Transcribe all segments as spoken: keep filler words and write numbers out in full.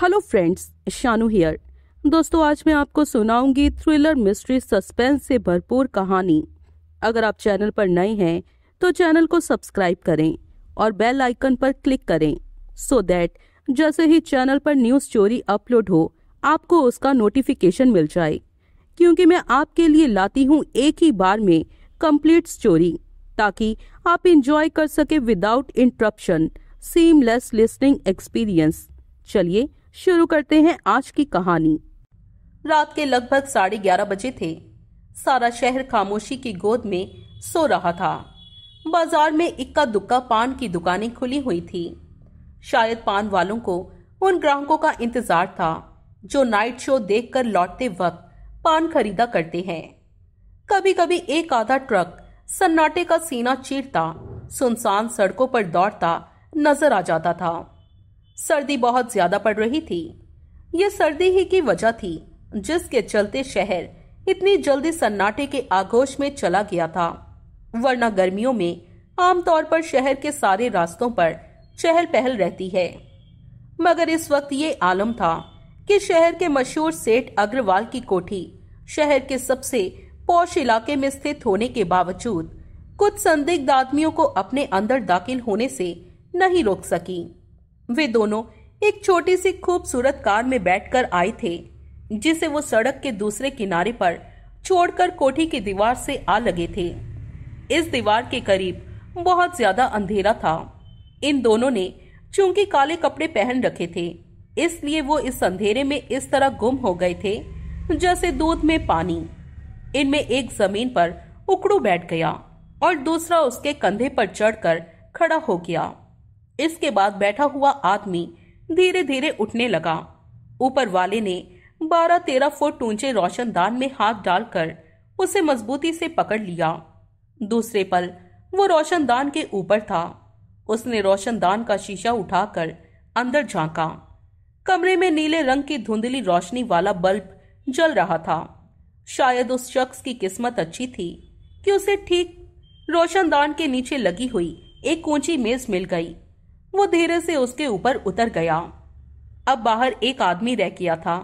Hello friends, Shanu here. दोस्तों, आज मैं आपको सुनाऊंगी थ्रिलर मिस्ट्री सस्पेंस से भरपूर कहानी। अगर आप चैनल पर नए हैं तो चैनल को सब्सक्राइब करें और बेल आइकन पर क्लिक करें सो दैट जैसे ही चैनल पर न्यू स्टोरी अपलोड हो आपको उसका नोटिफिकेशन मिल जाए, क्योंकि मैं आपके लिए लाती हूँ एक ही बार में कंप्लीट स्टोरी ताकि आप इंजॉय कर सके without interruption, seamless listening experience. चलिए शुरू करते हैं आज की कहानी। रात के लगभग साढ़े ग्यारह बजे थे। सारा शहर खामोशी की गोद में सो रहा था। बाजार में इक्का दुक्का पान की दुकानें खुली हुई थी। शायद पान वालों को उन ग्राहकों का इंतजार था जो नाइट शो देखकर लौटते वक्त पान खरीदा करते हैं। कभी कभी एक आधा ट्रक सन्नाटे का सीना चीरता सुनसान सड़कों पर दौड़ता नजर आ जाता था। सर्दी बहुत ज्यादा पड़ रही थी। यह सर्दी ही की वजह थी जिसके चलते शहर इतनी जल्दी सन्नाटे के आगोश में चला गया था, वरना गर्मियों में आमतौर पर शहर के सारे रास्तों पर चहल पहल रहती है। मगर इस वक्त ये आलम था कि शहर के मशहूर सेठ अग्रवाल की कोठी शहर के सबसे पौष इलाके में स्थित होने के बावजूद कुछ संदिग्ध आदमियों को अपने अंदर दाखिल होने से नहीं रोक सकी। वे दोनों एक छोटी सी खूबसूरत कार में बैठकर आए थे जिसे वो सड़क के दूसरे किनारे पर छोड़कर कोठी की दीवार से आ लगे थे। इस दीवार के करीब बहुत ज्यादा अंधेरा था। इन दोनों ने चूंकि काले कपड़े पहन रखे थे इसलिए वो इस अंधेरे में इस तरह गुम हो गए थे जैसे दूध में पानी। इनमें एक जमीन पर उकड़ू बैठ गया और दूसरा उसके कंधे पर चढ़कर खड़ा हो गया। इसके बाद बैठा हुआ आदमी धीरे धीरे उठने लगा। ऊपर वाले ने बारह तेरह फुट ऊंचे रोशनदान में हाथ डालकर उसे मजबूती से पकड़ लिया। दूसरे पल वो रोशनदान के ऊपर था। उसने रोशनदान का शीशा उठाकर अंदर झांका। कमरे में नीले रंग की धुंधली रोशनी वाला बल्ब जल रहा था। शायद उस शख्स की किस्मत अच्छी थी कि उसे ठीक रोशनदान के नीचे लगी हुई एक ऊंची मेज मिल गई। वो धीरे से उसके ऊपर उतर गया। अब बाहर एक आदमी रह गया था।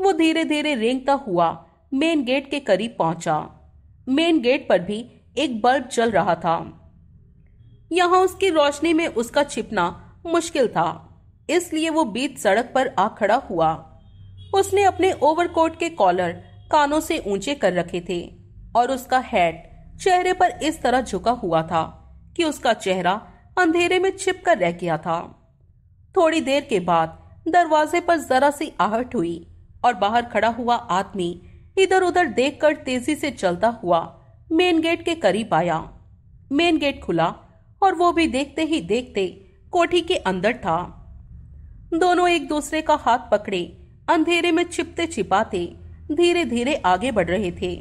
वो धीरे धीरे रेंगता हुआ मेन गेट के करीब पहुंचा। मेन गेट पर भी एक बल्ब जल रहा था। यहाँ उसकी रोशनी में उसका छिपना मुश्किल था, इसलिए वो बीच सड़क पर आ खड़ा हुआ। उसने अपने ओवरकोट के कॉलर कानों से ऊंचे कर रखे थे और उसका हैट चेहरे पर इस तरह झुका हुआ था कि उसका चेहरा अंधेरे में छिपकर रह गया था। थोड़ी देर के बाद दरवाजे पर जरा सी आहट हुई और बाहर खड़ा हुआ आदमी इधर उधर देखकर तेजी से चलता हुआ मेन गेट के करीब आया। मेन गेट खुला और वो भी देखते ही देखते कोठी के अंदर था। दोनों एक दूसरे का हाथ पकड़े अंधेरे में छिपते छिपाते धीरे धीरे आगे बढ़ रहे थे।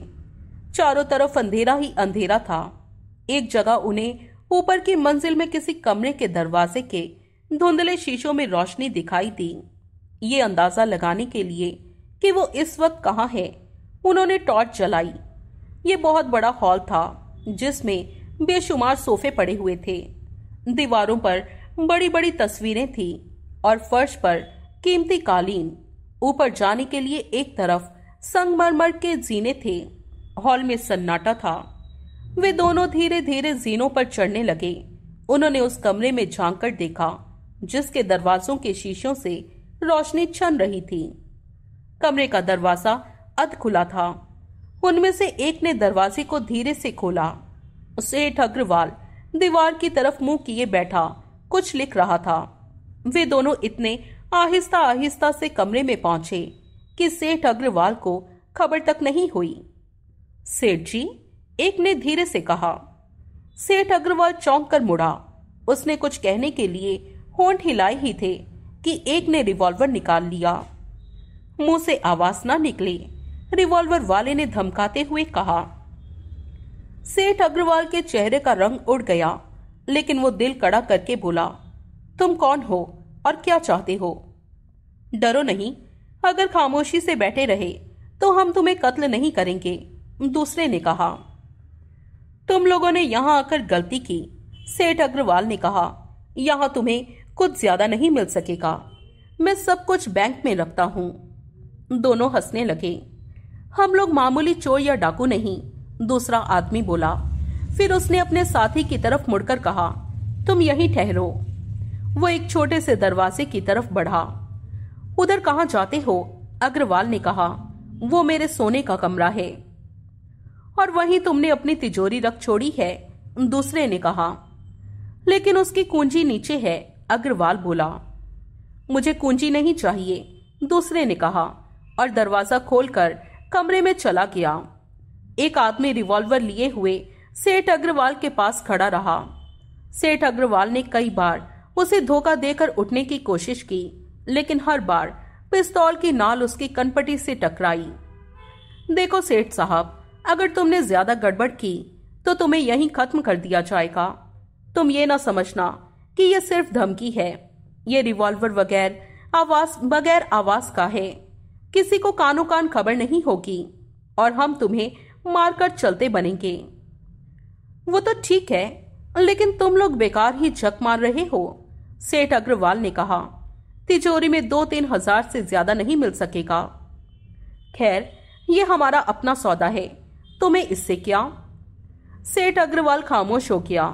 चारों तरफ अंधेरा ही अंधेरा था। एक जगह उन्हें ऊपर की मंजिल में किसी कमरे के दरवाजे के धुंधले शीशों में रोशनी दिखाई दी। ये अंदाजा लगाने के लिए कि वो इस वक्त कहाँ है उन्होंने टॉर्च जलाई। ये बहुत बड़ा हॉल था जिसमें बेशुमार सोफे पड़े हुए थे। दीवारों पर बड़ी बड़ी तस्वीरें थी और फर्श पर कीमती कालीन। ऊपर जाने के लिए एक तरफ संगमरमर के जीने थे। हॉल में सन्नाटा था। वे दोनों धीरे धीरे जीनों पर चढ़ने लगे। उन्होंने उस कमरे में झांक कर देखा जिसके दरवाजों के शीशों से रोशनी छन रही थी। कमरे का दरवाजा अध खुला था। उनमें से एक ने दरवाजे को धीरे से खोला। सेठ अग्रवाल दीवार की तरफ मुंह किए बैठा कुछ लिख रहा था। वे दोनों इतने आहिस्ता आहिस्ता से कमरे में पहुंचे कि सेठ अग्रवाल को खबर तक नहीं हुई। सेठ जी, एक ने धीरे से कहा। सेठ अग्रवाल चौंक कर मुड़ा। उसने कुछ कहने के लिए होंठ हिलाए ही थे कि एक ने रिवॉल्वर निकाल लिया। मुंह से आवाज ना निकले, रिवॉल्वर वाले ने धमकाते हुए कहा। सेठ अग्रवाल के चेहरे का रंग उड़ गया, लेकिन वो दिल कड़ा करके बोला, तुम कौन हो और क्या चाहते हो? डरो नहीं, अगर खामोशी से बैठे रहे तो हम तुम्हें कत्ल नहीं करेंगे, दूसरे ने कहा। तुम लोगों ने यहाँ आकर गलती की, सेठ अग्रवाल ने कहा। यहाँ तुम्हें कुछ ज्यादा नहीं मिल सकेगा। मैं सब कुछ बैंक में रखता हूँ। दोनों हंसने लगे। हम लोग मामूली चोर या डाकू नहीं, दूसरा आदमी बोला। फिर उसने अपने साथी की तरफ मुड़कर कहा, तुम यहीं ठहरो। वो एक छोटे से दरवाजे की तरफ बढ़ा। उधर कहाँ जाते हो? अग्रवाल ने कहा। वो मेरे सोने का कमरा है। और वहीं तुमने अपनी तिजोरी रख छोड़ी है, दूसरे ने कहा। लेकिन उसकी कुंजी नीचे है, अग्रवाल बोला। मुझे कुंजी नहीं चाहिए, दूसरे ने कहा, और दरवाजा खोलकर कमरे में चला गया। एक आदमी रिवॉल्वर लिए हुए सेठ अग्रवाल के पास खड़ा रहा। सेठ अग्रवाल ने कई बार उसे धोखा देकर उठने की कोशिश की, लेकिन हर बार पिस्तौल की नाल उसकी कनपटी से टकराई। देखो सेठ साहब, अगर तुमने ज्यादा गड़बड़ की तो तुम्हें यहीं खत्म कर दिया जाएगा। तुम ये ना समझना कि ये सिर्फ धमकी है। ये रिवॉल्वर बगैर आवाज बगैर आवाज का है। किसी को कानो कान खबर नहीं होगी और हम तुम्हें मारकर चलते बनेंगे। वो तो ठीक है, लेकिन तुम लोग बेकार ही झक मार रहे हो, सेठ अग्रवाल ने कहा। तिजोरी में दो तीन हजार से ज्यादा नहीं मिल सकेगा। खैर, ये हमारा अपना सौदा है, तुम्हें इससे क्या। सेठ अग्रवाल खामोश हो गया,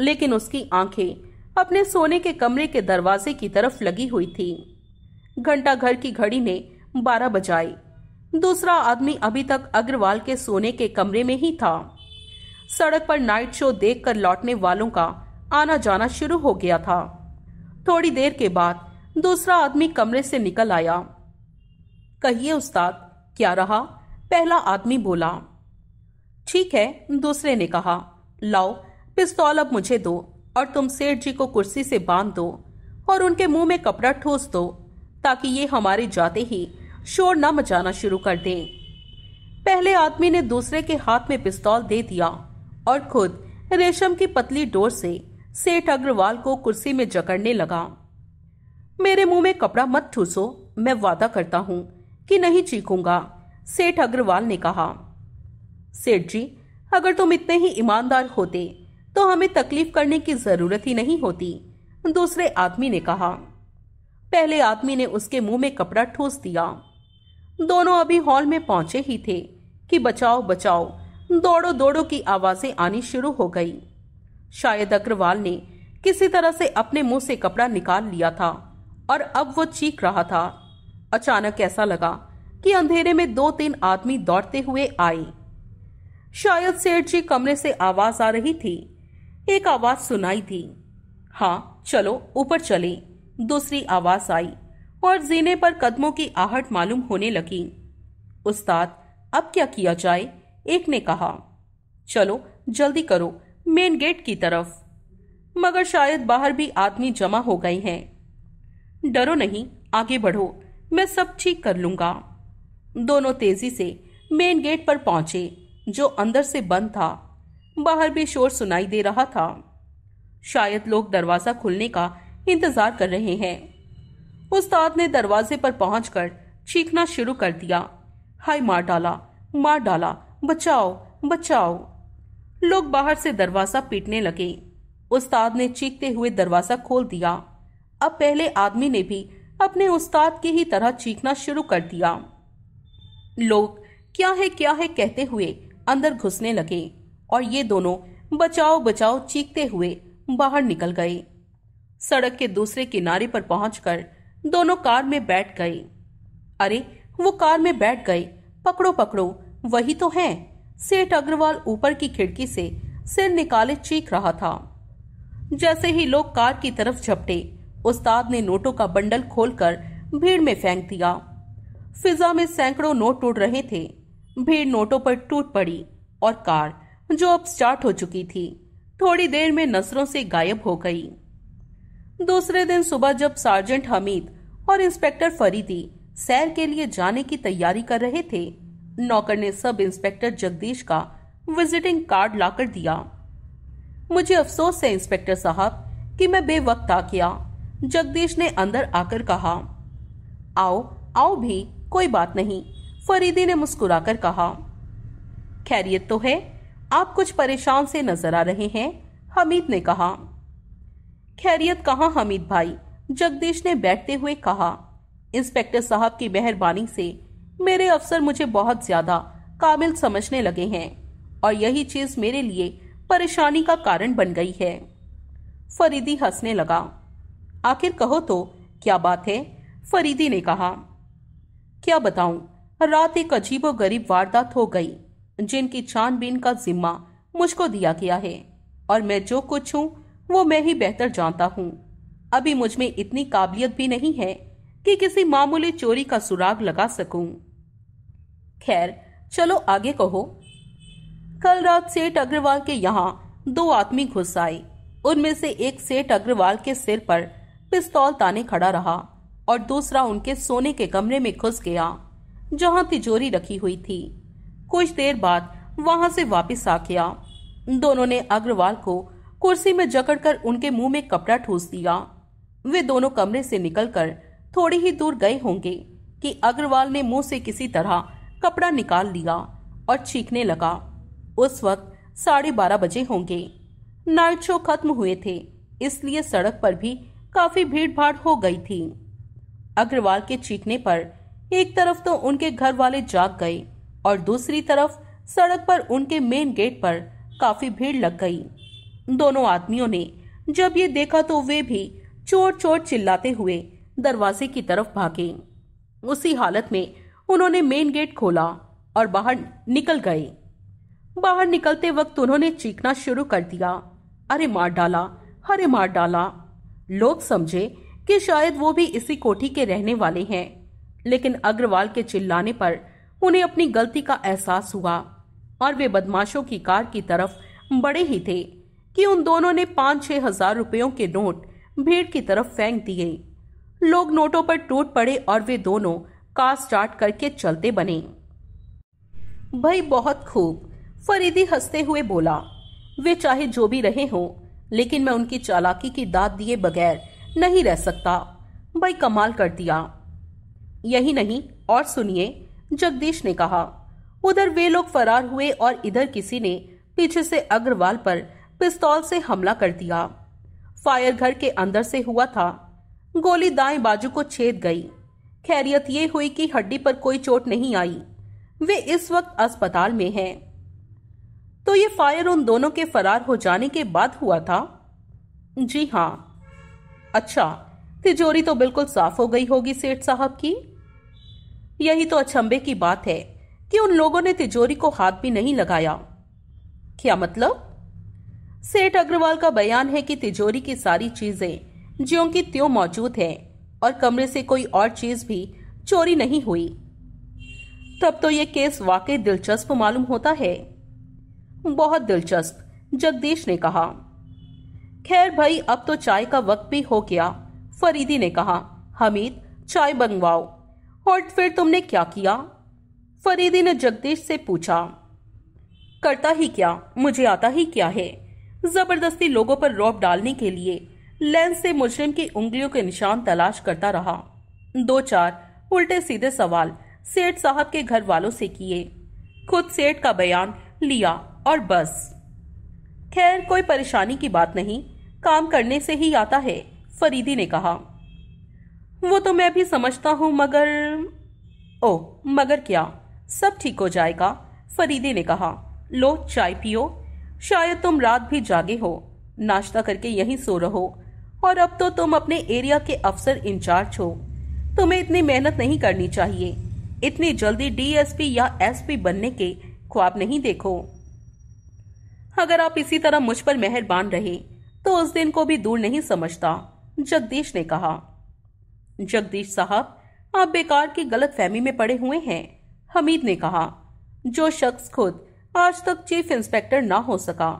लेकिन उसकी आंखें अपने सोने के कमरे के दरवाजे की तरफ लगी हुई थी। घंटा घर की घड़ी ने बारह बजाए। दूसरा आदमी अभी तक अग्रवाल के सोने के कमरे में ही था। सड़क पर नाइट शो देखकर लौटने वालों का आना जाना शुरू हो गया था। थोड़ी देर के बाद दूसरा आदमी कमरे से निकल आया। कहिए उस्ताद, क्या रहा? पहला आदमी बोला। ठीक है, दूसरे ने कहा। लाओ पिस्तौल अब मुझे दो और तुम सेठ जी को कुर्सी से बांध दो और उनके मुंह में कपड़ा ठूस दो ताकि ये हमारे जाते ही शोर न मचाना शुरू कर दें। पहले आदमी ने दूसरे के हाथ में पिस्तौल दे दिया और खुद रेशम की पतली डोर से सेठ अग्रवाल को कुर्सी में जकड़ने लगा। मेरे मुंह में कपड़ा मत ठूसो, मैं वादा करता हूँ कि नहीं चीखूंगा, सेठ अग्रवाल ने कहा। सेठ जी, अगर तुम इतने ही ईमानदार होते तो हमें तकलीफ करने की जरूरत ही नहीं होती, दूसरे आदमी ने कहा। पहले आदमी ने उसके मुंह में कपड़ा ठूस दिया। दोनों अभी हॉल में पहुंचे ही थे कि बचाओ बचाओ दौड़ो दौड़ो की आवाजें आनी शुरू हो गई। शायद अग्रवाल ने किसी तरह से अपने मुंह से कपड़ा निकाल लिया था और अब वो चीख रहा था। अचानक ऐसा लगा कि अंधेरे में दो तीन आदमी दौड़ते हुए आए। शायद सेठ जी कमरे से आवाज आ रही थी। एक आवाज सुनाई थी, हाँ चलो ऊपर चले। दूसरी आवाज आई और जीने पर कदमों की आहट मालूम होने लगी। उस्ताद, अब क्या किया जाए, एक ने कहा। चलो जल्दी करो, मेन गेट की तरफ। मगर शायद बाहर भी आदमी जमा हो गए हैं। डरो नहीं, आगे बढ़ो, मैं सब ठीक कर लूंगा। दोनों तेजी से मेन गेट पर पहुंचे जो अंदर से बंद था। बाहर भी शोर सुनाई दे रहा था। शायद लोग दरवाजा खुलने का इंतजार कर रहे हैं। उस्ताद ने दरवाजे पर पहुंचकर चीखना शुरू कर दिया, हाय मार डाला, मार डाला, बचाओ बचाओ। लोग बाहर से दरवाजा पीटने लगे। उस्ताद ने चीखते हुए दरवाजा खोल दिया। अब पहले आदमी ने भी अपने उस्ताद की ही तरह चीखना शुरू कर दिया। लोग क्या है क्या है कहते हुए अंदर घुसने लगे और ये दोनों बचाओ बचाओ चीखते हुए बाहर निकल गए। सड़क के दूसरे किनारे पर पहुंचकर दोनों कार में बैठ गए। अरे वो कार में बैठ गए, पकड़ो पकड़ो, वही तो है, सेठ अग्रवाल ऊपर की खिड़की से सिर निकाले चीख रहा था। जैसे ही लोग कार की तरफ झपटे, उस्ताद ने नोटों का बंडल खोलकर भीड़ में फेंक दिया। फिजा में सैकड़ों नोट उड़ रहे थे। भीड़ नोटों पर टूट पड़ी और कार, जो अब स्टार्ट हो चुकी थी, थोड़ी देर में नजरों से गायब हो गई। दूसरे दिन सुबह जब सार्जेंट हमीद और इंस्पेक्टर फरीदी सैर के लिए जाने की तैयारी कर रहे थे, नौकर ने सब इंस्पेक्टर जगदीश का विजिटिंग कार्ड लाकर दिया। मुझे अफसोस है इंस्पेक्टर साहब कि मैं बेवक्त आ गया, जगदीश ने अंदर आकर कहा। आओ आओ भी, कोई बात नहीं, फरीदी ने मुस्कुराकर कहा। खैरियत तो है? आप कुछ परेशान से नजर आ रहे हैं, हमीद ने कहा। खैरियत कहाँ हमीद भाई, जगदीश ने बैठते हुए कहा। इंस्पेक्टर साहब की मेहरबानी से मेरे अफसर मुझे बहुत ज्यादा काबिल समझने लगे हैं और यही चीज मेरे लिए परेशानी का कारण बन गई है। फरीदी हंसने लगा। आखिर कहो तो क्या बात है? फरीदी ने कहा। क्या बताऊं, रात एक अजीबो गरीब वारदात हो गई जिनकी छानबीन का जिम्मा मुझको दिया गया है और मैं जो कुछ हूँ वो मैं ही बेहतर जानता हूँ। अभी मुझ में इतनी काबिलियत भी नहीं है कि किसी मामूली चोरी का सुराग लगा सकूं। खैर चलो आगे कहो। कल रात सेठ अग्रवाल के यहाँ दो आदमी घुस आए। उनमें से एक सेठ अग्रवाल के सिर पर पिस्तौल ताने खड़ा रहा और दूसरा उनके सोने के कमरे में घुस गया जहाँ तिजोरी रखी हुई थी। कुछ देर बाद वहां से वापस आ गया। दोनों ने अग्रवाल को कुर्सी में जकड़कर उनके मुंह में कपड़ा ठूस दिया। वे दोनों कमरे से निकलकर थोड़ी ही दूर गए होंगे कि अग्रवाल ने मुंह से किसी तरह कपड़ा निकाल लिया और चीखने लगा। उस वक्त साढ़े बारह बजे होंगे। नाइट शो खत्म हुए थे इसलिए सड़क पर भी काफी भीड़ भाड़ हो गई थी। अग्रवाल के चीखने पर एक तरफ तो उनके घर वाले जाग गए और दूसरी तरफ सड़क पर उनके मेन गेट पर काफी भीड़ लग गई। दोनों आदमियों ने जब ये देखा तो वे भी चोर चोर चिल्लाते हुए दरवाजे की तरफ भागे। उसी हालत में उन्होंने मेन गेट खोला और बाहर निकल गए। बाहर निकलते वक्त उन्होंने चीखना शुरू कर दिया, अरे मार डाला, अरे मार डाला। लोग समझे कि शायद वो भी इसी कोठी के रहने वाले हैं, लेकिन अग्रवाल के चिल्लाने पर उन्हें अपनी गलती का एहसास हुआ और वे बदमाशों की कार की तरफ बढ़े ही थे कि उन दोनों ने पाँच छः हजार रुपयों के नोट भीड़ की तरफ फेंक दिए। लोग नोटों पर टूट पड़े और वे दोनों कार स्टार्ट करके चलते बने। भाई बहुत खूब, फरीदी हंसते हुए बोला। वे चाहे जो भी रहे हों लेकिन मैं उनकी चालाकी की दाद दिए बगैर नहीं रह सकता। भाई कमाल कर दिया। यही नहीं और सुनिए, जगदीश ने कहा। उधर वे लोग फरार हुए और इधर किसी ने पीछे से अग्रवाल पर पिस्तौल से हमला कर दिया। फायर घर के अंदर से हुआ था। गोली दाएं बाजू को छेद गई। खैरियत ये हुई कि हड्डी पर कोई चोट नहीं आई। वे इस वक्त अस्पताल में हैं। तो ये फायर उन दोनों के फरार हो जाने के बाद हुआ था? जी हाँ। अच्छा, तिजोरी तो बिल्कुल साफ हो गई होगी सेठ साहब की। यही तो अचंभे की बात है कि उन लोगों ने तिजोरी को हाथ भी नहीं लगाया। क्या मतलब? सेठ अग्रवाल का बयान है कि तिजोरी की सारी चीजें ज्यों की त्यों मौजूद है और कमरे से कोई और चीज भी चोरी नहीं हुई। तब तो यह केस वाकई दिलचस्प मालूम होता है। बहुत दिलचस्प, जगदीश ने कहा। खैर भाई अब तो चाय का वक्त भी हो गया। फरीदी ने कहा, हमीद चाय बनवाओ। और फिर तुमने क्या किया? फरीदी ने जगदीश से पूछा। करता ही क्या, मुझे आता ही क्या है। जबरदस्ती लोगों पर रौब डालने के लिए लेंस से मुजरिम की उंगलियों के निशान तलाश करता रहा। दो चार उल्टे सीधे सवाल सेठ साहब के घर वालों से किए, खुद सेठ का बयान लिया और बस। खैर कोई परेशानी की बात नहीं, काम करने से ही आता है, फरीदी ने कहा। वो तो मैं भी समझता हूं, मगर ओ मगर क्या, सब ठीक हो जाएगा, फरीदी ने कहा। लो चाय पियो, शायद तुम रात भी जागे हो, नाश्ता करके यहीं सो रहो और अब तो तुम अपने एरिया के अफसर इंचार्ज हो। तुम्हें इतनी मेहनत नहीं करनी चाहिए। इतनी जल्दी डीएसपी या एसपी बनने के ख्वाब नहीं देखो। अगर आप इसी तरह मुझ पर मेहरबान रहे तो उस दिन को भी दूर नहीं समझता, जगदीश ने कहा। जगदीश साहब आप बेकार की गलतफहमी में पड़े हुए हैं, हमीद ने कहा। जो शख्स खुद आज तक चीफ इंस्पेक्टर ना हो सका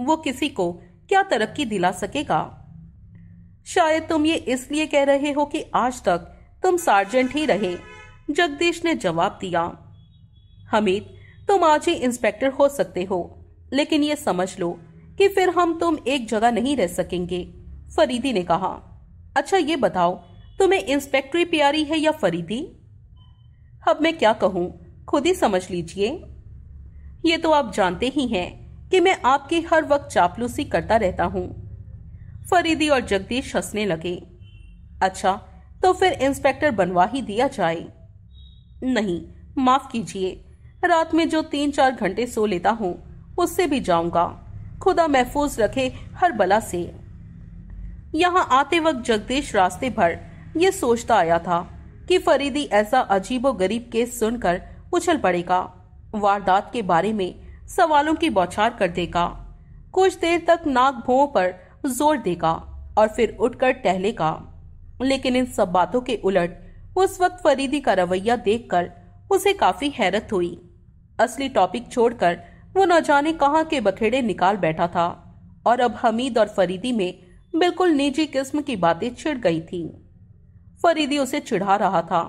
वो किसी को क्या तरक्की दिला सकेगा। शायद तुम ये इसलिए कह रहे हो कि आज तक तुम सार्जेंट ही रहे, जगदीश ने जवाब दिया। हमीद तुम आज ही इंस्पेक्टर हो सकते हो, लेकिन ये समझ लो कि फिर हम तुम एक जगह नहीं रह सकेंगे, फरीदी ने कहा। अच्छा ये बताओ तुम्हें इंस्पेक्टरी प्यारी है या फरीदी? अब मैं क्या कहूँ, खुद ही समझ लीजिए। ये तो आप जानते ही हैं कि मैं आपकी हर वक्त चापलूसी करता रहता हूँ। फरीदी और जगदीश हंसने लगे। अच्छा तो फिर इंस्पेक्टर बनवा ही दिया जाए। नहीं, माफ कीजिए, रात में जो तीन चार घंटे सो लेता हूँ उससे भी जाऊंगा। खुदा महफूज रखे हर बला से। यहाँ आते वक्त जगदीश रास्ते भर ये सोचता आया था कि फरीदी ऐसा अजीबोगरीब केस सुनकर उछल पड़ेगा, वारदात के बारे में सवालों की बौछार कर देगा, कुछ देर तक नाक भौं पर जोर देगा और फिर उठकर टहलेगा। लेकिन इन सब बातों के उलट उस वक्त फरीदी का रवैया देखकर उसे काफी हैरत हुई। असली टॉपिक छोड़कर वो न जाने कहाँ के बखेड़े निकाल बैठा था और अब हमीद और फरीदी में बिल्कुल निजी किस्म की बातें छिड़ गई थी। फरीदी उसे चिढ़ा रहा था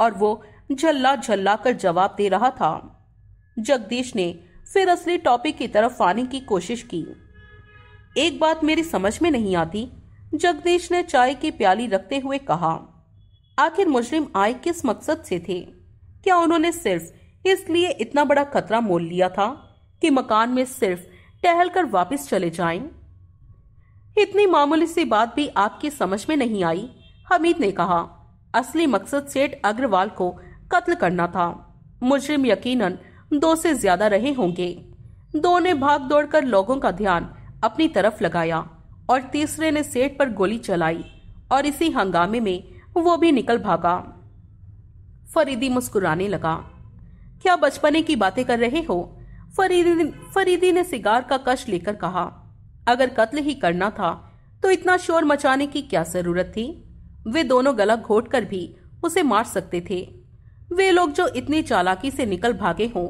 और वो झल्ला झल्ला कर जवाब दे रहा था। जगदीश ने फिर असली टॉपिक की तरफ आने की कोशिश की। एक बात मेरी समझ में नहीं आती, जगदीश ने चाय की प्याली रखते हुए कहा, आखिर मुजरिम आए किस मकसद से थे? क्या उन्होंने सिर्फ इसलिए इतना बड़ा खतरा मोल लिया था कि मकान में सिर्फ टहल कर वापस चले जाएं? इतनी मामूली सी बात भी आपकी समझ में नहीं आई, हमीद ने कहा। असली मकसद सेठ अग्रवाल को कत्ल करना था। मुजरिम यकीनन दो से ज्यादा रहे होंगे। दो ने भाग दौड़ कर लोगों का ध्यान अपनी तरफ लगाया और तीसरे ने सेठ पर गोली चलाई और इसी हंगामे में वो भी निकल भागा। फरीदी मुस्कुराने लगा। क्या बचपने की बातें कर रहे हो? फरीदी फरीदी ने सिगार का कश लेकर कहा। अगर कत्ल ही करना था तो इतना शोर मचाने की क्या जरूरत थी? वे दोनों गला घोट कर भी उसे मार सकते थे। वे लोग जो इतनी चालाकी से निकल भागे हों,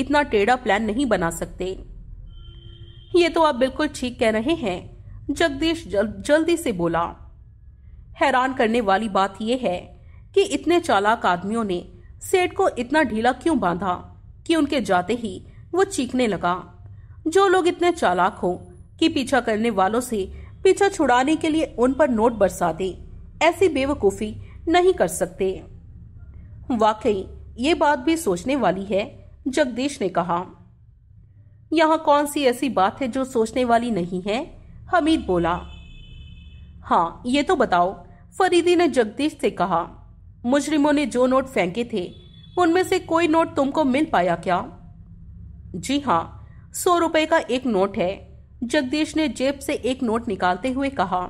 इतना टेढ़ा प्लान नहीं बना सकते। ये तो आप बिल्कुल ठीक कह रहे हैं, जगदीश जल, जल्दी से बोला। हैरान करने वाली बात यह है कि इतने चालाक आदमियों ने सेठ को इतना ढीला क्यों बांधा कि उनके जाते ही वो चीखने लगा। जो लोग इतने चालाक हो कि पीछा करने वालों से पीछा छुड़ाने के लिए उन पर नोट बरसा दे, ऐसी बेवकूफी नहीं कर सकते। वाकई ये बात भी सोचने वाली है, जगदीश ने कहा। यहाँ कौन सी ऐसी बात है जो सोचने वाली नहीं है, हमीद बोला। हाँ ये तो बताओ, फरीदी ने जगदीश से कहा। मुजरिमों ने जो नोट फेंके थे उनमें से कोई नोट तुमको मिल पाया क्या? जी हाँ, सौ रुपए का एक नोट है, जगदीश ने जेब से एक नोट निकालते हुए कहा।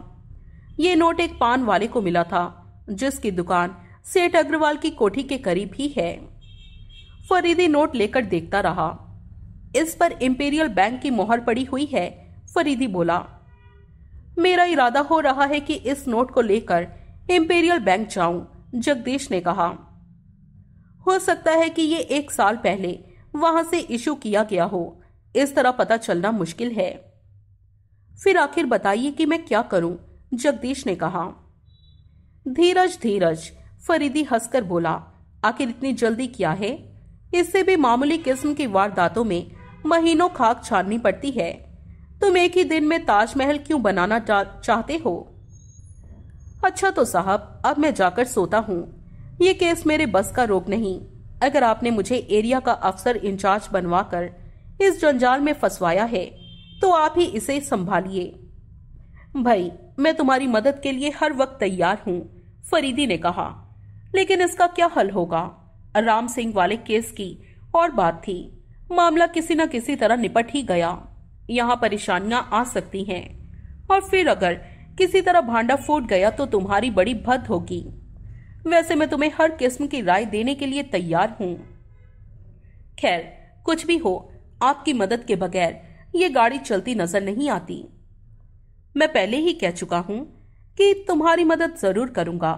ये नोट एक पान वाले को मिला था जिसकी दुकान सेठ अग्रवाल की कोठी के करीब ही है। फरीदी नोट लेकर देखता रहा। इस पर इंपीरियल बैंक की मोहर पड़ी हुई है, फरीदी बोला। मेरा इरादा हो रहा है कि इस नोट को लेकर इंपीरियल बैंक जाऊं, जगदीश ने कहा। हो सकता है कि ये एक साल पहले वहां से इशू किया गया हो, इस तरह पता चलना मुश्किल है। फिर आखिर बताइए कि मैं क्या करूं, जगदीश ने कहा। धीरज धीरज, फरीदी हंसकर बोला। आखिर इतनी जल्दी क्या है? इससे भी मामूली किस्म की वारदातों में महीनों खाक छाननी पड़ती है। तुम एक ही दिन में ताजमहल क्यों बनाना चाहते हो? अच्छा तो साहब, अब मैं जाकर सोता हूँ। ये केस मेरे बस का रोक नहीं। अगर आपने मुझे एरिया का अफसर इंचार्ज बनवा कर इस जंजाल में फंसवाया है तो आप ही इसे संभालिए। भाई मैं तुम्हारी मदद के लिए हर वक्त तैयार हूँ, फरीदी ने कहा। लेकिन इसका क्या हल होगा? राम सिंह वाले केस की और बात थी, मामला किसी न किसी तरह निपट ही गया। यहाँ परेशानियां आ सकती हैं और फिर अगर किसी तरह भांडा फूट गया तो तुम्हारी बड़ी भद होगी। वैसे मैं तुम्हें हर किस्म की राय देने के लिए तैयार हूँ। खैर कुछ भी हो, आपकी मदद के बगैर ये गाड़ी चलती नजर नहीं आती। मैं पहले ही कह चुका हूँ कि तुम्हारी मदद जरूर करूंगा,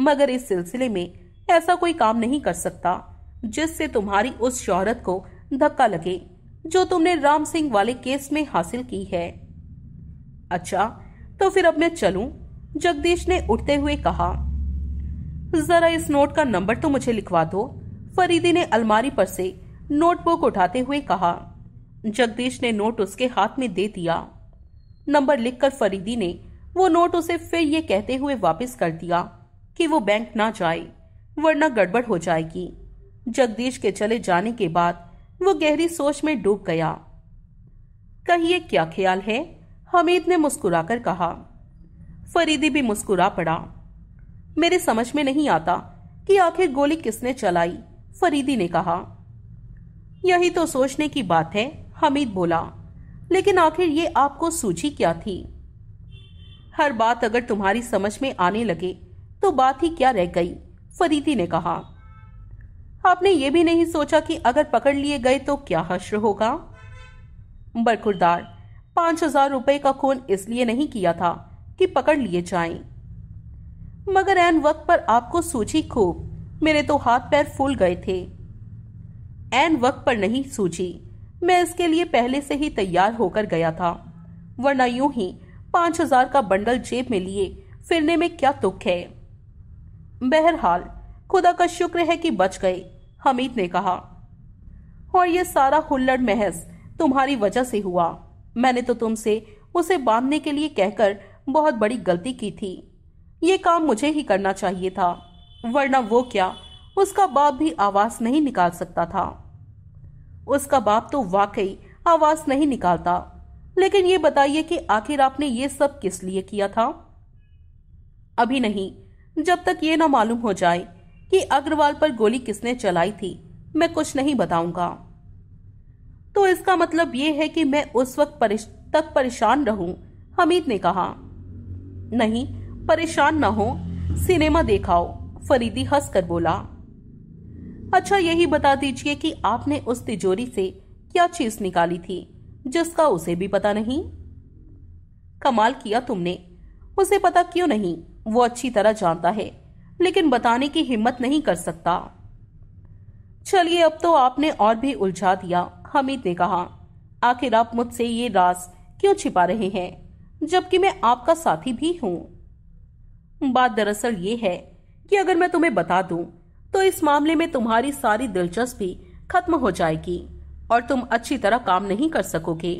मगर इस सिलसिले में ऐसा कोई काम नहीं कर सकता जिससे तुम्हारी उस शोहरत को धक्का लगे जो तुमने राम सिंह वाले केस में हासिल की है। अच्छा तो फिर अब मैं चलूं, जगदीश ने उठते हुए कहा। जरा इस नोट का नंबर तो मुझे लिखवा दो, फरीदी ने अलमारी पर से नोटबुक उठाते हुए कहा। जगदीश ने नोट उसके हाथ में दे दिया। नंबर लिखकर फरीदी ने वो नोट उसे फिर ये कहते हुए वापस कर दिया कि वो बैंक ना जाए वरना गड़बड़ हो जाएगी। जगदीश के चले जाने के बाद वो गहरी सोच में डूब गया। कहिए क्या ख्याल है, हमीद ने मुस्कुराकर कहा। फरीदी भी मुस्कुरा पड़ा। मेरे समझ में नहीं आता कि आखिर गोली किसने चलाई, फरीदी ने कहा। यही तो सोचने की बात है, हमीद बोला, लेकिन आखिर ये आपको सूझी क्या थी? हर बात अगर तुम्हारी समझ में आने लगे तो बात ही क्या रह गई, फरीदी ने कहा। आपने ये भी नहीं सोचा कि अगर पकड़ लिए गए तो क्या हश्र होगा? बरखुरदार, पांच हजार रुपए का खून इसलिए नहीं किया था कि पकड़ लिए जाएं। मगर ऐन वक्त पर आपको सूझी खूब, मेरे तो हाथ पैर फूल गए थे। ऐन वक्त पर नहीं सूझी, मैं इसके लिए पहले से ही तैयार होकर गया था, वरना यूं ही पांच हजार का बंडल जेब में लिए फिरने में क्या दुख है। बहरहाल खुदा का शुक्र है कि बच गए, हमीद ने कहा, और यह सारा हुल्लड़ महज तुम्हारी वजह से हुआ। मैंने तो तुमसे उसे बांधने के लिए कहकर बहुत बड़ी गलती की थी। ये काम मुझे ही करना चाहिए था, वरना वो क्या, उसका बाप भी आवाज नहीं निकाल सकता था। उसका बाप तो वाकई आवाज नहीं निकालता, लेकिन ये बताइए कि आखिर आपने ये सब किस लिए किया था? अभी नहीं, जब तक ये ना मालूम हो जाए कि अग्रवाल पर गोली किसने चलाई थी, मैं कुछ नहीं बताऊंगा। तो इसका मतलब ये है कि मैं उस वक्त परिश... तक परेशान रहूं, हमीद ने कहा। नहीं, परेशान ना हो, सिनेमा देखाओ, फरीदी हंसकर बोला। अच्छा यही बता दीजिए कि आपने उस तिजोरी से क्या चीज निकाली थी जिसका उसे भी पता नहीं? कमाल किया तुमने, उसे पता क्यों नहीं? वो अच्छी तरह जानता है, लेकिन बताने की हिम्मत नहीं कर सकता। चलिए अब तो आपने और भी उलझा दिया, हमीद ने कहा। आखिर आप मुझसे ये राज क्यों छिपा रहे हैं, जबकि मैं आपका साथी भी हूं? बात दरअसल ये है कि अगर मैं तुम्हें बता दूं तो इस मामले में तुम्हारी सारी दिलचस्पी खत्म हो जाएगी और तुम अच्छी तरह काम नहीं कर सकोगे।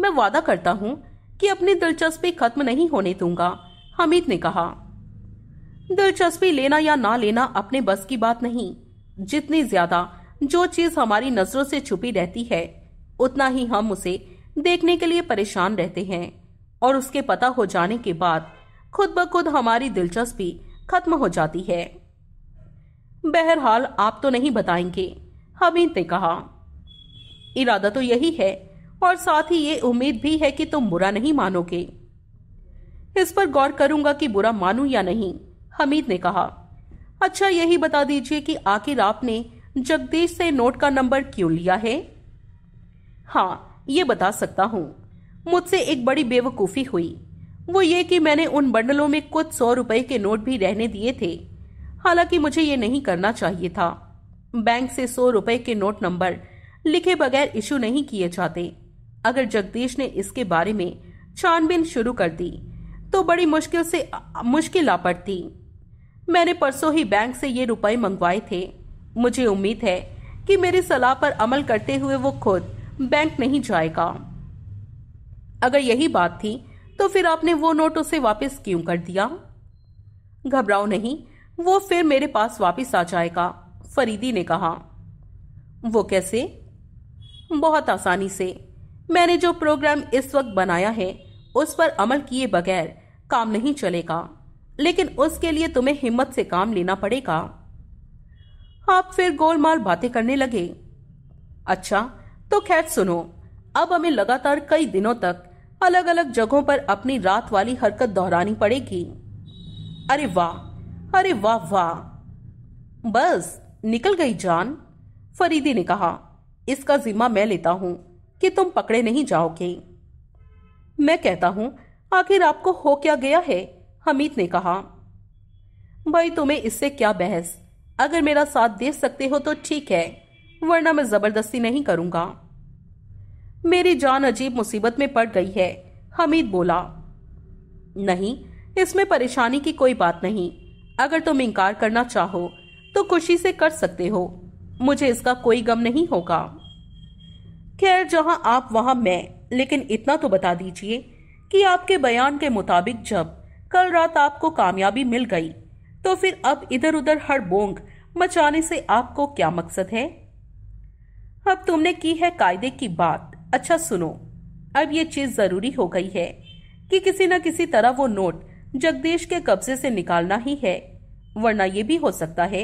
मैं वादा करता हूं कि अपनी दिलचस्पी खत्म नहीं होने दूंगा, हमीद ने कहा। दिलचस्पी लेना या ना लेना अपने बस की बात नहीं। जितनी ज्यादा जो चीज हमारी नजरों से छुपी रहती है, उतना ही हम उसे देखने के लिए परेशान रहते हैं, और उसके पता हो जाने के बाद खुद ब खुद हमारी दिलचस्पी खत्म हो जाती है। बहरहाल आप तो नहीं बताएंगे, हमीद ने कहा। इरादा तो यही है, और साथ ही ये उम्मीद भी है कि तुम बुरा नहीं मानोगे। इस पर गौर करूंगा कि बुरा मानूं या नहीं, हमीद ने कहा। अच्छा यही बता दीजिए कि आखिर आपने जगदीश से नोट का नंबर क्यों लिया है? हाँ, ये बता सकता हूँ। मुझसे एक बड़ी बेवकूफ़ी हुई, वो ये कि मैंने उन बंडलों में कुछ सौ रुपए के नोट भी रहने दिए थे। हालांकि मुझे ये नहीं करना चाहिए था। बैंक से सौ रुपए के नोट नंबर लिखे बगैर इशू नहीं किए जाते। अगर जगदीश ने इसके बारे में छानबीन शुरू कर दी तो बड़ी मुश्किल से मुश्किल आ पड़ती। मैंने परसों ही बैंक से ये रुपए मंगवाए थे। मुझे उम्मीद है कि मेरी सलाह पर अमल करते हुए वो खुद बैंक नहीं जाएगा। अगर यही बात थी तो फिर आपने वो नोट उसे वापस क्यों कर दिया? घबराओ नहीं, वो फिर मेरे पास वापस आ जाएगा, फरीदी ने कहा। वो कैसे? बहुत आसानी से। मैंने जो प्रोग्राम इस वक्त बनाया है उस पर अमल किए बगैर काम नहीं चलेगा, लेकिन उसके लिए तुम्हें हिम्मत से काम लेना पड़ेगा। आप फिर गोलमाल बातें करने लगे। अच्छा तो खैर सुनो, अब हमें लगातार कई दिनों तक अलग अलग जगहों पर अपनी रात वाली हरकत दोहरानी पड़ेगी। अरे वाह, अरे वाह वाह, बस निकल गई जान, फरीदी ने कहा। इसका जिम्मा मैं लेता हूं कि तुम पकड़े नहीं जाओगे। मैं कहता हूं आखिर आपको हो क्या गया है, हमीद ने कहा। भाई तुम्हें इससे क्या बहस, अगर मेरा साथ दे सकते हो तो ठीक है, वरना मैं जबरदस्ती नहीं करूंगा। मेरी जान अजीब मुसीबत में पड़ गई है, हमीद बोला। नहीं, इसमें परेशानी की कोई बात नहीं। अगर तुम इनकार करना चाहो तो खुशी से कर सकते हो, मुझे इसका कोई गम नहीं होगा। खैर जहां आप वहां मैं, लेकिन इतना तो बता दीजिए कि आपके बयान के मुताबिक जब कल रात आपको कामयाबी मिल गई तो फिर अब इधर उधर हड़बोंग मचाने से आपको क्या मकसद है? अब तुमने की है कायदे की बात। अच्छा सुनो, अब ये चीज जरूरी हो गई है कि किसी न किसी तरह वो नोट जगदीश के कब्जे से निकालना ही है, वरना यह भी हो सकता है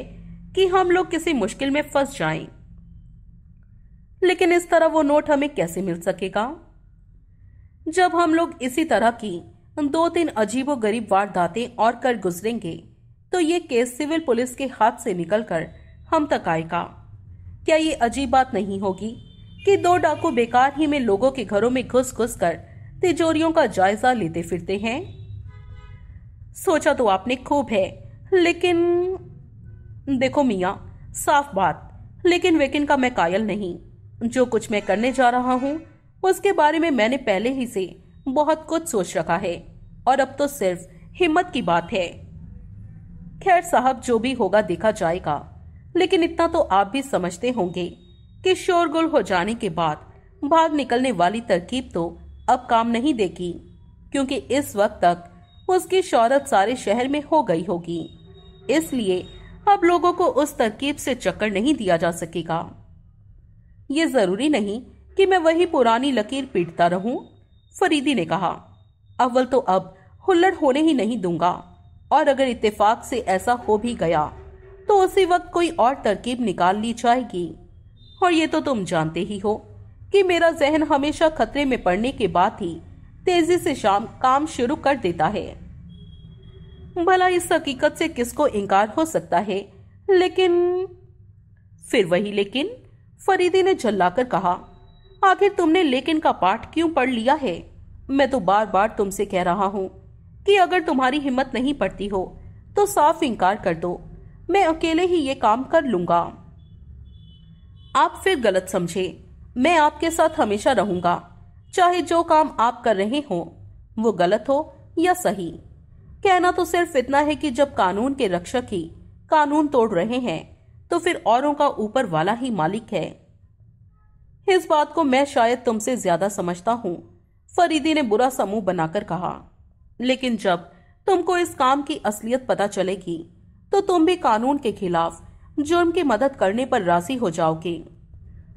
कि हम लोग किसी मुश्किल में फंस जाएं। लेकिन इस तरह वो नोट हमें कैसे मिल सकेगा? जब हम लोग इसी तरह की दो तीन अजीबोगरीब वारदातें और कर गुजरेंगे तो ये केस सिविल पुलिस के हाथ से निकलकर हम तक आएगा। क्या ये अजीब बात नहीं होगी कि दो डाकू बेकार ही में लोगों के घरों में घुस घुस कर तिजोरियों का जायजा लेते फिरते हैं? सोचा तो आपने खूब है, लेकिन देखो मियां, साफ बात, लेकिन वेकिन का मैं कायल नहीं। जो कुछ मैं करने जा रहा हूँ उसके बारे में मैंने पहले ही से बहुत कुछ सोच रखा है और अब तो सिर्फ हिम्मत की बात है। खैर साहब, जो भी होगा देखा जाएगा, लेकिन इतना तो आप भी समझते होंगे कि शोरगुल हो जाने के बाद भाग निकलने वाली तरकीब तो अब काम नहीं देगी, क्योंकि इस वक्त तक उसकी शोहरत सारे शहर में हो गई होगी। इसलिए अब लोगों को उस तरकीब से चक्कर नहीं दिया जा सकेगा। ये जरूरी नहीं कि मैं वही पुरानी लकीर पीटता रहूं, फरीदी ने कहा। अव्वल तो अब हुल्लड़ होने ही नहीं दूंगा, और अगर इत्तेफाक से ऐसा हो भी गया तो उसी वक्त कोई और तरकीब निकाल ली जाएगी। और ये तो तुम जानते ही हो कि मेरा जहन हमेशा खतरे में पड़ने के बाद ही तेजी से शाम काम शुरू कर देता है। भला इस हकीकत से किसको इनकार हो सकता है? लेकिन फिर वही लेकिन, फरीदी ने झल्लाकर कहा। आखिर तुमने लेकिन का पाठ क्यों पढ़ लिया है? मैं तो बार बार तुमसे कह रहा हूँ कि अगर तुम्हारी हिम्मत नहीं पड़ती हो तो साफ इनकार कर दो, मैं अकेले ही ये काम कर लूंगा। आप फिर गलत समझे, मैं आपके साथ हमेशा रहूंगा, चाहे जो काम आप कर रहे हो वो गलत हो या सही। कहना तो सिर्फ इतना है कि जब कानून के रक्षक ही कानून तोड़ रहे हैं तो फिर औरों का ऊपर वाला ही मालिक है। इस बात को मैं शायद तुमसे ज्यादा समझता हूँ, फरीदी ने बुरा समूह बनाकर कहा। लेकिन जब तुमको इस काम की असलियत पता चलेगी तो तुम भी कानून के खिलाफ जुर्म की मदद करने पर राजी हो जाओगे।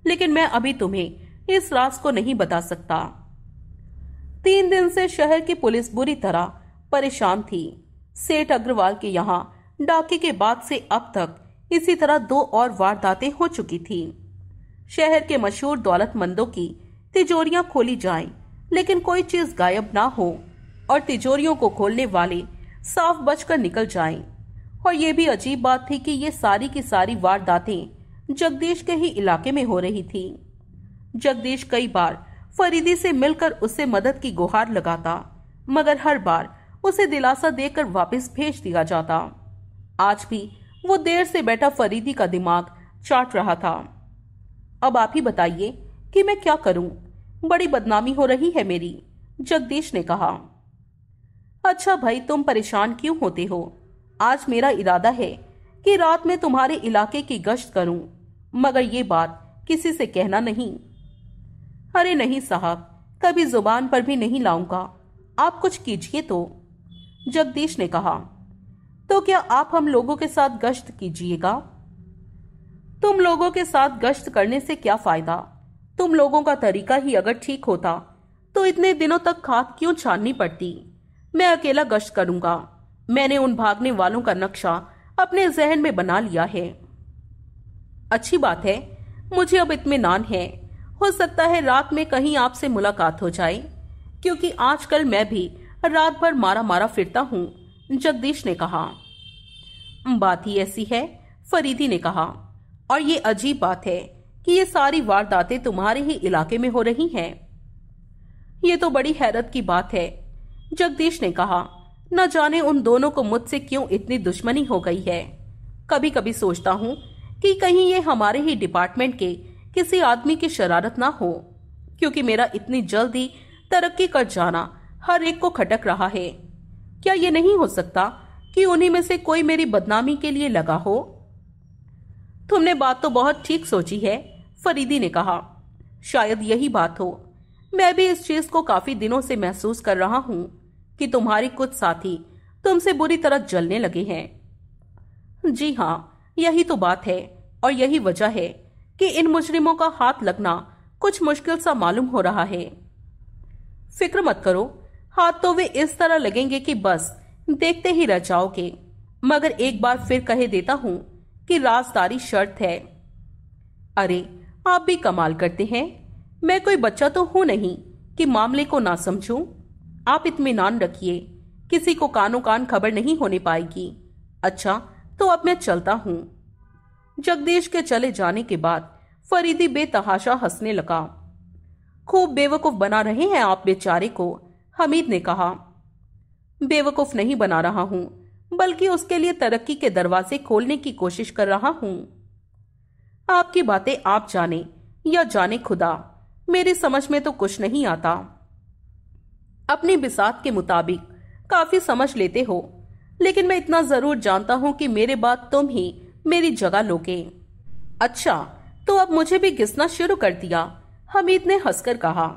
लेकिन मैं अभी तुम्हें इस राज को नहीं बता सकता। तीन दिन से शहर की पुलिस बुरी तरह परेशान थी। सेठ अग्रवाल के यहाँ डाके के बाद से अब तक इसी तरह दो और वारदातें हो चुकी थी। शहर के मशहूर दौलतमंदों की तिजोरियां खोली जाएं, लेकिन कोई चीज गायब ना हो और तिजोरियों को खोलने वाले साफ बचकर निकल जाएं। और ये भी अजीब बात थी कि ये सारी की सारी वारदातें जगदीश के ही इलाके में हो रही थी। जगदीश कई बार फरीदी से मिलकर उससे मदद की गुहार लगाता, मगर हर बार उसे दिलासा देकर वापस भेज दिया जाता। आज भी वो देर से बैठा फरीदी का दिमाग चाट रहा था। अब आप ही बताइए कि मैं क्या करूं, बड़ी बदनामी हो रही है मेरी, जगदीश ने कहा। अच्छा भाई, तुम परेशान क्यों होते हो? आज मेरा इरादा है कि रात में तुम्हारे इलाके की गश्त करूं, मगर ये बात किसी से कहना नहीं। अरे नहीं साहब, कभी जुबान पर भी नहीं लाऊंगा, आप कुछ कीजिए तो, जगदीश ने कहा। तो क्या आप हम लोगों के साथ गश्त कीजिएगा? तुम लोगों के साथ गश्त करने से क्या फायदा? तुम लोगों का तरीका ही अगर ठीक होता तो इतने दिनों तक खाक क्यों छाननी पड़ती? मैं अकेला गश्त करूंगा। मैंने उन भागने वालों का नक्शा अपने जहन में बना लिया है। अच्छी बात है, मुझे अब इत्मीनान है। हो सकता है रात में कहीं आपसे मुलाकात हो जाए, क्योंकि आजकल मैं भी रात भर मारा मारा फिरता हूँ, जगदीश ने कहा। बात ही ऐसी है, फरीदी ने कहा। और ये अजीब बात है कि ये सारी वारदातें तुम्हारे ही इलाके में हो रही हैं। ये तो बड़ी हैरत की बात है, जगदीश ने कहा। न जाने उन दोनों को मुझसे क्यों इतनी दुश्मनी हो गई है। कभी कभी सोचता हूँ कि कहीं ये हमारे ही डिपार्टमेंट के किसी आदमी की शरारत ना हो, क्योंकि मेरा इतनी जल्दी तरक्की कर जाना हर एक को खटक रहा है। क्या ये नहीं हो सकता कि उन्हीं में से कोई मेरी बदनामी के लिए लगा हो? तुमने बात तो बहुत ठीक सोची है, फरीदी ने कहा। शायद यही बात हो। मैं भी इस चीज को काफी दिनों से महसूस कर रहा हूँ कि तुम्हारे कुछ साथी तुमसे बुरी तरह जलने लगे हैं। जी हाँ, यही तो बात है, और यही वजह है कि इन मुजरिमों का हाथ लगना कुछ मुश्किल सा मालूम हो रहा है। फिक्र मत करो, हाथ तो वे इस तरह लगेंगे कि बस देखते ही रह जाओगे, मगर एक बार फिर कह देता हूं कि राजदारी शर्त है। अरे आप भी कमाल करते हैं, मैं कोई बच्चा तो हूं नहीं कि मामले को ना समझूं। आप इत्मीनान रखिए, किसी को कानो कान खबर नहीं होने पाएगी। अच्छा तो अब मैं चलता हूं। जगदीश के चले जाने के बाद फरीदी बेतहाशा हंसने लगा। खूब बेवकूफ बना रहे हैं आप बेचारे को, हमीद ने कहा। बेवकूफ नहीं बना रहा हूं, बल्कि उसके लिए तरक्की के दरवाजे खोलने की कोशिश कर रहा हूं। आपकी बातें आप जाने या जाने खुदा, मेरी समझ में तो कुछ नहीं आता। अपनी बिसात के मुताबिक काफी समझ लेते हो, लेकिन मैं इतना जरूर जानता हूं कि मेरे बाद तुम ही मेरी जगह लोगे। अच्छा तो अब मुझे भी घिसना शुरू कर दिया, हमीद ने हंसकर कहा।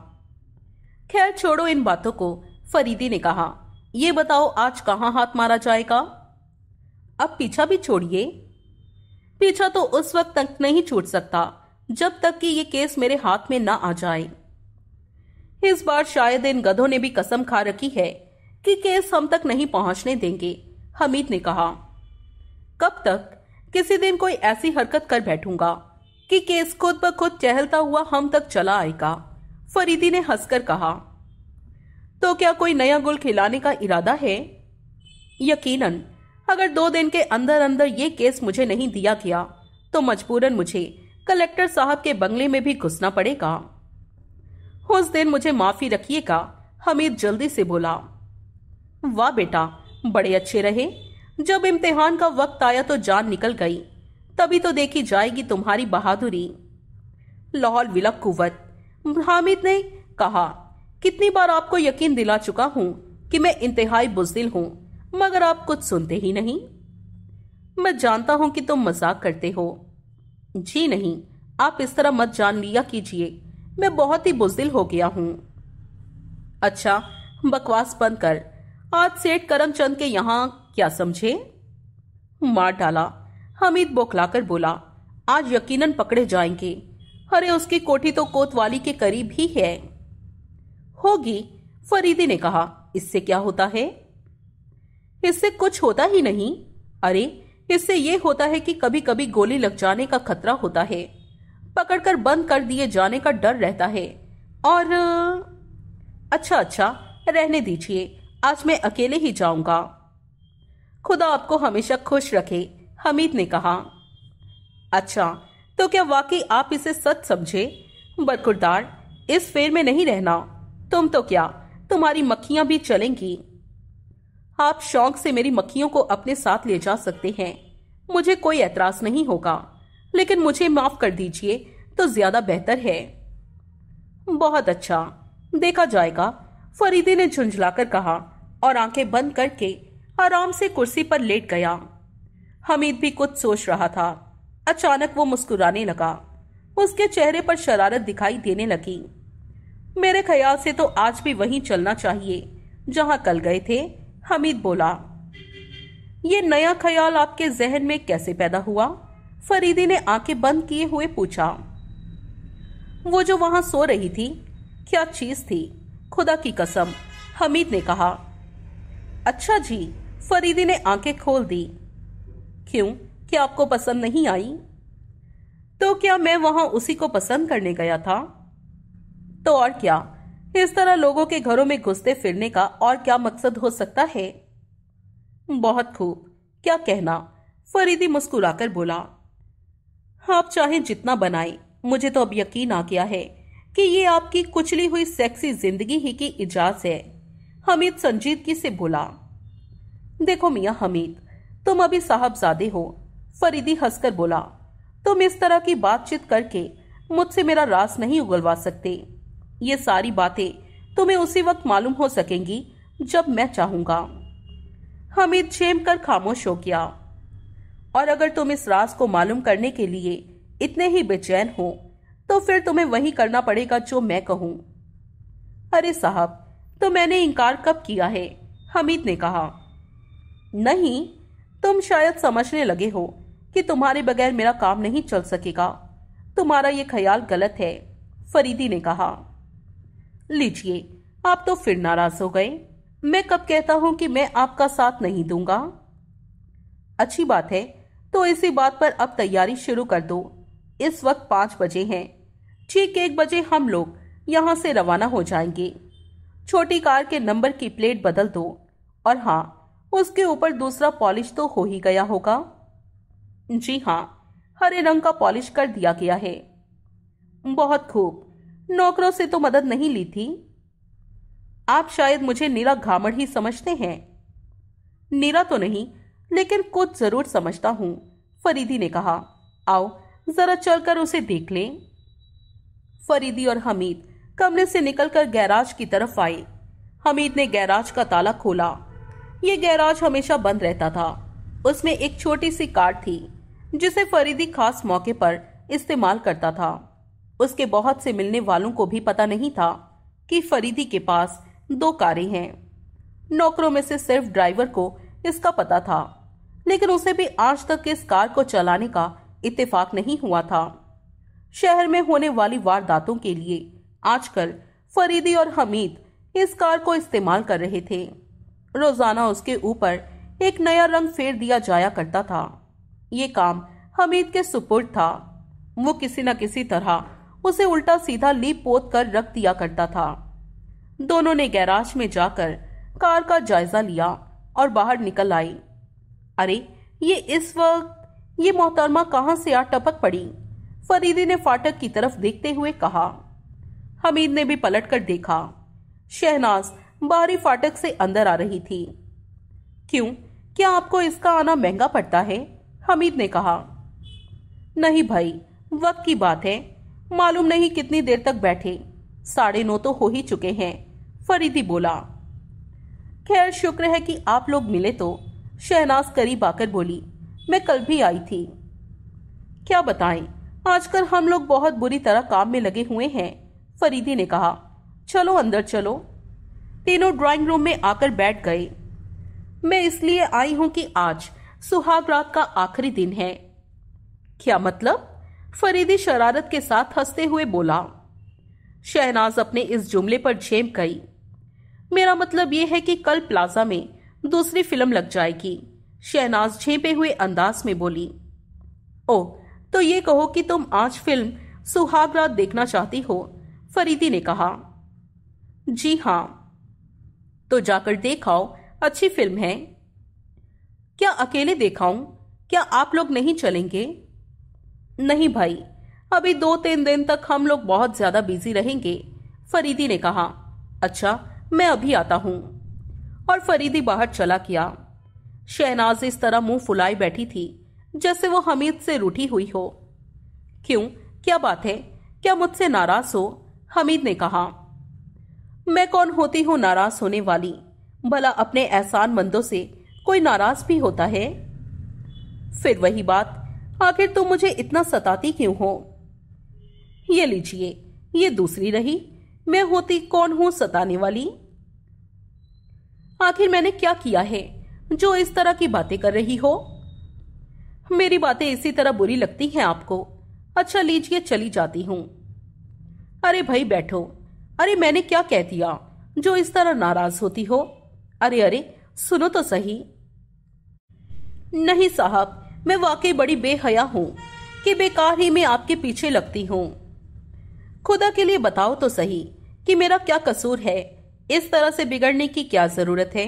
खैर छोड़ो इन बातों को, फरीदी ने कहा। ये बताओ आज कहां हाथ मारा जाएगा? अब पीछा भी छोड़िए। पीछा तो उस वक्त तक नहीं छूट सकता जब तक कि ये केस मेरे हाथ में ना आ जाए। इस बार शायद इन गधों ने भी कसम खा रखी है कि केस हम तक नहीं पहुंचने देंगे, हमीद ने कहा। कब तक? किसी दिन कोई ऐसी हरकत कर बैठूंगा कि केस खुद ब खुद चहलता हुआ हम तक चला आएगा, फरीदी ने हंसकर कहा। तो क्या कोई नया गुल खिलाने का इरादा है? यकीनन, अगर दो दिन के अंदर अंदर ये केस मुझे नहीं दिया गया तो मजबूरन मुझे कलेक्टर साहब के बंगले में भी घुसना पड़ेगा। उस दिन मुझे माफी रखिएगा, हमीद जल्दी से बोला। वाह बेटा, बड़े अच्छे रहे। जब इम्तिहान का वक्त आया तो जान निकल गई, तभी तो देखी जाएगी तुम्हारी बहादुरी। लाहौल विला कुवत, हामिद ने कहा। कितनी बार आपको यकीन दिला चुका हूं कि मैं इंतहाई बुज़दिल हूं, मगर आप कुछ सुनते ही नहीं। मैं जानता हूं कि तुम मजाक करते हो। जी नहीं, आप इस तरह मत जान लिया कीजिए, मैं बहुत ही बुज़दिल हो गया हूं। अच्छा बकवास बंद कर। आज सेठ करमचंद के यहां क्या समझे? मार डाला, हमीद बौखलाकर बोला। आज यकीनन पकड़े जाएंगे। अरे उसकी कोठी तो कोतवाली के करीब ही है। होगी, फरीदी ने कहा। इससे क्या होता है? इससे कुछ होता ही नहीं। अरे इससे यह होता है कि कभी कभी गोली लग जाने का खतरा होता है, पकड़कर बंद कर दिए जाने का डर रहता है और अच्छा अच्छा रहने दीजिए, आज मैं अकेले ही जाऊंगा। खुदा आपको हमेशा खुश रखे, हमीद ने कहा। अच्छा तो क्या वाकई आप इसे सच समझे? बरकुरदार, इस फेर में नहीं रहना। तुम तो क्या, तुम्हारी मक्खियां भी चलेंगी। आप शौक से मेरी मक्खियों को अपने साथ ले जा सकते हैं, मुझे कोई एतराज नहीं होगा, लेकिन मुझे माफ कर दीजिए तो ज्यादा बेहतर है। बहुत अच्छा, देखा जाएगा, फरीदी ने झुंझलाकर कहा और आंखें बंद करके आराम से कुर्सी पर लेट गया। हमीद भी कुछ सोच रहा था। अचानक वो मुस्कुराने लगा। उसके चेहरे पर शरारत दिखाई देने लगी। मेरे ख्याल से तो आज भी वहीं चलना चाहिए जहां कल गए थे, हमीद बोला। ये नया ख्याल आपके जहन में कैसे पैदा हुआ? फरीदी ने आंखें बंद किए हुए पूछा। वो जो वहां सो रही थी, क्या चीज थी, खुदा की कसम, हमीद ने कहा। अच्छा जी, फरीदी ने आंखें खोल दी। क्यों, क्या आपको पसंद नहीं आई? तो क्या मैं वहां उसी को पसंद करने गया था? तो और क्या, इस तरह लोगों के घरों में घुसते फिरने का और क्या मकसद हो सकता है? बहुत खूब, क्या कहना, फरीदी मुस्कुराकर बोला। आप चाहे जितना बनाए, मुझे तो अब यकीन आ गया है कि ये आपकी कुचली हुई सेक्सी जिंदगी ही की इजाज है, हमीद संजीदगी से बोला। देखो मियां हमीद, तुम अभी साहबजादे हो, फरीदी हंसकर बोला। तुम इस तरह की बातचीत करके मुझसे मेरा राज नहीं उगलवा सकते। ये सारी बातें तुम्हें उसी वक्त मालूम हो सकेंगी जब मैं चाहूंगा। हमीद झेम कर खामोश हो गया। और अगर तुम इस राज को मालूम करने के लिए इतने ही बेचैन हो तो फिर तुम्हें वही करना पड़ेगा जो मैं कहूं। अरे साहब, तो मैंने इनकार कब किया है, हमीद ने कहा। नहीं, तुम शायद समझने लगे हो कि तुम्हारे बगैर मेरा काम नहीं चल सकेगा। तुम्हारा ये ख्याल गलत है, फरीदी ने कहा। लीजिए, आप तो फिर नाराज हो गए। मैं कब कहता हूं कि मैं आपका साथ नहीं दूंगा। अच्छी बात है, तो इसी बात पर अब तैयारी शुरू कर दो। इस वक्त पाँच बजे हैं, ठीक एक बजे हम लोग यहाँ से रवाना हो जाएंगे। छोटी कार के नंबर की प्लेट बदल दो, और हाँ, उसके ऊपर दूसरा पॉलिश तो हो ही गया होगा। जी हाँ, हरे रंग का पॉलिश कर दिया गया है। बहुत खूब, नौकरों से तो मदद नहीं ली थी। आप शायद मुझे नीरा घामड़ ही समझते हैं। नीरा तो नहीं, लेकिन कुछ जरूर समझता हूँ, फरीदी ने कहा। आओ जरा चलकर उसे देख लें। फरीदी और हमीद कमरे से निकलकर गैराज की तरफ आए। हमीद ने गैराज का ताला खोला। ये गैराज हमेशा बंद रहता था। उसमें एक छोटी सी कार थी जिसे फरीदी खास मौके पर इस्तेमाल करता था। उसके बहुत से मिलने वालों को भी पता नहीं था कि फरीदी के पास दो कारें हैं। नौकरों में से सिर्फ ड्राइवर को इसका पता था, लेकिन उसे भी आज तक इस कार को चलाने का इत्तेफाक नहीं हुआ था। शहर में होने वाली वारदातों के लिए आजकल फरीदी और हमीद इस कार को इस्तेमाल कर रहे थे। रोजाना उसके ऊपर एक नया रंग फेर दिया जाया करता था। ये काम हमीद के सुपुर्द था। वो किसी न किसी तरह उसे उल्टा सीधा लीप पोत कर रख दिया करता था। दोनों ने गैराज में जाकर कार का जायजा लिया और बाहर निकल आई। अरे ये इस वक्त ये मोहतरमा कहाँ से आ टपक पड़ी, फरीदी ने फाटक की तरफ देखते हुए कहा। हमीद ने भी पलट कर देखा। शहनाज बाहरी फाटक से अंदर आ रही थी। क्यों, क्या आपको इसका आना महंगा पड़ता है, हमीद ने कहा। नहीं भाई, वक्त की बात है, मालूम नहीं कितनी देर तक बैठे, साढ़े नौ तो हो ही चुके हैं, फरीदी बोला। खैर शुक्र है कि आप लोग मिले, तो शहनाज करीब आकर बोली। मैं कल भी आई थी। क्या बताएं, आजकल हम लोग बहुत बुरी तरह काम में लगे हुए हैं, फरीदी ने कहा। चलो अंदर चलो। तीनों ड्राइंग रूम में आकर बैठ गए। मैं इसलिए आई हूं कि आज सुहाग रात का आखिरी दिन है। क्या मतलब, फरीदी शरारत के साथ हंसते हुए बोला। शहनाज अपने इस जुमले पर झेम गई। मेरा मतलब यह है कि कल प्लाजा में दूसरी फिल्म लग जाएगी, शहनाज झेपे हुए अंदाज में बोली। ओह, तो ये कहो कि तुम आज फिल्म सुहाग रात देखना चाहती हो, फरीदी ने कहा। जी हाँ, तो जाकर देखाओ, अच्छी फिल्म है। क्या अकेले देखाऊं, क्या आप लोग नहीं चलेंगे? नहीं भाई, अभी दो तीन दिन तक हम लोग बहुत ज्यादा बिजी रहेंगे, फरीदी ने कहा। अच्छा, मैं अभी आता हूं। और फरीदी बाहर चला गया। शहनाज इस तरह मुंह फुलाए बैठी थी जैसे वो हमीद से रूठी हुई हो। क्यों, क्या बात है, क्या मुझसे नाराज हो, हमीद ने कहा। मैं कौन होती हूँ नाराज होने वाली, भला अपने एहसानमंदों से कोई नाराज भी होता है? फिर वही बात, आखिर तुम मुझे इतना सताती क्यों हो? ये लीजिए, ये दूसरी रही, मैं होती कौन हूँ सताने वाली। आखिर मैंने क्या किया है जो इस तरह की बातें कर रही हो? मेरी बातें इसी तरह बुरी लगती हैं आपको? अच्छा लीजिए, चली जाती हूँ। अरे भाई बैठो। अरे मैंने क्या कह दिया जो इस तरह नाराज होती हो? अरे अरे सुनो तो सही। नहीं साहब, मैं वाकई बड़ी बेहया हूँ कि बेकार ही मैं आपके पीछे लगती हूँ। खुदा के लिए बताओ तो सही कि मेरा क्या कसूर है, इस तरह से बिगड़ने की क्या जरूरत है?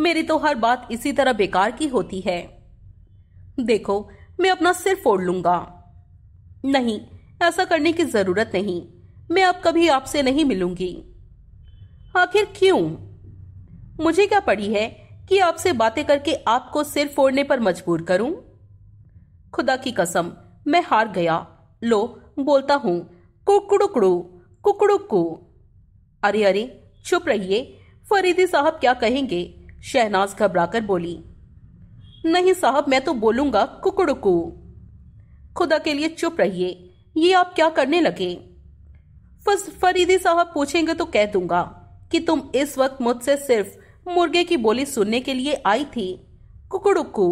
मेरी तो हर बात इसी तरह बेकार की होती है। देखो, मैं अपना सिर फोड़ लूंगा। नहीं, ऐसा करने की जरूरत नहीं, मैं अब कभी आपसे नहीं मिलूंगी। आखिर क्यों? मुझे क्या पड़ी है कि आपसे बातें करके आपको सिर फोड़ने पर मजबूर करूं? खुदा की कसम, मैं हार गया। लो बोलता हूं, कुकड़ुकड़ू कुकड़ुकू। अरे अरे चुप रहिए, फरीदी साहब क्या कहेंगे, शहनाज घबराकर बोली। नहीं साहब, मैं तो बोलूंगा कुकड़ुकू। खुदा के लिए चुप रहिए, ये आप क्या करने लगे? फरीदी साहब पूछेंगे तो कह दूंगा कि तुम इस वक्त मुझसे सिर्फ मुर्गे की बोली सुनने के लिए आई थी, कुकड़ुकू।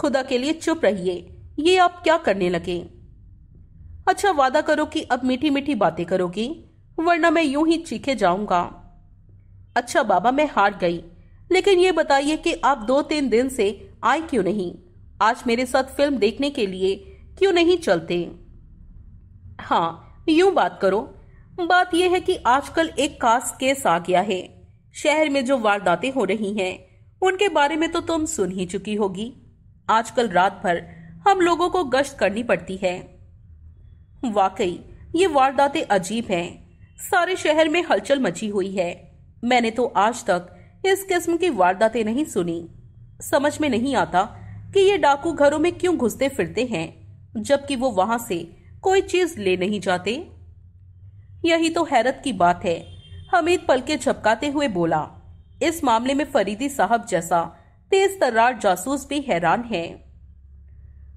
खुदा के लिए चुप रहिए, ये आप क्या करने लगे? अच्छा वादा करो कि अब मीठी मीठी बातें करोगी, वरना मैं यूं ही चीखे जाऊंगा। अच्छा बाबा मैं हार गई, लेकिन ये बताइए कि आप दो तीन दिन से आए क्यों नहीं, आज मेरे साथ फिल्म देखने के लिए क्यों नहीं चलते। हाँ यूं बात करो, बात यह है कि आजकल एक खास केस आ गया है, शहर में जो वारदातें हो रही हैं उनके बारे में तो तुम सुन ही चुकी होगी। आजकल रात भर हम लोगों को गश्त करनी पड़ती है। वाकई ये वारदातें अजीब हैं, सारे शहर में हलचल मची हुई है। मैंने तो आज तक इस किस्म की वारदातें नहीं सुनी। समझ में नहीं आता कि ये डाकू घरों में क्यों घुसते फिरते हैं, जबकि वो वहां से कोई चीज ले नहीं जाते। यही तो हैरत की बात है, हमीद पलके झपकाते हुए बोला। इस मामले में फरीदी साहब जैसा तेज तर्रार जासूस भी हैरान है।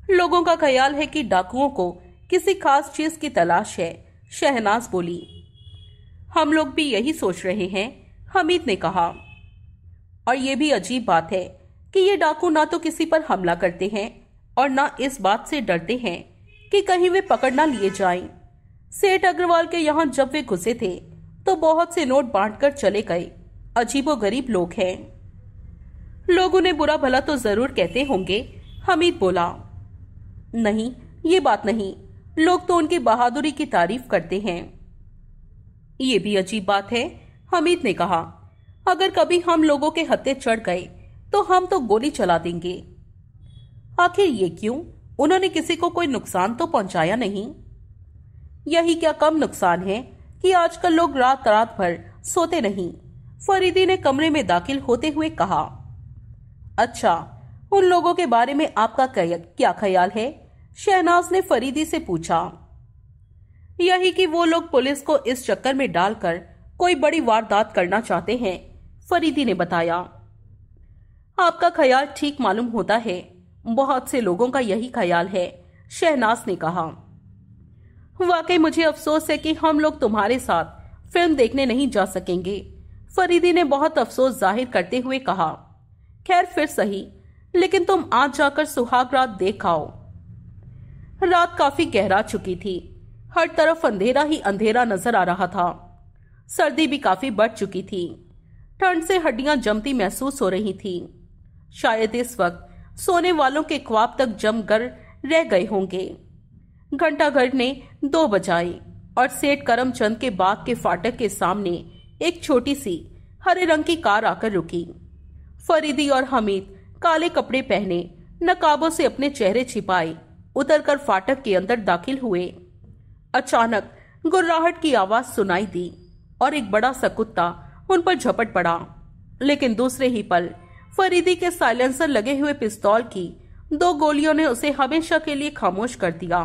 लोगों का ख्याल है कि डाकुओं को किसी खास चीज की तलाश है, शहनाज बोली। हम लोग भी यही सोच रहे हैं, हमीद ने कहा। और ये भी अजीब बात है कि ये डाकू ना तो किसी पर हमला करते हैं और ना इस बात से डरते हैं कि कहीं वे पकड़ ना लिए जाएं। सेठ अग्रवाल के यहाँ जब वे घुसे थे तो बहुत से नोट बांटकर चले गए। अजीबो गरीब लोग हैं। लोगों ने बुरा भला तो जरूर कहते होंगे, हमीद बोला। नहीं ये बात नहीं, लोग तो उनकी बहादुरी की तारीफ करते हैं। ये भी अजीब बात है, हमीद ने कहा। अगर कभी हम लोगों के हत्थे चढ़ गए तो हम तो गोली चला देंगे। आखिर ये क्यों, उन्होंने किसी को कोई नुकसान तो पहुंचाया नहीं। यही क्या कम नुकसान है कि आजकल लोग रात रात भर सोते नहीं, फरीदी ने कमरे में दाखिल होते हुए कहा। अच्छा उन लोगों के बारे में आपका क्या ख्याल है, शहनाज ने फरीदी से पूछा। यही कि वो लोग पुलिस को इस चक्कर में डालकर कोई बड़ी वारदात करना चाहते हैं, फरीदी ने बताया। आपका ख्याल ठीक मालूम होता है, बहुत से लोगों का यही ख्याल है, शहनाज ने कहा। वाकई मुझे अफसोस है कि हम लोग तुम्हारे साथ फिल्म देखने नहीं जा सकेंगे, फरीदी ने बहुत अफसोस जाहिर करते हुए कहा। खैर फिर सही, लेकिन तुम आज जाकर सुहाग रात देख आओ। रात काफी गहरा चुकी थी, हर तरफ अंधेरा ही अंधेरा नजर आ रहा था। सर्दी भी काफी बढ़ चुकी थी, ठंड से हड्डियां जमती महसूस हो रही थी। शायद इस वक्त सोने वालों के ख्वाब तक जमकर रह गए होंगे। घंटाघर ने दो बजाए और सेठ करमचंद के बाग के फाटक के सामने एक छोटी सी हरे रंग की कार आकर रुकी। फरीदी और हमीद काले कपड़े पहने, नकाबों से अपने चेहरे छिपाए उतरकर फाटक के अंदर दाखिल हुए। अचानक गुर्राहट की आवाज सुनाई दी और एक बड़ा सा कुत्ता उन पर झपट पड़ा, लेकिन दूसरे ही पल फरीदी के साइलेंसर लगे हुए पिस्तौल की दो गोलियों ने उसे हमेशा के लिए खामोश कर दिया।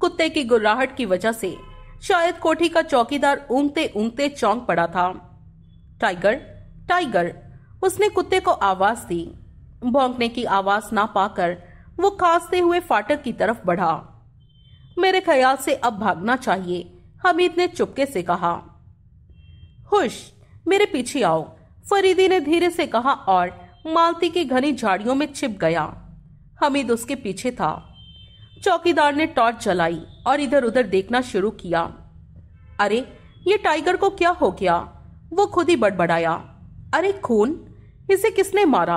कुत्ते की गुर्राहट की वजह से शायद कोठी का चौकीदार ऊँगते ऊँगते चौंक पड़ा था। टाइगर टाइगर, उसने कुत्ते को आवाज दी। भौंकने की आवाज ना पाकर वो खांसते हुए फाटक की तरफ बढ़ा। मेरे ख्याल से अब भागना चाहिए, हमीद ने चुपके से कहा। हुश, मेरे पीछे आओ, फरीदी ने धीरे से कहा और मालती की घनी झाड़ियों में छिप गया। हमीद उसके पीछे था। चौकीदार ने टॉर्च जलाई और इधर उधर देखना शुरू किया। अरे ये टाइगर को क्या हो गया, वो खुद ही बड़बड़ाया। अरे खून, इसे किसने मारा।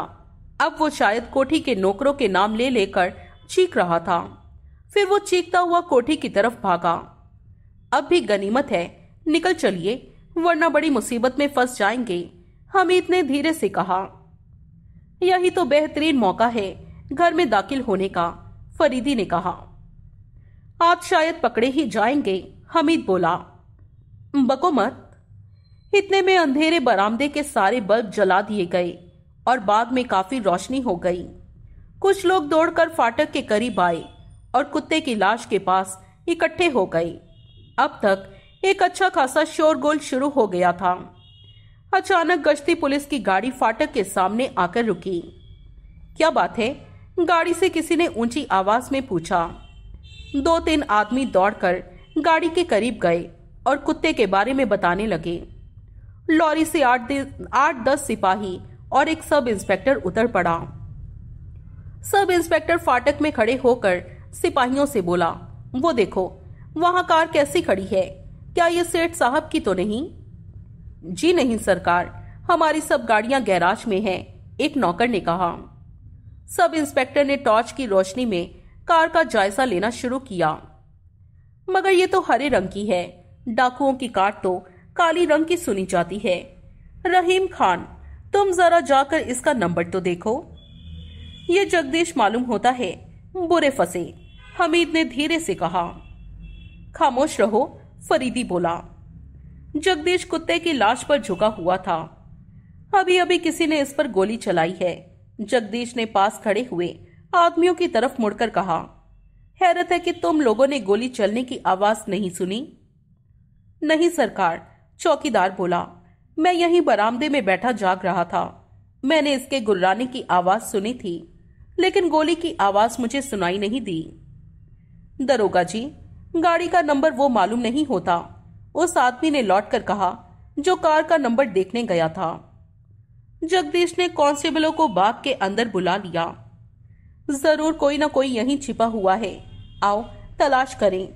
अब वो शायद कोठी के नौकरों के नाम ले लेकर चीख रहा था। फिर वो चीखता हुआ कोठी की तरफ भागा। अब भी गनीमत है, निकल चलिए वरना बड़ी मुसीबत में फंस जाएंगे, हमीद ने धीरे से कहा। यही तो बेहतरीन मौका है घर में दाखिल होने का, फरीदी ने कहा। आप शायद पकड़े ही जाएंगे, हमीद बोला। बको मत। इतने में अंधेरे बरामदे के सारे बल्ब जला दिए गए और बाद में काफी रोशनी हो गई। कुछ लोग दौड़कर फाटक के करीब आए और कुत्ते की लाश के पास इकट्ठे हो गए। अब तक एक अच्छा खासा शोरगुल शुरू हो गया था। अचानक गश्ती पुलिस की गाड़ी फाटक के सामने आकर रुकी। क्या बात है, गाड़ी से किसी ने ऊंची आवाज में पूछा। दो तीन आदमी दौड़कर गाड़ी के करीब गए और कुत्ते के बारे में बताने लगे। लॉरी से आठ आठ दस सिपाही और एक सब इंस्पेक्टर उतर पड़ा। सब इंस्पेक्टर फाटक में खड़े होकर सिपाहियों से बोला, वो देखो वहां कार कैसी खड़ी है, क्या ये सेठ साहब की तो नहीं। जी नहीं सरकार, हमारी सब गाड़ियां गैराज में हैं, एक नौकर ने कहा। सब इंस्पेक्टर ने टॉर्च की रोशनी में कार का जायजा लेना शुरू किया। मगर ये तो हरे रंग की है, डाकुओं की कार तो काली रंग की सुनी जाती है। रहीम खान, तुम जरा जाकर इसका नंबर तो देखो। ये जगदीश मालूम होता है बुरे फंसे, हमीद ने धीरे से कहा। खामोश रहो, फरीदी बोला। जगदीश कुत्ते की लाश पर झुका हुआ था। अभी अभी किसी ने इस पर गोली चलाई है। जगदीश ने पास खड़े हुए आदमियों की तरफ मुड़कर कहा, हैरत है कि तुम लोगों ने गोली चलने की आवाज नहीं सुनी। नहीं सरकार, चौकीदार बोला, मैं यहीं बरामदे में बैठा जाग रहा था। मैंने इसके गुर्राने की आवाज सुनी थी, लेकिन गोली की आवाज मुझे सुनाई नहीं दी। दरोगा जी, गाड़ी का नंबर वो मालूम नहीं होता, उस आदमी ने लौटकर कहा जो कार का नंबर देखने गया था। जगदीश ने कांस्टेबलों को बाग के अंदर बुला लिया। जरूर कोई ना कोई यहीं छिपा हुआ है, आओ तलाश करें,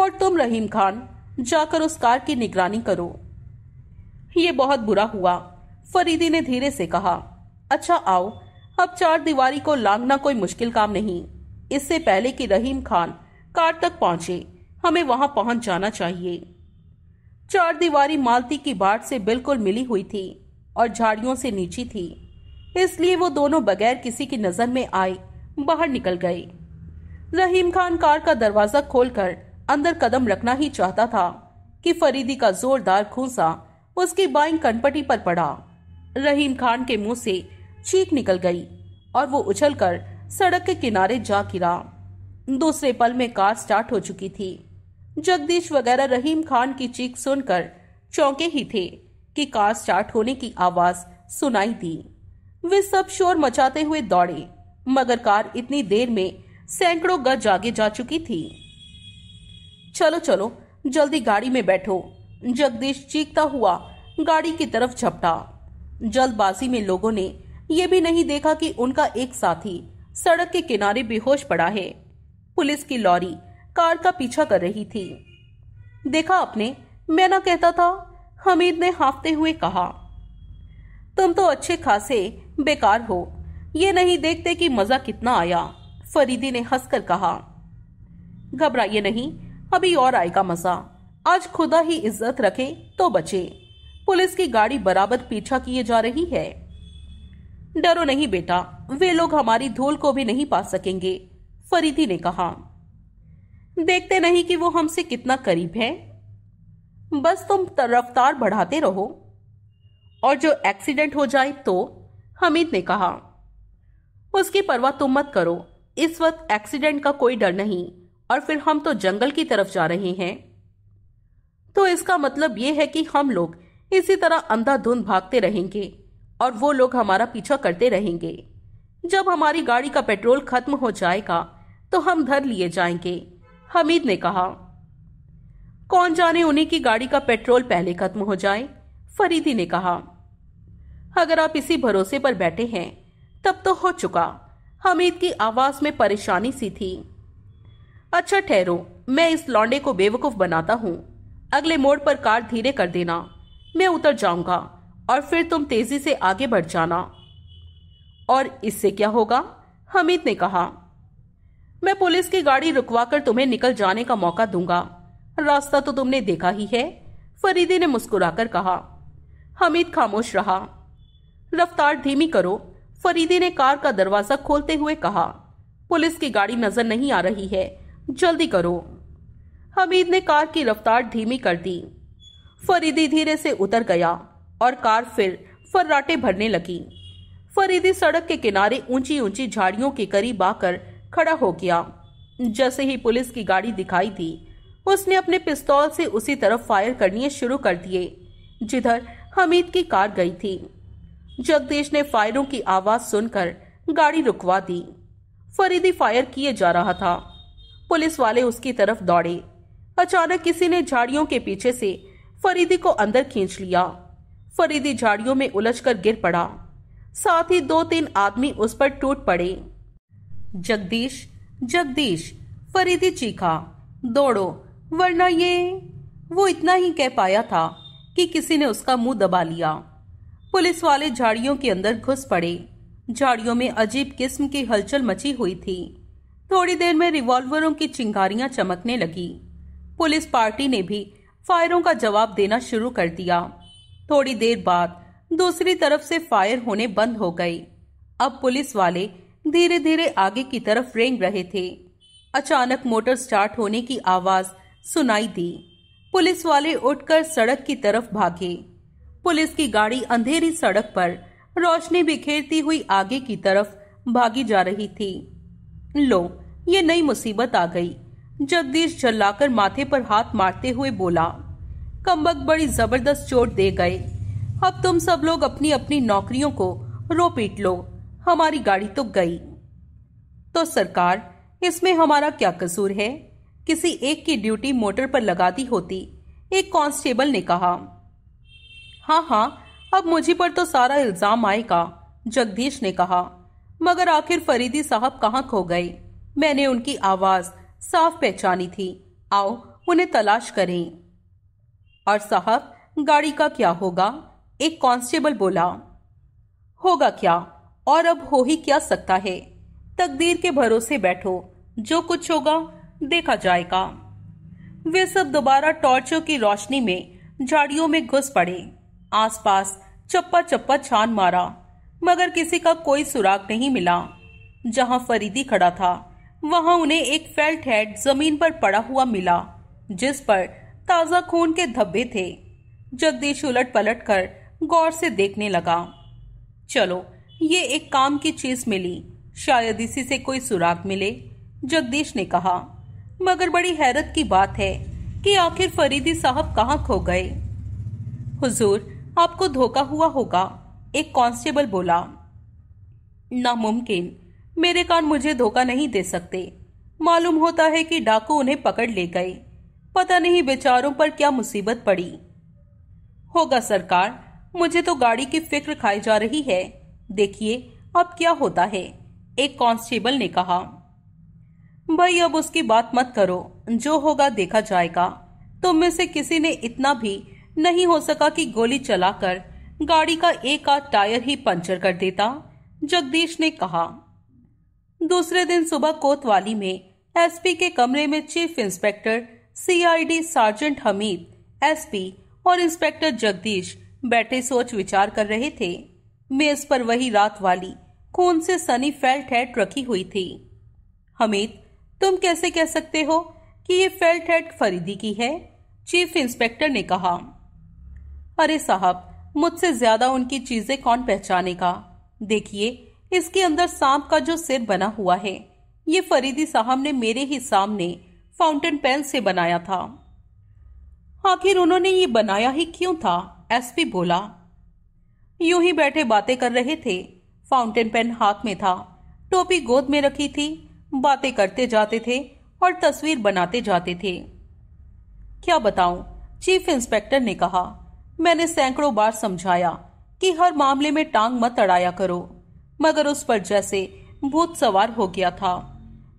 और तुम रहीम खान जाकर उस कार की निगरानी करो। ये बहुत बुरा हुआ, फरीदी ने धीरे से कहा। अच्छा आओ, अब चार दीवारी को लांघना कोई मुश्किल काम नहीं। इससे पहले कि रहीम खान कार तक पहुंचे, हमें वहां पहुंच जाना चाहिए। चार दीवारी मालती की बाट से बिल्कुल मिली हुई थी और झाड़ियों से नीची थी, इसलिए वो दोनों बगैर किसी की नजर में आए बाहर निकल गए। रहीम खान कार का दरवाजा खोलकर अंदर कदम रखना ही चाहता था कि फरीदी का जोरदार खूंसा उसकी बाईं कनपटी पर पड़ा। रहीम खान के मुंह से चीख निकल गई और वो उछलकर सड़क के किनारे जा गिरा। दूसरे पल में कार स्टार्ट हो चुकी थी। जगदीश वगैरह रहीम खान की चीख सुनकर चौंके ही थे कि कार स्टार्ट होने की आवाज सुनाई दी। वे सब शोर मचाते हुए दौड़े, मगर कार इतनी देर में सैकड़ों गज आगे जा चुकी थी। चलो चलो जल्दी गाड़ी में बैठो, जगदीश चीखता हुआ गाड़ी की तरफ झपटा। जल्दबाजी में लोगों ने यह भी नहीं देखा कि उनका एक साथी सड़क के किनारे बेहोश पड़ा है। पुलिस की लॉरी कार का पीछा कर रही थी। देखा आपने, मैं ना कहता था, हमीद ने हांफते हुए कहा। तुम तो अच्छे खासे बेकार हो, ये नहीं देखते कि मजा कितना आया, फरीदी ने हंसकर कहा। घबराइए नहीं, अभी और आएगा मजा, आज खुदा ही इज्जत रखे तो बचे। पुलिस की गाड़ी बराबर पीछा किए जा रही है। डरो नहीं बेटा, वे लोग हमारी धूल को भी नहीं पा सकेंगे, फरीदी ने कहा। देखते नहीं कि वो हमसे कितना करीब है। बस तुम रफ्तार बढ़ाते रहो, और जो एक्सीडेंट हो जाए तो, हमीद ने कहा। उसकी परवाह तुम मत करो, इस वक्त एक्सीडेंट का कोई डर नहीं, और फिर हम तो जंगल की तरफ जा रहे हैं। तो इसका मतलब यह है कि हम लोग इसी तरह अंधाधुंध भागते रहेंगे और वो लोग हमारा पीछा करते रहेंगे। जब हमारी गाड़ी का पेट्रोल खत्म हो जाएगा तो हम धर लिए जाएंगे, हमीद ने कहा। कौन जाने उन्हीं की गाड़ी का पेट्रोल पहले खत्म हो जाए, फरीदी ने कहा। अगर आप इसी भरोसे पर बैठे हैं तब तो हो चुका, हमीद की आवाज में परेशानी सी थी। अच्छा ठहरो, मैं इस लौंडे को बेवकूफ बनाता हूँ। अगले मोड़ पर कार धीरे कर देना, मैं उतर जाऊंगा और फिर तुम तेजी से आगे बढ़ जाना। और इससे क्या होगा, हमीद ने कहा। मैं पुलिस की गाड़ी रुकवाकर तुम्हें निकल जाने का मौका दूंगा, रास्ता तो तुमने देखा ही है, फरीदी ने मुस्कुराकर कहा। हमीद खामोश रहा। रफ्तार धीमी करो, फरीदी ने कार का दरवाजा खोलते हुए कहा। पुलिस की गाड़ी नजर नहीं आ रही है, जल्दी करो। हमीद ने कार की रफ्तार धीमी कर दी। फरीदी धीरे से उतर गया और कार फिर फर्राटे भरने लगी। फरीदी सड़क के किनारे ऊंची ऊंची झाड़ियों के करीब आकर खड़ा हो गया। जैसे ही पुलिस की गाड़ी दिखाई दी, उसने अपने पिस्तौल से उसी तरफ फायर करने शुरू कर दिए जिधर हमीद की कार गई थी। जगदीश ने फायरों की आवाज सुनकर गाड़ी रुकवा दी। फरीदी फायर किए जा रहा था। पुलिस वाले उसकी तरफ दौड़े। अचानक किसी ने झाड़ियों के पीछे से फरीदी को अंदर खींच लिया। फरीदी झाड़ियों में उलझकर गिर पड़ा, साथ ही दो तीन आदमी उस पर टूट पड़े। जगदीश जगदीश, फरीदी चीखा, दौड़ो वरना ये। वो इतना ही कह पाया था कि किसी ने उसका मुंह दबा लिया। पुलिस वाले झाड़ियों के अंदर घुस पड़े। झाड़ियों में अजीब किस्म की हलचल मची हुई थी। थोड़ी देर में रिवॉल्वरों की चिंगारियां चमकने लगी। पुलिस पार्टी ने भी फायरों का जवाब देना शुरू कर दिया। थोड़ी देर बाद दूसरी तरफ से फायर होने बंद हो गए। अब पुलिस वाले धीरे धीरे आगे की तरफ रेंग रहे थे। अचानक मोटर स्टार्ट होने की आवाज सुनाई दी। पुलिस वाले उठकर सड़क की तरफ भागे। पुलिस की गाड़ी अंधेरी सड़क पर रोशनी बिखेरती हुई आगे की तरफ भागी जा रही थी। लो, ये नई मुसीबत आ गई। जगदीश झल्लाकर माथे पर हाथ मारते हुए बोला, कमबक बड़ी जबरदस्त चोट दे गए। अब तुम सब लोग अपनी अपनी नौकरियों को रो पीट लो, हमारी गाड़ी तो गई। तो सरकार, इसमें हमारा क्या कसूर है? किसी एक की ड्यूटी मोटर पर लगा दी होती, एक कांस्टेबल ने कहा। हाँ हाँ, अब मुझे पर तो सारा इल्जाम आएगा, जगदीश ने कहा। मगर आखिर फरीदी साहब कहाँ खो गए? मैंने उनकी आवाज साफ पहचानी थी। आओ उन्हें तलाश करें। और साहब, गाड़ी का क्या होगा? एक कांस्टेबल बोला। होगा क्या, और अब हो ही क्या सकता है। तकदीर के भरोसे बैठो, जो कुछ होगा देखा जाएगा। वे सब दोबारा टॉर्चों की रोशनी में झाड़ियों में घुस पड़े। आसपास चप्पा चप्पा छान मारा, मगर किसी का कोई सुराग नहीं मिला। जहां फरीदी खड़ा था वहां उन्हें एक फेल्ट हेड जमीन पर पड़ा हुआ मिला, जिस पर ताजा खून के धब्बे थे। जगदीश उलट पलट कर गौर से देखने लगा। चलो, ये एक काम की चीज मिली, शायद इसी से कोई सुराग मिले, जगदीश ने कहा। मगर बड़ी हैरत की बात है कि आखिर फरीदी साहब कहाँ खो गए? हुजूर, आपको धोखा हुआ होगा, एक कांस्टेबल बोला। नामुमकिन, मेरे कान मुझे धोखा नहीं दे सकते। मालूम होता है कि डाकू उन्हें पकड़ ले गए। पता नहीं बेचारों पर क्या मुसीबत पड़ी। होगा सरकार, मुझे तो गाड़ी की फिक्र खाई जा रही है। देखिए अब क्या होता है, एक कांस्टेबल ने कहा। भाई, अब उसकी बात मत करो, जो होगा देखा जाएगा। तुम में से किसी ने इतना भी नहीं हो सका कि गोली चलाकर गाड़ी का एक आध टायर ही पंचर कर देता, जगदीश ने कहा। दूसरे दिन सुबह कोतवाली में एसपी के कमरे में chief inspector CID sergeant Hamid, SP और इंस्पेक्टर जगदीश बैठे सोच विचार कर रहे थे। मेज पर वही रात वाली खून से सनी फेल्ट हेड रखी हुई थी। हमीद, तुम कैसे कह सकते हो कि ये फेल्ट हेड फरीदी की है? चीफ इंस्पेक्टर ने कहा। अरे साहब, मुझसे ज्यादा उनकी चीजें कौन पहचानेगा। देखिए, इसके अंदर सांप का जो सिर बना हुआ है, ये फरीदी साहब ने मेरे ही सामने फाउंटेन पेन से बनाया था। आखिर उन्होंने ये बनाया ही क्यों था, एसपी बोला। यूं ही बैठे बातें कर रहे थे। फाउंटेन पेन हाथ में था, टोपी गोद में रखी थी। बातें करते जाते थे और तस्वीर बनाते जाते थे। क्या बताऊं, चीफ इंस्पेक्टर ने कहा। मैंने सैकड़ों बार समझाया कि हर मामले में टांग मत अड़ाया करो, मगर उस पर जैसे भूत सवार हो गया था।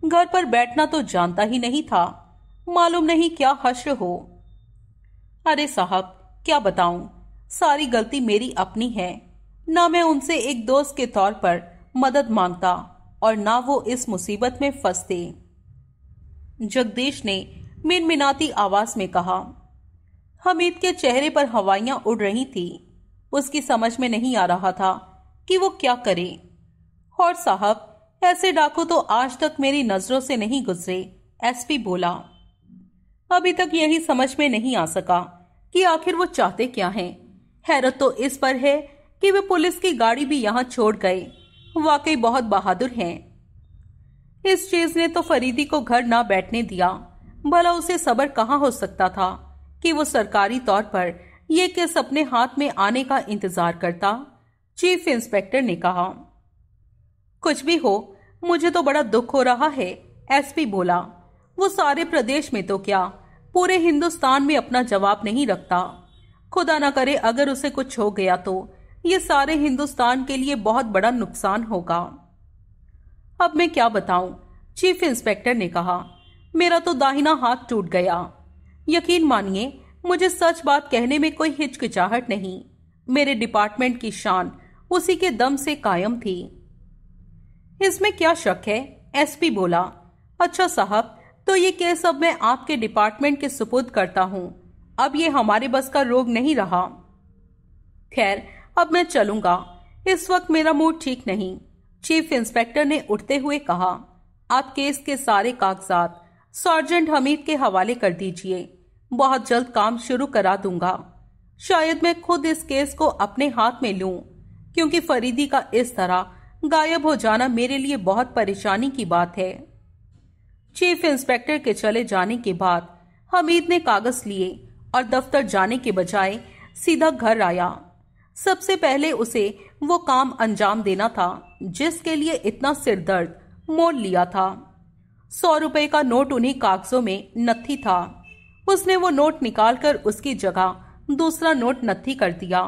घर पर बैठना तो जानता ही नहीं था। मालूम नहीं क्या हश्र हो। अरे साहब, क्या बताऊं, सारी गलती मेरी अपनी है। ना मैं उनसे एक दोस्त के तौर पर मदद मांगता और ना वो इस मुसीबत में फंसते, जगदीश ने मिनमिनाती आवाज में कहा। हमीद के चेहरे पर हवाइयां उड़ रही थी। उसकी समझ में नहीं आ रहा था कि वो क्या करे। और साहब, ऐसे डाकू तो आज तक मेरी नजरों से नहीं गुजरे, एसपी बोला। अभी तक यही समझ में नहीं आ सका कि आखिर वो चाहते क्या हैं। हैरत तो इस पर है कि वे पुलिस की गाड़ी भी यहाँ छोड़ गए। वाकई बहुत बहादुर हैं। इस चीज ने तो फरीदी को घर ना बैठने दिया। भला उसे सब्र कहाँ हो सकता था कि वो सरकारी तौर पर ये केस अपने हाथ में आने का इंतजार करता। चीफ इंस्पेक्टर ने कहा। कुछ भी हो, मुझे तो बड़ा दुख हो रहा है, एसपी बोला। वो सारे प्रदेश में तो क्या, पूरे हिंदुस्तान में अपना जवाब नहीं रखता। खुदा ना करे अगर उसे कुछ हो गया तो ये सारे हिंदुस्तान के लिए बहुत बड़ा नुकसान होगा। अब मैं क्या बताऊं, चीफ इंस्पेक्टर ने कहा। मेरा तो दाहिना हाथ टूट गया। यकीन मानिए, मुझे सच बात कहने में कोई हिचकिचाहट नहीं। मेरे डिपार्टमेंट की शान उसी के दम से कायम थी। इसमें क्या शक है? एसपी बोला। अच्छा साहब, तो ये केस अब मैं आपके डिपार्टमेंट के सुपुर्द करता हूँ। अब ये हमारे बस का रोग नहीं रहा। खैर, अब मैं चलूंगा। इस वक्त मेरा मूड ठीक नहीं। चीफ इंस्पेक्टर ने उठते हुए कहा, आप केस के सारे कागजात सर्जेंट हमीद के हवाले कर दीजिए। बहुत जल्द काम शुरू करा दूंगा। शायद मैं खुद इस केस को अपने हाथ में लूं, क्योंकि फरीदी का इस तरह गायब हो जाना मेरे लिए बहुत परेशानी की बात है। चीफ इंस्पेक्टर के चले जाने के बाद हमीद ने कागज लिए और दफ्तर जाने के बजाय सीधा घर आया। सबसे पहले उसे वो काम अंजाम देना था जिसके लिए इतना सिरदर्द मोल लिया था। सौ रुपए का नोट उन्हीं कागजों में नत्थी था। उसने वो नोट निकालकर उसकी जगह दूसरा नोट नत्थी कर दिया।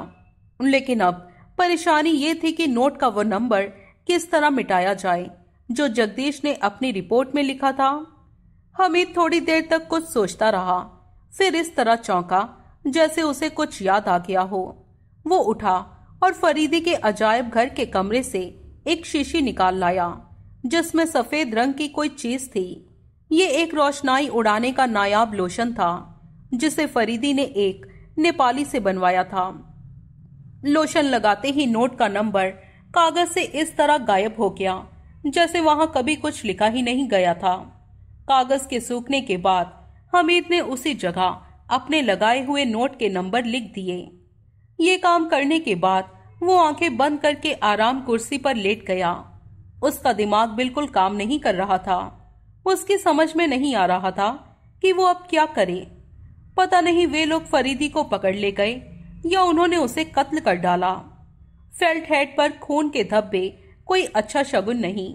लेकिन अब परेशानी ये थी कि नोट का वो नंबर किस तरह मिटाया जाए जो जगदीश ने अपनी रिपोर्ट में लिखा था। हमीद थोड़ी देर तक कुछ सोचता रहा, फिर इस तरह चौंका जैसे उसे कुछ याद आ गया हो। वो उठा और फरीदी के अजायब घर के कमरे से एक शीशी निकाल लाया जिसमें सफेद रंग की कोई चीज थी। ये एक रोशनाई उड़ाने का नायाब लोशन था जिसे फरीदी ने एक नेपाली से बनवाया था। लोशन लगाते ही नोट का नंबर कागज से इस तरह गायब हो गया जैसे वहां कभी कुछ लिखा ही नहीं गया था। कागज के सूखने के बाद हमीद ने उसी जगह अपने लगाए हुए नोट के नंबर लिख दिए। ये काम करने के बाद वो आंखें बंद करके आराम कुर्सी पर लेट गया। उसका दिमाग बिल्कुल काम नहीं कर रहा था। उसकी समझ में नहीं आ रहा था कि वो अब क्या करे। पता नहीं वे लोग फरीदी को पकड़ ले गए या उन्होंने उसे कत्ल कर डाला। फेल्ट हेड पर खून के धब्बे कोई अच्छा शगुन नहीं।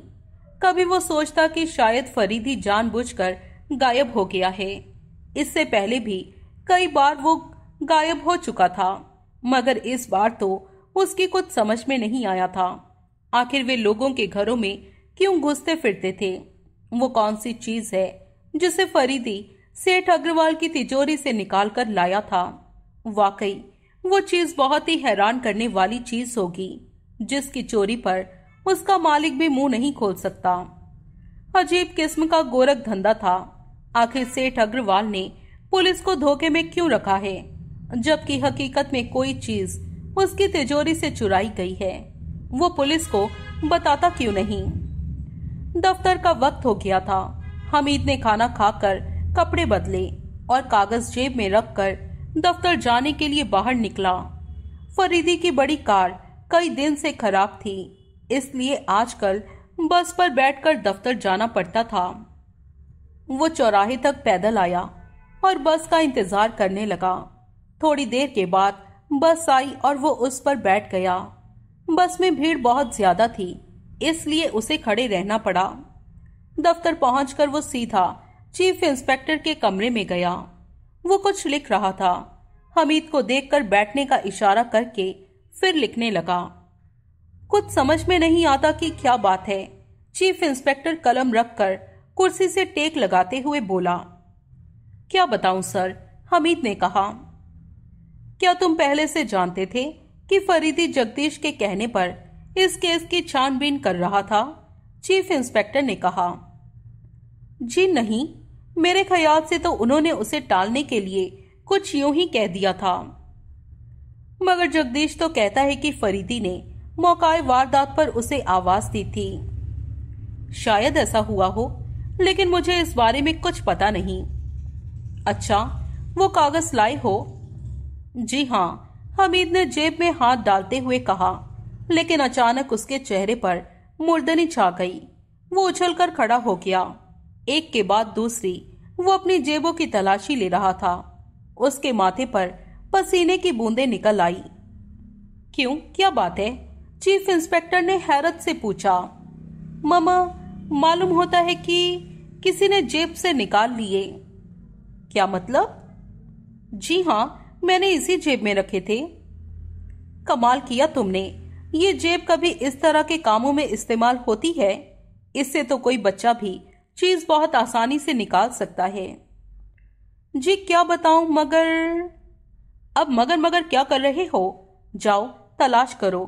कभी वो सोचता कि शायद फरीदी जानबूझकर गायब हो गया है। इससे पहले भी कई बार वो गायब हो चुका था, मगर इस बार तो उसकी कुछ समझ में नहीं आया था। आखिर वे लोगों के घरों में क्यों घुसते फिरते थे? वो कौन सी चीज है जिसे फरीदी सेठ अग्रवाल की तिजोरी से निकाल कर लाया था? वाकई वो चीज बहुत ही हैरान करने वाली चीज होगी जिसकी चोरी पर उसका मालिक भी मुंह नहीं खोल सकता। अजीब किस्म का गोरख धंधा था। आखिर सेठ अग्रवाल ने पुलिस को धोखे में क्यों रखा है जबकि हकीकत में कोई चीज उसकी तिजोरी से चुराई गई है? वो पुलिस को बताता क्यों नहीं? दफ्तर का वक्त हो गया था। हमीद ने खाना खाकर कपड़े बदले और कागज जेब में रखकर दफ्तर जाने के लिए बाहर निकला। फरीदी की बड़ी कार कई दिन से खराब थी, इसलिए आजकल बस पर बैठकर दफ्तर जाना पड़ता था। वो चौराहे तक पैदल आया और बस का इंतजार करने लगा। थोड़ी देर के बाद बस आई और वो उस पर बैठ गया। बस में भीड़ बहुत ज्यादा थी, इसलिए उसे खड़े रहना पड़ा। दफ्तर पहुंचकर वो सीधा चीफ इंस्पेक्टर के कमरे में गया। वो कुछ लिख रहा था। हमीद को देखकर बैठने का इशारा करके फिर लिखने लगा। कुछ समझ में नहीं आता कि क्या बात है। चीफ इंस्पेक्टर कलम रखकर कुर्सी से टेक लगाते हुए बोला, क्या बताऊं सर? हमीद ने कहा, क्या तुम पहले से जानते थे कि फरीदी जगदीश के कहने पर इस केस की छानबीन कर रहा था? चीफ इंस्पेक्टर ने कहा, जी नहीं, मेरे ख्याल से तो उन्होंने उसे टालने के लिए कुछ यूं ही कह दिया था। मगर जगदीश तो कहता है कि फरीदी ने मौकाए वारदात पर उसे आवाज दी थी। शायद ऐसा हुआ हो, लेकिन मुझे इस बारे में कुछ पता नहीं। अच्छा, वो कागज लाए हो? जी हाँ, हमीद ने जेब में हाथ डालते हुए कहा, लेकिन अचानक उसके चेहरे पर मुर्दनी छा गई। वो उछलकर खड़ा हो गया। एक के बाद दूसरी वो अपनी जेबों की तलाशी ले रहा था। उसके माथे पर पसीने की बूंदें निकल आई। क्यों, क्या बात है? चीफ इंस्पेक्टर ने हैरत से पूछा। मामा, मालूम होता है कि किसी ने जेब से निकाल लिए। क्या मतलब? जी हाँ, मैंने इसी जेब में रखे थे। कमाल किया तुमने। ये जेब कभी इस तरह के कामों में इस्तेमाल होती है। इससे तो कोई बच्चा भी चीज बहुत आसानी से निकाल सकता है। जी क्या बताऊं मगर। अब मगर मगर क्या कर रहे हो, जाओ तलाश करो,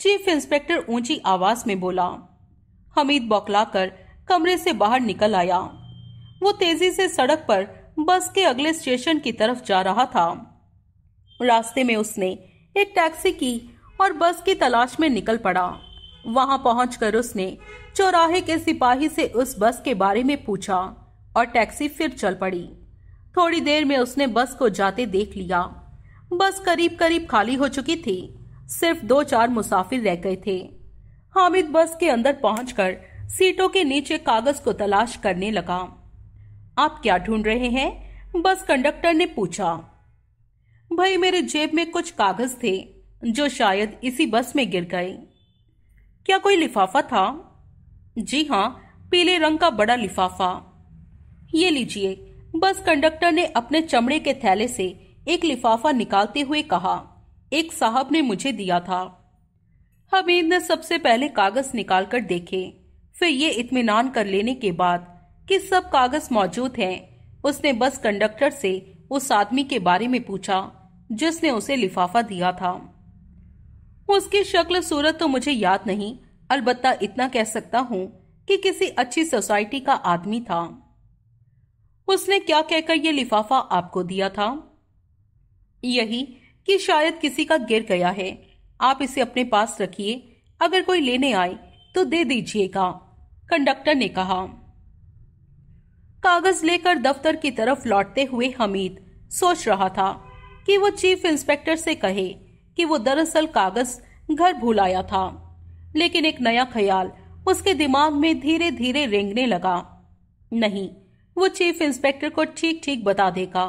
चीफ इंस्पेक्टर ऊंची आवाज में बोला। हमीद बौखलाकर कमरे से बाहर निकल आया। वो तेजी से सड़क पर बस के अगले स्टेशन की तरफ जा रहा था। रास्ते में उसने एक टैक्सी की और बस की तलाश में निकल पड़ा। वहां पहुंचकर उसने चौराहे के सिपाही से उस बस के बारे में पूछा और टैक्सी फिर चल पड़ी। थोड़ी देर में उसने बस को जाते देख लिया। बस करीब करीब खाली हो चुकी थी, सिर्फ दो चार मुसाफिर रह गए थे। हामिद बस के अंदर पहुंचकर सीटों के नीचे कागज को तलाश करने लगा। आप क्या ढूंढ रहे हैं? बस कंडक्टर ने पूछा। भाई मेरे जेब में कुछ कागज थे जो शायद इसी बस में गिर गए। क्या कोई लिफाफा था? जी हाँ, पीले रंग का बड़ा लिफाफा। ये लीजिए, बस कंडक्टर ने अपने चमड़े के थैले से एक लिफाफा निकालते हुए कहा, एक साहब ने मुझे दिया था। हमीद ने सबसे पहले कागज निकालकर देखे, फिर ये इत्मीनान कर लेने के बाद कि सब कागज मौजूद हैं, उसने बस कंडक्टर से उस आदमी के बारे में पूछा जिसने उसे लिफाफा दिया था। उसकी शक्ल सूरत तो मुझे याद नहीं, अलबत्ता इतना कह सकता हूँ कि किसी अच्छी सोसाइटी का आदमी था। उसने क्या कहकर यह लिफाफा आपको दिया था? यही कि शायद किसी का गिर गया है, आप इसे अपने पास रखिए, अगर कोई लेने आए तो दे दीजिएगा, कंडक्टर ने कहा। कागज लेकर दफ्तर की तरफ लौटते हुए हमीद सोच रहा था कि वो चीफ इंस्पेक्टर से कहे कि वो दरअसल कागज घर भूल आया था, लेकिन एक नया ख्याल उसके दिमाग में धीरे धीरे रेंगने लगा। नहीं, वो चीफ इंस्पेक्टर को ठीक ठीक बता देगा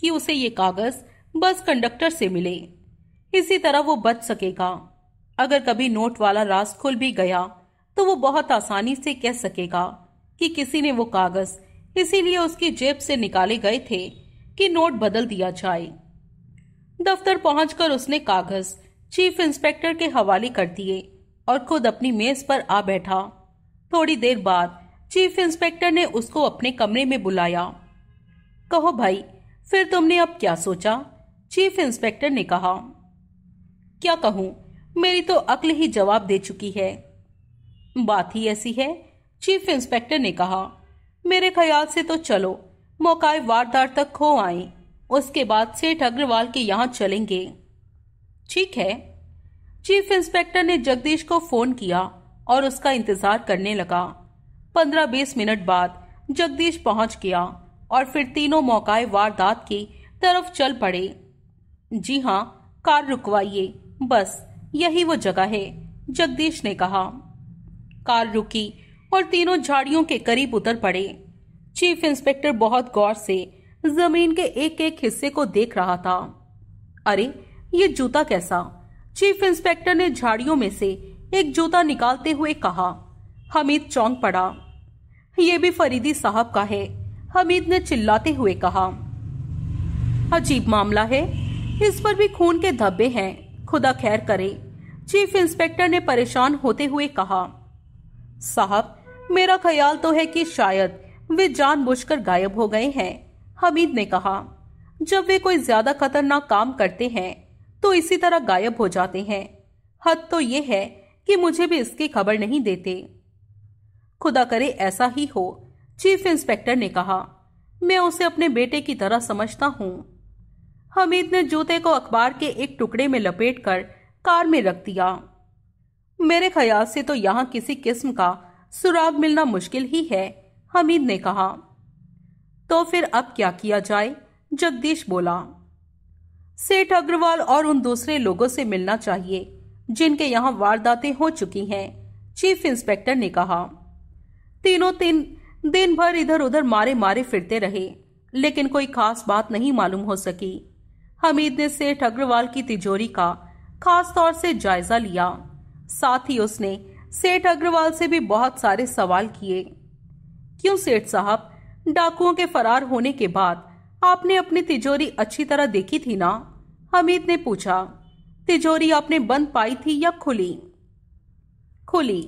कि उसे ये कागज बस कंडक्टर से मिले, इसी तरह वो बच सकेगा। अगर कभी नोट वाला राज खुल भी गया तो वो बहुत आसानी से कह सकेगा कि किसी ने वो कागज इसीलिए उसकी जेब से निकाले गए थे कि नोट बदल दिया जाए। दफ्तर पहुंचकर उसने कागज चीफ इंस्पेक्टर के हवाले कर दिए और खुद अपनी मेज पर आ बैठा। थोड़ी देर बाद चीफ इंस्पेक्टर ने उसको अपने कमरे में बुलाया। कहो भाई, फिर तुमने अब क्या सोचा? चीफ इंस्पेक्टर ने कहा। क्या कहूं, मेरी तो अक्ल ही जवाब दे चुकी है। बात ही ऐसी है, चीफ इंस्पेक्टर ने कहा। मेरे ख्याल से तो चलो मौकाए वारदात तक खो आए, उसके बाद सेठ अग्रवाल के यहाँ चलेंगे। ठीक है। चीफ इंस्पेक्टर ने जगदीश को फोन किया और उसका इंतजार करने लगा। पंद्रह बीस मिनट बाद जगदीश पहुंच गया और फिर तीनों मौकाए वारदात की तरफ चल पड़े। जी हाँ, कार रुकवाइए, बस यही वो जगह है, जगदीश ने कहा। कार रुकी और तीनों झाड़ियों के करीब उतर पड़े। चीफ इंस्पेक्टर बहुत गौर से जमीन के एक एक हिस्से को देख रहा था। अरे ये जूता कैसा? चीफ इंस्पेक्टर ने झाड़ियों में से एक जूता निकालते हुए कहा। हमीद चौंक पड़ा। ये भी फरीदी साहब का है, हमीद ने चिल्लाते हुए कहा। अजीब मामला है, इस पर भी खून के धब्बे हैं, खुदा खैर करे, चीफ इंस्पेक्टर ने परेशान होते हुए कहा। साहब, मेरा ख्याल तो है कि शायद वे जानबूझकर गायब हो गए हैं, हमीद ने कहा। जब वे कोई ज्यादा खतरनाक काम करते हैं तो इसी तरह गायब हो जाते हैं। हद तो ये है कि मुझे भी इसकी खबर नहीं देते। खुदा करे ऐसा ही हो, चीफ इंस्पेक्टर ने कहा। मैं उसे अपने बेटे की तरह समझता हूँ। हमीद ने जूते को अखबार के एक टुकड़े में लपेटकर कार में रख दिया। मेरे ख्याल से तो यहाँ किसी किस्म का सुराग मिलना मुश्किल ही है, हमीद ने कहा। तो फिर अब क्या किया जाए? जगदीश बोला। सेठ अग्रवाल और उन दूसरे लोगों से मिलना चाहिए जिनके यहाँ वारदातें हो चुकी हैं, चीफ इंस्पेक्टर ने कहा। तीनों तीन दिन भर इधर उधर मारे मारे फिरते रहे, लेकिन कोई खास बात नहीं मालूम हो सकी। हमीद ने सेठ अग्रवाल की तिजोरी का खास तौर से जायजा लिया। साथ ही उसने सेठ अग्रवाल से भी बहुत सारे सवाल किए। क्यों सेठ साहब, डाकुओं के फरार होने के बाद आपने अपनी तिजोरी अच्छी तरह देखी थी ना? हमीद ने पूछा। तिजोरी आपने बंद पाई थी या खुली? खुली।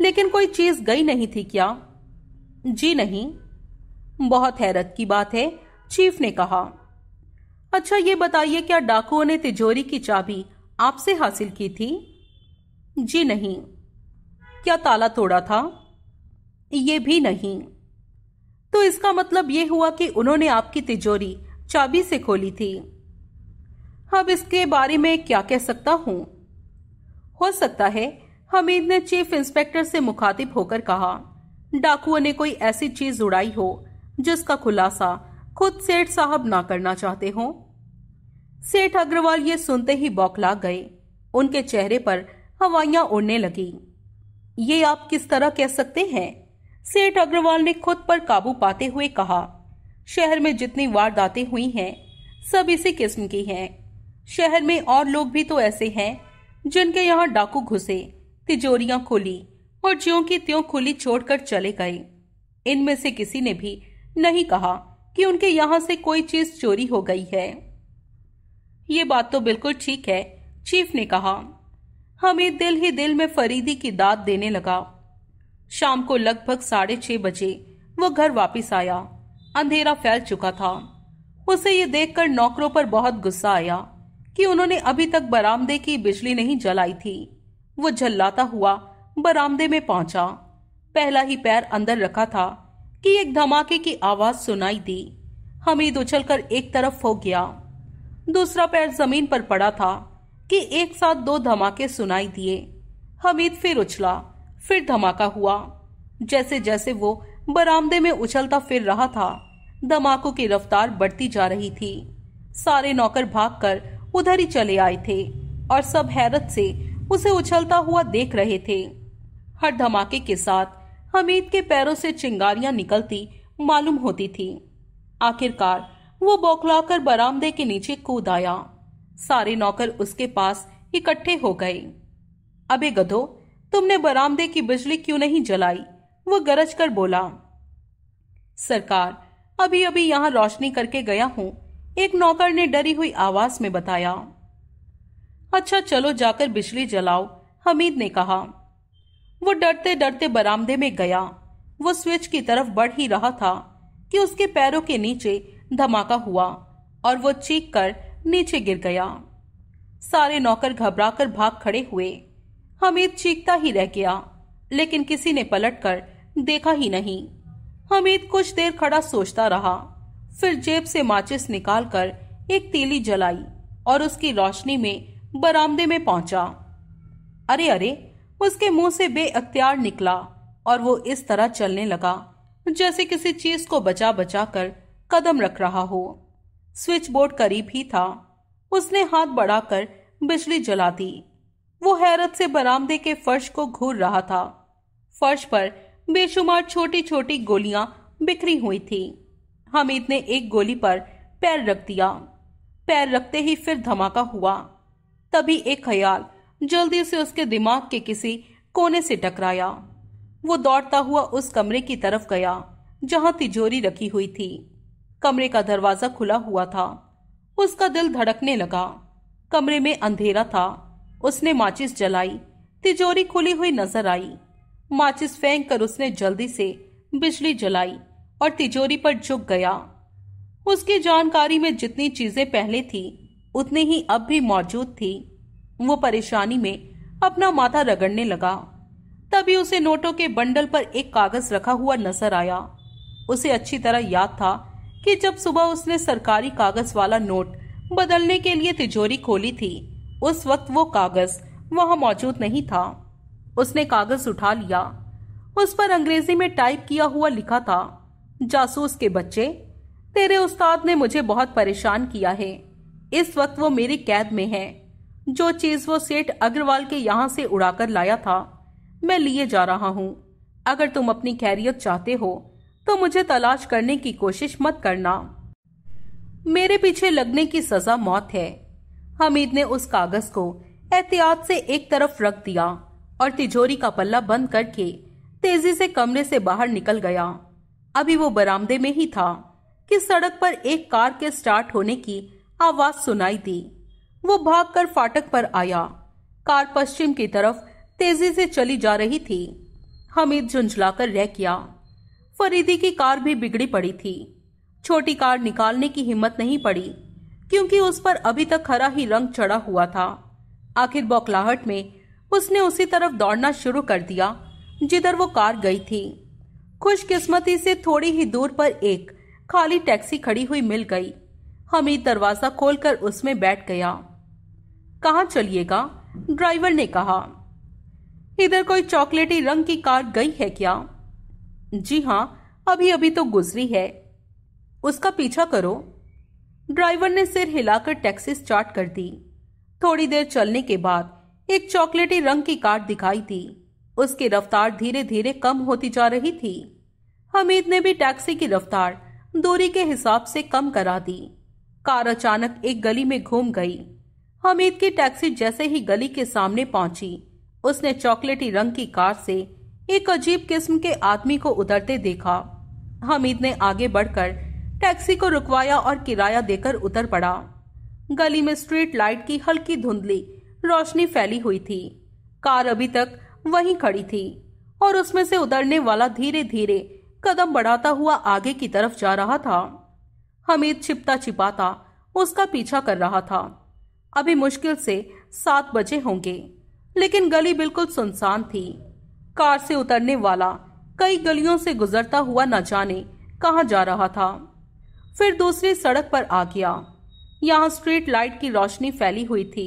लेकिन कोई चीज गई नहीं थी क्या? जी नहीं। बहुत हैरत की बात है, चीफ ने कहा। अच्छा ये बताइए, क्या डाकुओं ने तिजोरी की चाबी आपसे हासिल की थी? जी नहीं। क्या ताला तोड़ा था? ये भी नहीं। तो इसका मतलब यह हुआ कि उन्होंने आपकी तिजोरी चाबी से खोली थी। अब इसके बारे में क्या कह सकता हूं? हो सकता है, हमीद ने चीफ इंस्पेक्टर से मुखातिब होकर कहा, डाकुओं ने कोई ऐसी चीज उड़ाई हो जिसका खुलासा खुद सेठ साहब ना करना चाहते हो। सेठ अग्रवाल ये सुनते ही बौखला गए। उनके चेहरे पर हवाइयां उड़ने लगी। ये आप किस तरह कह सकते हैं? सेठ अग्रवाल ने खुद पर काबू पाते हुए कहा। शहर में जितनी वारदातें हुई हैं सब इसी किस्म की हैं। शहर में और लोग भी तो ऐसे हैं जिनके यहाँ डाकू घुसे, तिजोरियां खोली और ज्यों की त्यों खुली छोड़कर चले गए। इनमें से किसी ने भी नहीं कहा कि उनके यहाँ से कोई चीज चोरी हो गई है। ये बात तो बिल्कुल ठीक है, चीफ ने कहा। हमें दिल ही दिल में फरीदी की दाद देने लगा। शाम को लगभग साढ़े छह बजे वो घर वापस आया। अंधेरा फैल चुका था। उसे ये देखकर नौकरों पर बहुत गुस्सा आया कि उन्होंने अभी तक बरामदे की बिजली नहीं जलाई थी। वो झल्लाता हुआ बरामदे में पहुंचा। पहला ही पैर अंदर रखा था कि एक धमाके की आवाज सुनाई दी। हमीद उछलकर एक तरफ हो गया। दूसरा पैर जमीन पर पड़ा था कि एक साथ दो धमाके सुनाई दिए। हमीद फिर उछला, फिर धमाका हुआ। जैसे जैसे वो बरामदे में उछलता फिर रहा था, धमाकों की रफ्तार बढ़ती जा रही थी। सारे नौकर भागकर उधर ही चले आए थे और सब हैरत से उसे उछलता हुआ देख रहे थे। हर धमाके के साथ हमीद के पैरों से चिंगारियां निकलती मालूम होती थी। आखिरकार वो बौखलाकर बरामदे के नीचे कूद आया। सारे नौकर उसके पास इकट्ठे हो गए। अबे गधो, तुमने बरामदे की बिजली क्यों नहीं जलाई? वो गरज कर बोला। सरकार, अभी अभी यहाँ रोशनी करके गया हूँ, एक नौकर ने डरी हुई आवाज में बताया। अच्छा चलो जाकर बिजली जलाओ, हमीद ने कहा। वो डरते डरते बरामदे में गया। वो स्विच की तरफ बढ़ ही रहा था कि उसके पैरों के नीचे धमाका हुआ और वो चीख कर नीचे गिर गया। सारे नौकर घबराकर भाग खड़े हुए। हमीद चीखता ही रह गया, लेकिन किसी ने पलटकर देखा ही नहीं। हमीद कुछ देर खड़ा सोचता रहा, फिर जेब से माचिस निकालकर एक तीली जलाई और उसकी रोशनी में बरामदे में पहुंचा। अरे अरे, उसके मुंह से बेअख्तियार निकला और वो इस तरह चलने लगा जैसे किसी चीज को बचा बचा कर कदम रख रहा हो। स्विच बोर्ड करीब ही था। उसने हाथ बढ़ाकर बिजली जला दी। वो हैरत से बरामदे के फर्श को घूर रहा था। फर्श पर बेशुमार छोटी छोटी गोलियां बिखरी हुई थी। हमीद ने एक गोली पर पैर रख दिया। पैर रखते ही फिर धमाका हुआ। तभी एक ख्याल जल्दी से उसके दिमाग के किसी कोने से टकराया। वो दौड़ता हुआ उस कमरे की तरफ गया जहां तिजोरी रखी हुई थी। कमरे का दरवाजा खुला हुआ था। उसका दिल धड़कने लगा। कमरे में अंधेरा था। उसने माचिस जलाई। तिजोरी खुली हुई नजर आई। माचिस फेंक कर उसने जल्दी से बिजली जलाई और तिजोरी पर झुक गया। उसकी जानकारी में जितनी चीजें पहले थी उतनी ही अब भी मौजूद थी। वो परेशानी में अपना माथा रगड़ने लगा। तभी उसे नोटों के बंडल पर एक कागज रखा हुआ नजर आया। उसे अच्छी तरह याद था कि जब सुबह उसने सरकारी कागज वाला नोट बदलने के लिए तिजोरी खोली थी, उस वक्त वो कागज वहां मौजूद नहीं था। उसने कागज उठा लिया। उस पर अंग्रेजी में टाइप किया हुआ लिखा था, जासूस के बच्चे, तेरे उस्ताद ने मुझे बहुत परेशान किया है। इस वक्त वो मेरी कैद में है। जो चीज वो सेठ अग्रवाल के यहाँ से उड़ाकर लाया था मैं लिए जा रहा हूँ। अगर तुम अपनी खैरियत चाहते हो तो मुझे तलाश करने की कोशिश मत करना। मेरे पीछे लगने की सजा मौत है। हमीद ने उस कागज को एहतियात से एक तरफ रख दिया और तिजोरी का पल्ला बंद करके तेजी से कमरे से बाहर निकल गया। अभी वो बरामदे में ही था कि सड़क पर एक कार के स्टार्ट होने की आवाज सुनाई दी। वो भागकर फाटक पर आया। कार पश्चिम की तरफ तेजी से चली जा रही थी। हमीद झुंझलाकर रह गया। फरीदी की कार भी बिगड़ी पड़ी थी। छोटी कार निकालने की हिम्मत नहीं पड़ी क्योंकि उस पर अभी तक हरा ही रंग चढ़ा हुआ था। आखिर बौखलाहट में उसने उसी तरफ दौड़ना शुरू कर दिया जिधर वो कार गई थी। खुशकिस्मती से थोड़ी ही दूर पर एक खाली टैक्सी खड़ी हुई मिल गई। हमीद दरवाजा खोलकर उसमें बैठ गया। कहाँ चलिएगा? ड्राइवर ने कहा। इधर कोई चॉकलेटी रंग की कार गई है क्या? जी हाँ, अभी अभी तो गुजरी है। उसका पीछा करो। ड्राइवर ने सिर हिलाकर टैक्सी स्टार्ट कर दी। थोड़ी देर चलने के बाद एक चॉकलेटी रंग की कार दिखाई दी। उसकी रफ्तार धीरे धीरे कम होती जा रही थी। हमीद ने भी टैक्सी की रफ्तार दूरी के हिसाब से कम करा दी। कार अचानक एक गली में घूम गई। हमीद की टैक्सी जैसे ही गली के सामने पहुंची, उसने चॉकलेटी रंग की कार से एक अजीब किस्म के आदमी को उतरते देखा। हमीद ने आगे बढ़कर टैक्सी को रुकवाया और किराया देकर उतर पड़ा। गली में स्ट्रीट लाइट की हल्की धुंधली रोशनी फैली हुई थी। कार अभी तक वहीं खड़ी थी और उसमें से उतरने वाला धीरे धीरे कदम बढ़ाता हुआ आगे की तरफ जा रहा था। हमीद छिपता छिपाता उसका पीछा कर रहा था। अभी मुश्किल से सात बजे होंगे, लेकिन गली बिल्कुल सुनसान थी। कार से उतरने वाला कई गलियों से गुजरता हुआ न जाने कहाँ जा रहा था। फिर दूसरी सड़क पर आ गया। यहाँ स्ट्रीट लाइट की रोशनी फैली हुई थी।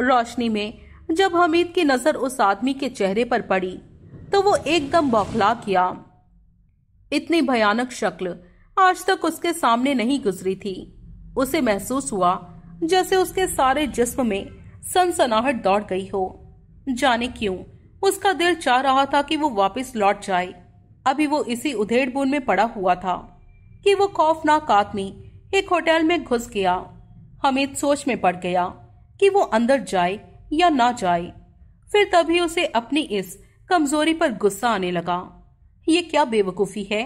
रोशनी में जब हमीद की नजर उस आदमी के चेहरे पर पड़ी तो वो एकदम बौखला गया। इतनी भयानक शक्ल आज तक उसके सामने नहीं गुजरी थी। उसे महसूस हुआ जैसे उसके सारे जिस्म में सनसनाहट दौड़ गई हो। जाने क्यों उसका दिल चाह रहा था कि वो वापस लौट जाए। अभी वो इसी उधेड़बुन में पड़ा हुआ था कि वो खौफनाक आदमी एक होटल में घुस गया। हमीद सोच में पड़ गया कि वो अंदर जाए या ना जाए। फिर तभी उसे अपनी इस कमजोरी पर गुस्सा आने लगा। ये क्या बेवकूफी है?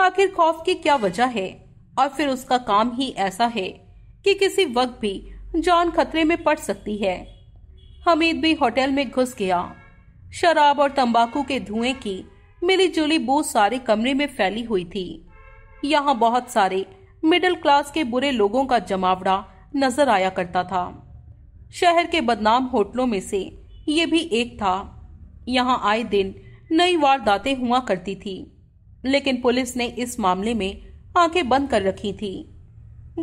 आखिर खौफ की क्या वजह है? और फिर उसका काम ही ऐसा है कि किसी वक्त भी जान खतरे में पड़ सकती है। हमीद भी होटल में घुस गया। शराब और तंबाकू के धुएं की मिली जुली बू सारे कमरे में फैली हुई थी। यहाँ बहुत सारे मिडिल क्लास के बुरे लोगों का जमावड़ा नजर आया करता था। शहर के बदनाम होटलों में से ये भी एक था। यहाँ आए दिन नई वारदातें हुआ करती थी, लेकिन पुलिस ने इस मामले में आंखें बंद कर रखी थी।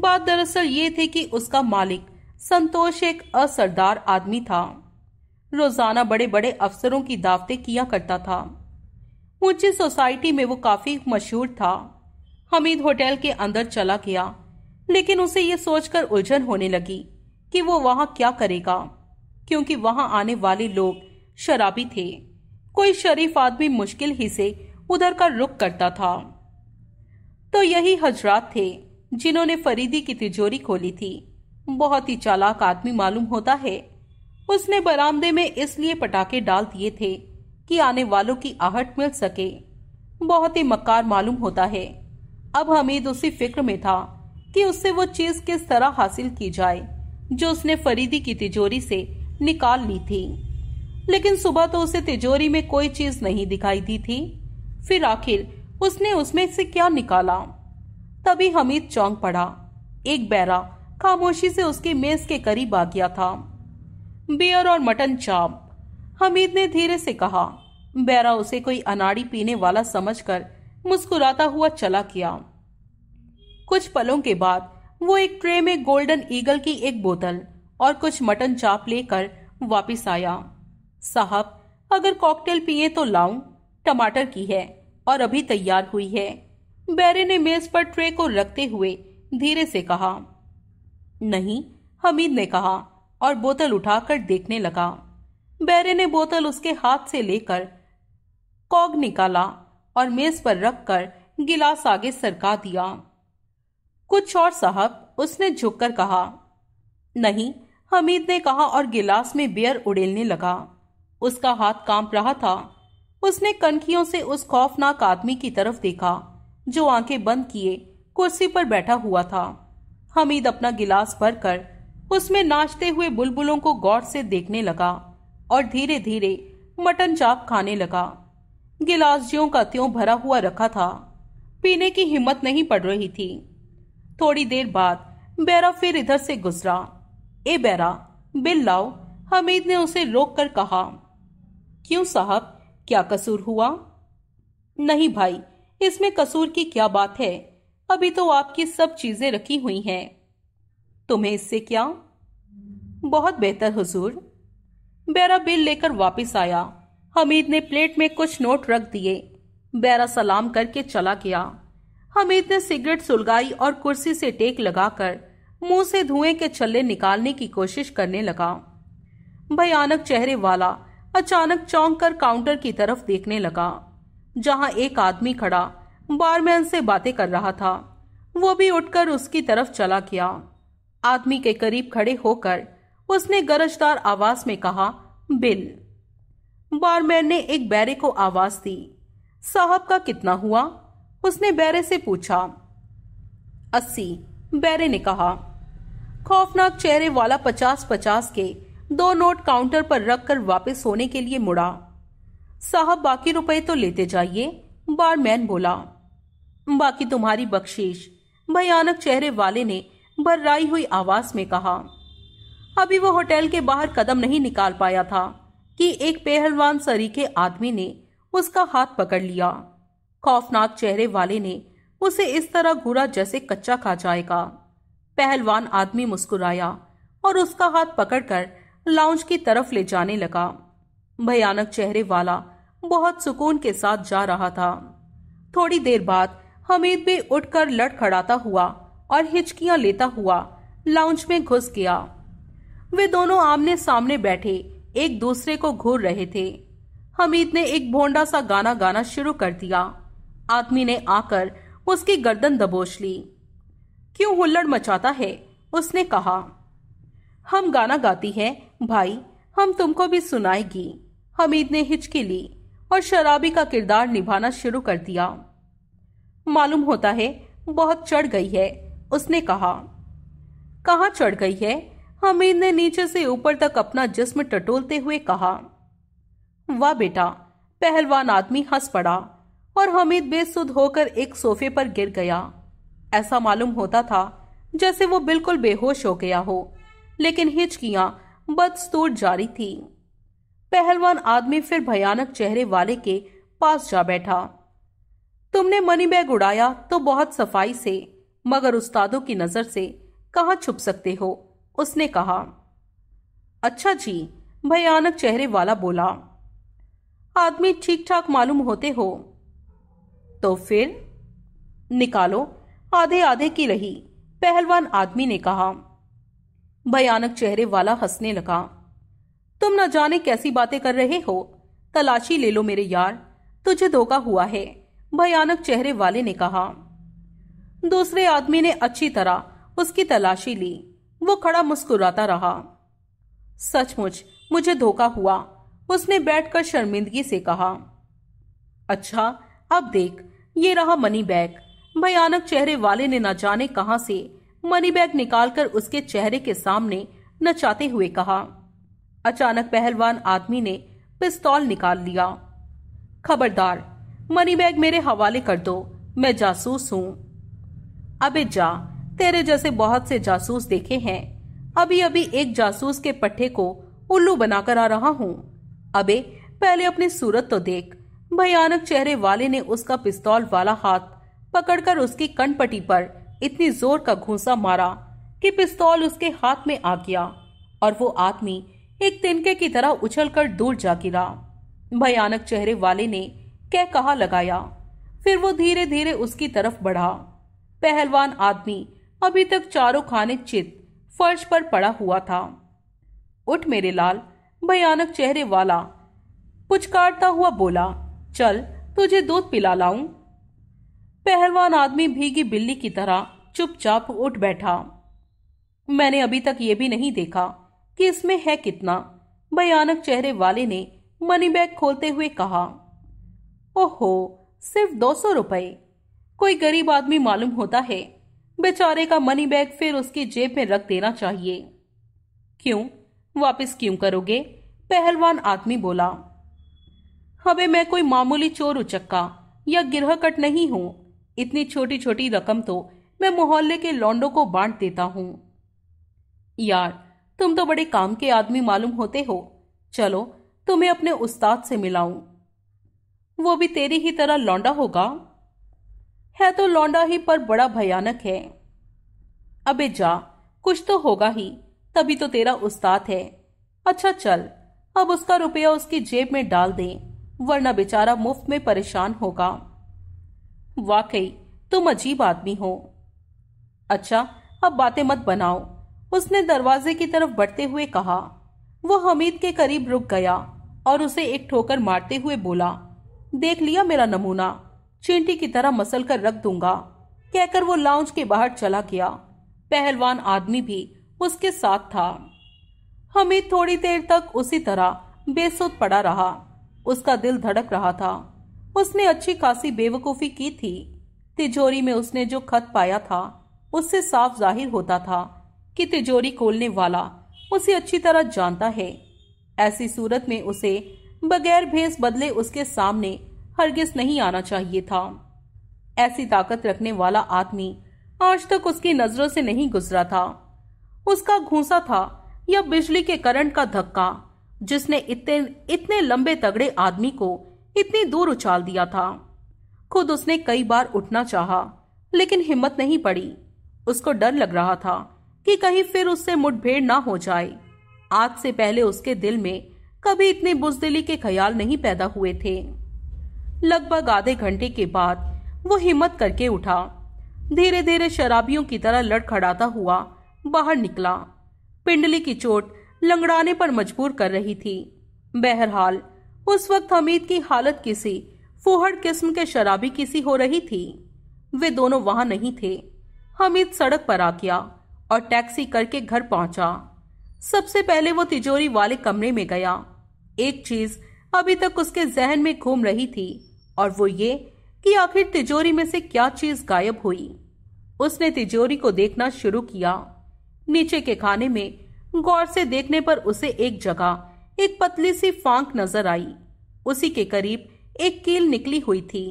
बात दरअसल ये थी कि उसका मालिक संतोष एक असरदार आदमी था। रोजाना बड़े बड़े अफसरों की दावतें किया करता था। ऊंची सोसाइटी में वो काफी मशहूर था। हमीद होटल के अंदर चला गया, लेकिन उसे ये सोचकर उलझन होने लगी कि वो वहां क्या करेगा, क्योंकि वहां आने वाले लोग शराबी थे। कोई शरीफ आदमी मुश्किल ही से उधर का रुख करता था। तो यही हजरात थे जिन्होंने फरीदी की तिजोरी खोली थी। बहुत ही चालाक आदमी मालूम होता है। उसने बरामदे में इसलिए पटाखे डाल दिए थे कि आने वालों की आहट मिल सके। बहुत ही मक्कार मालूम होता है। अब हमीद उसी फिक्र में था कि उससे वो चीज किस तरह हासिल की जाए जो उसने फरीदी की तिजोरी से निकाल ली थी। लेकिन सुबह तो उसे तिजोरी में कोई चीज नहीं दिखाई दी थी। फिर आखिर उसने उसमें से क्या निकाला? तभी हमीद चौंक पड़ा। एक बैरा खामोशी से उसकी मेज के करीब आ गया था। बियर और मटन चाप, हमीद ने धीरे से कहा। बैरा उसे कोई अनाड़ी पीने वाला समझकर मुस्कुराता हुआ चला गया। कुछ पलों के बाद वो एक ट्रे में गोल्डन ईगल की एक बोतल और कुछ मटन चाप लेकर वापस आया। साहब, अगर कॉकटेल पिए तो लाऊं? टमाटर की है और अभी तैयार हुई है। बैरे ने मेज पर ट्रे को रखते हुए धीरे से कहा। नहीं, हमीद ने कहा और बोतल उठाकर देखने लगा। बैरे ने बोतल उसके हाथ से लेकर कॉग निकाला और मेज पर रखकर गिलास आगे सरका दिया। कुछ और साहब, उसने झुककर कहा। नहीं, हमीद ने कहा और गिलास में बियर उड़ेलने लगा। उसका हाथ कांप रहा था। उसने कनखियों से उस खौफनाक आदमी की तरफ देखा जो आंखें बंद किए कुर्सी पर बैठा हुआ था। हमीद अपना गिलास भरकर उसमें नाचते हुए बुलबुलों को गौर से देखने लगा और धीरे धीरे मटन चाप खाने लगा। गिलास ज्यों का त्यों भरा हुआ रखा था। पीने की हिम्मत नहीं पड़ रही थी। थोड़ी देर बाद बैरा फिर इधर से गुजरा। ए बैरा, बिल लाओ। हमीद ने उसे रोककर कहा। क्यों साहब, क्या कसूर हुआ? नहीं भाई, इसमें कसूर की क्या बात है, अभी तो आपकी सब चीजें रखी हुई हैं। तुम्हें इससे क्या? बहुत बेहतर हुजूर। बैरा बिल लेकर वापस आया। हमीद ने प्लेट में कुछ नोट रख दिए। बैरा सलाम करके चला गया। हमीद ने सिगरेट सुलगाई और कुर्सी से टेक लगाकर मुंह से धुएं के छल्ले निकालने की कोशिश करने लगा। भयानक चेहरे वाला अचानक चौंक कर काउंटर की तरफ देखने लगा, जहां एक आदमी खड़ा बारमैन से बातें कर रहा था। वो भी उठकर उसकी तरफ चला गया। आदमी के करीब खड़े होकर उसने गरजदार आवाज में कहा, बिल। बारमैन ने एक बैरे को आवाज दी। साहब का कितना हुआ? उसने बैरे से पूछा। अस्सी, बैरे ने कहा। खौफनाक चेहरे वाला पचास पचास के दो नोट काउंटर पर रखकर वापस होने के लिए मुड़ा। साहब बाकी रुपए तो लेते जाइए, बारमैन बोला। बाकी तुम्हारी बख्शीश, भयानक चेहरे वाले ने भर्राई हुई आवाज में कहा। अभी वो होटल के बाहर कदम नहीं निकाल पाया था कि एक पहलवान सरीखे आदमी ने उसका हाथ पकड़ लिया। खौफनाक चेहरे वाले ने उसे इस तरह घूरा जैसे कच्चा खा जाएगा। पहलवान आदमी मुस्कुराया और उसका हाथ पकड़कर लाउंज की तरफ ले जाने लगा। भयानक चेहरे वाला बहुत सुकून के साथ जा रहा था। थोड़ी देर बाद हमीद भी उठकर लड़खड़ाता हुआ और हिचकियां लेता हुआ लाउंज में घुस गया। वे दोनों आमने सामने बैठे एक दूसरे को घूर रहे थे। हमीद ने एक भोंडा सा गाना गाना शुरू कर दिया। आदमी ने आकर उसकी गर्दन दबोच ली। क्यों हुल्लड़ मचाता है? उसने कहा। हम गाना गाती हैं भाई, हम तुमको भी सुनाएगी। हमीद ने हिचकी ली और शराबी का किरदार निभाना शुरू कर दिया। मालूम होता है बहुत चढ़ गई है, उसने कहा। कहाँ चढ़ गई है? हमीद ने नीचे से ऊपर तक अपना जिस्म टटोलते हुए कहा। वाह बेटा, पहलवान आदमी हंस पड़ा और हमीद बेसुध होकर एक सोफे पर गिर गया। ऐसा मालूम होता था जैसे वो बिल्कुल बेहोश हो गया हो, लेकिन हिचकियां बदस्तूर जारी थी। पहलवान आदमी फिर भयानक चेहरे वाले के पास जा बैठा। तुमने मनी बैग उड़ाया तो बहुत सफाई से, मगर उस्तादों की नजर से कहाँ छुप सकते हो, उसने कहा। अच्छा जी, भयानक चेहरे वाला बोला। आदमी ठीक ठाक मालूम होते हो। तो फिर निकालो, आधे आधे की रही, पहलवान आदमी ने कहा। भयानक चेहरे वाला हंसने लगा। तुम न जाने कैसी बातें कर रहे हो, तलाशी ले लो मेरे यार, तुझे धोखा हुआ है, भयानक चेहरे वाले ने कहा। दूसरे आदमी ने अच्छी तरह उसकी तलाशी ली। वो खड़ा मुस्कुराता रहा। सचमुच मुझे धोखा हुआ, उसने बैठकर शर्मिंदगी से कहा। अच्छा अब देख, ये रहा मनी बैग, भयानक चेहरे वाले ने न जाने कहां से मनी बैग निकालकर उसके चेहरे के सामने नचाते हुए कहा। अचानक पहलवान आदमी ने पिस्तौल निकाल लिया। खबरदार, मनी बैग मेरे हवाले कर दो, मैं जासूस हूं। अबे जा, तेरे जैसे बहुत से जासूस देखे हैं, अभी अभी एक जासूस के पट्टे को उल्लू बनाकर आ रहा हूँ। अबे पहले अपनी सूरत तो देख, भयानक चेहरे वाले ने उसका पिस्तौल वाला हाथ पकड़कर उसकी कनपटी पर इतनी जोर का घूंसा मारा कि पिस्तौल उसके हाथ में आ गया और वो आदमी एक तिनके की तरह उछलकर दूर जा गिरा। भयानक चेहरे वाले ने कह कहा लगाया। फिर वो धीरे धीरे उसकी तरफ बढ़ा। पहलवान आदमी अभी तक चारों खाने चित फर्श पर पड़ा हुआ था। उठ मेरे लाल, भयानक चेहरे वाला पुचकारता हुआ बोला। चल तुझे दूध पिला लाऊं। पहलवान आदमी भीगी बिल्ली की तरह चुपचाप उठ बैठा। मैंने अभी तक ये भी नहीं देखा कि इसमें है कितना, भयानक चेहरे वाले ने मनी बैग खोलते हुए कहा। ओहो, सिर्फ दो सौ रुपए। कोई गरीब आदमी मालूम होता है, बेचारे का मनी बैग फिर उसकी जेब में रख देना चाहिए। क्यों, वापस क्यों करोगे, पहलवान आदमी बोला। अबे मैं कोई मामूली चोर उचक्का या गिरहकट नहीं हूँ, इतनी छोटी छोटी रकम तो मैं मोहल्ले के लौंडों को बांट देता हूं। यार तुम तो बड़े काम के आदमी मालूम होते हो, चलो तुम्हें अपने उस्ताद से मिलाऊं। वो भी तेरी ही तरह लौंडा होगा? है तो लौंडा ही पर बड़ा भयानक है। अबे जा, कुछ तो होगा ही, तभी तो तेरा उस्ताद है। अच्छा चल, अब उसका रुपया उसकी जेब में डाल दे, वरना बेचारा मुफ्त में परेशान होगा। वाकई तुम अजीब आदमी हो। अच्छा अब बातें मत बनाओ, उसने दरवाजे की तरफ बढ़ते हुए कहा। वो हमीद के करीब रुक गया और उसे एक ठोकर मारते हुए बोला, देख लिया मेरा नमूना, चींटी की तरह मसल कर रख दूंगा। कहकर वो लाउंज के बाहर चला गया। पहलवान आदमी भी उसके साथ था। हमीद थोड़ी देर तक उसी तरह बेसुध पड़ा रहा। उसका दिल धड़क रहा था। उसने अच्छी खासी बेवकूफी की थी। तिजोरी में उसने जो खत पाया था उससे साफ जाहिर होता था कि तिजोरी खोलने वाला उसे अच्छी तरह जानता है। ऐसी सूरत में उसे बगैर भेस बदले उसके सामने हरगिज नहीं आना चाहिए था। ऐसी ताकत रखने वाला आदमी आज तक उसकी नजरों से नहीं गुजरा था। उसका घूंसा था या बिजली के करंट का धक्का जिसने इतने इतने लंबे तगड़े आदमी को इतनी दूर उछाल दिया था। खुद उसने कई बार उठना चाहा, लेकिन हिम्मत नहीं पड़ी। उसको डर लग रहा था कि कहीं फिर उससे मुठभेड़ ना हो जाए। आज से पहले उसके दिल में कभी इतने बुजदिली के ख्याल नहीं पैदा हुए थे। लगभग आधे घंटे के बाद वो हिम्मत करके उठा। धीरे धीरे शराबियों की तरह लड़खड़ाता हुआ बाहर निकला। पिंडली की चोट लंगड़ाने पर मजबूर कर रही थी। बहरहाल उस वक्त हमीद की हालत किसी फुहड़ किस्म के शराबी किसी हो रही थी। वे दोनों वहां नहीं थे। हमीद सड़क पर आ गया और टैक्सी करके घर पहुंचा। सबसे पहले वो तिजोरी वाले कमरे में गया। एक चीज अभी तक उसके जहन में घूम रही थी और वो ये कि आखिर तिजोरी में से क्या चीज गायब हुई। उसने तिजोरी को देखना शुरू किया। नीचे के खाने में गौर से देखने पर उसे एक जगह एक पतली सी फांक नजर आई। उसी के करीब एक कील निकली हुई थी।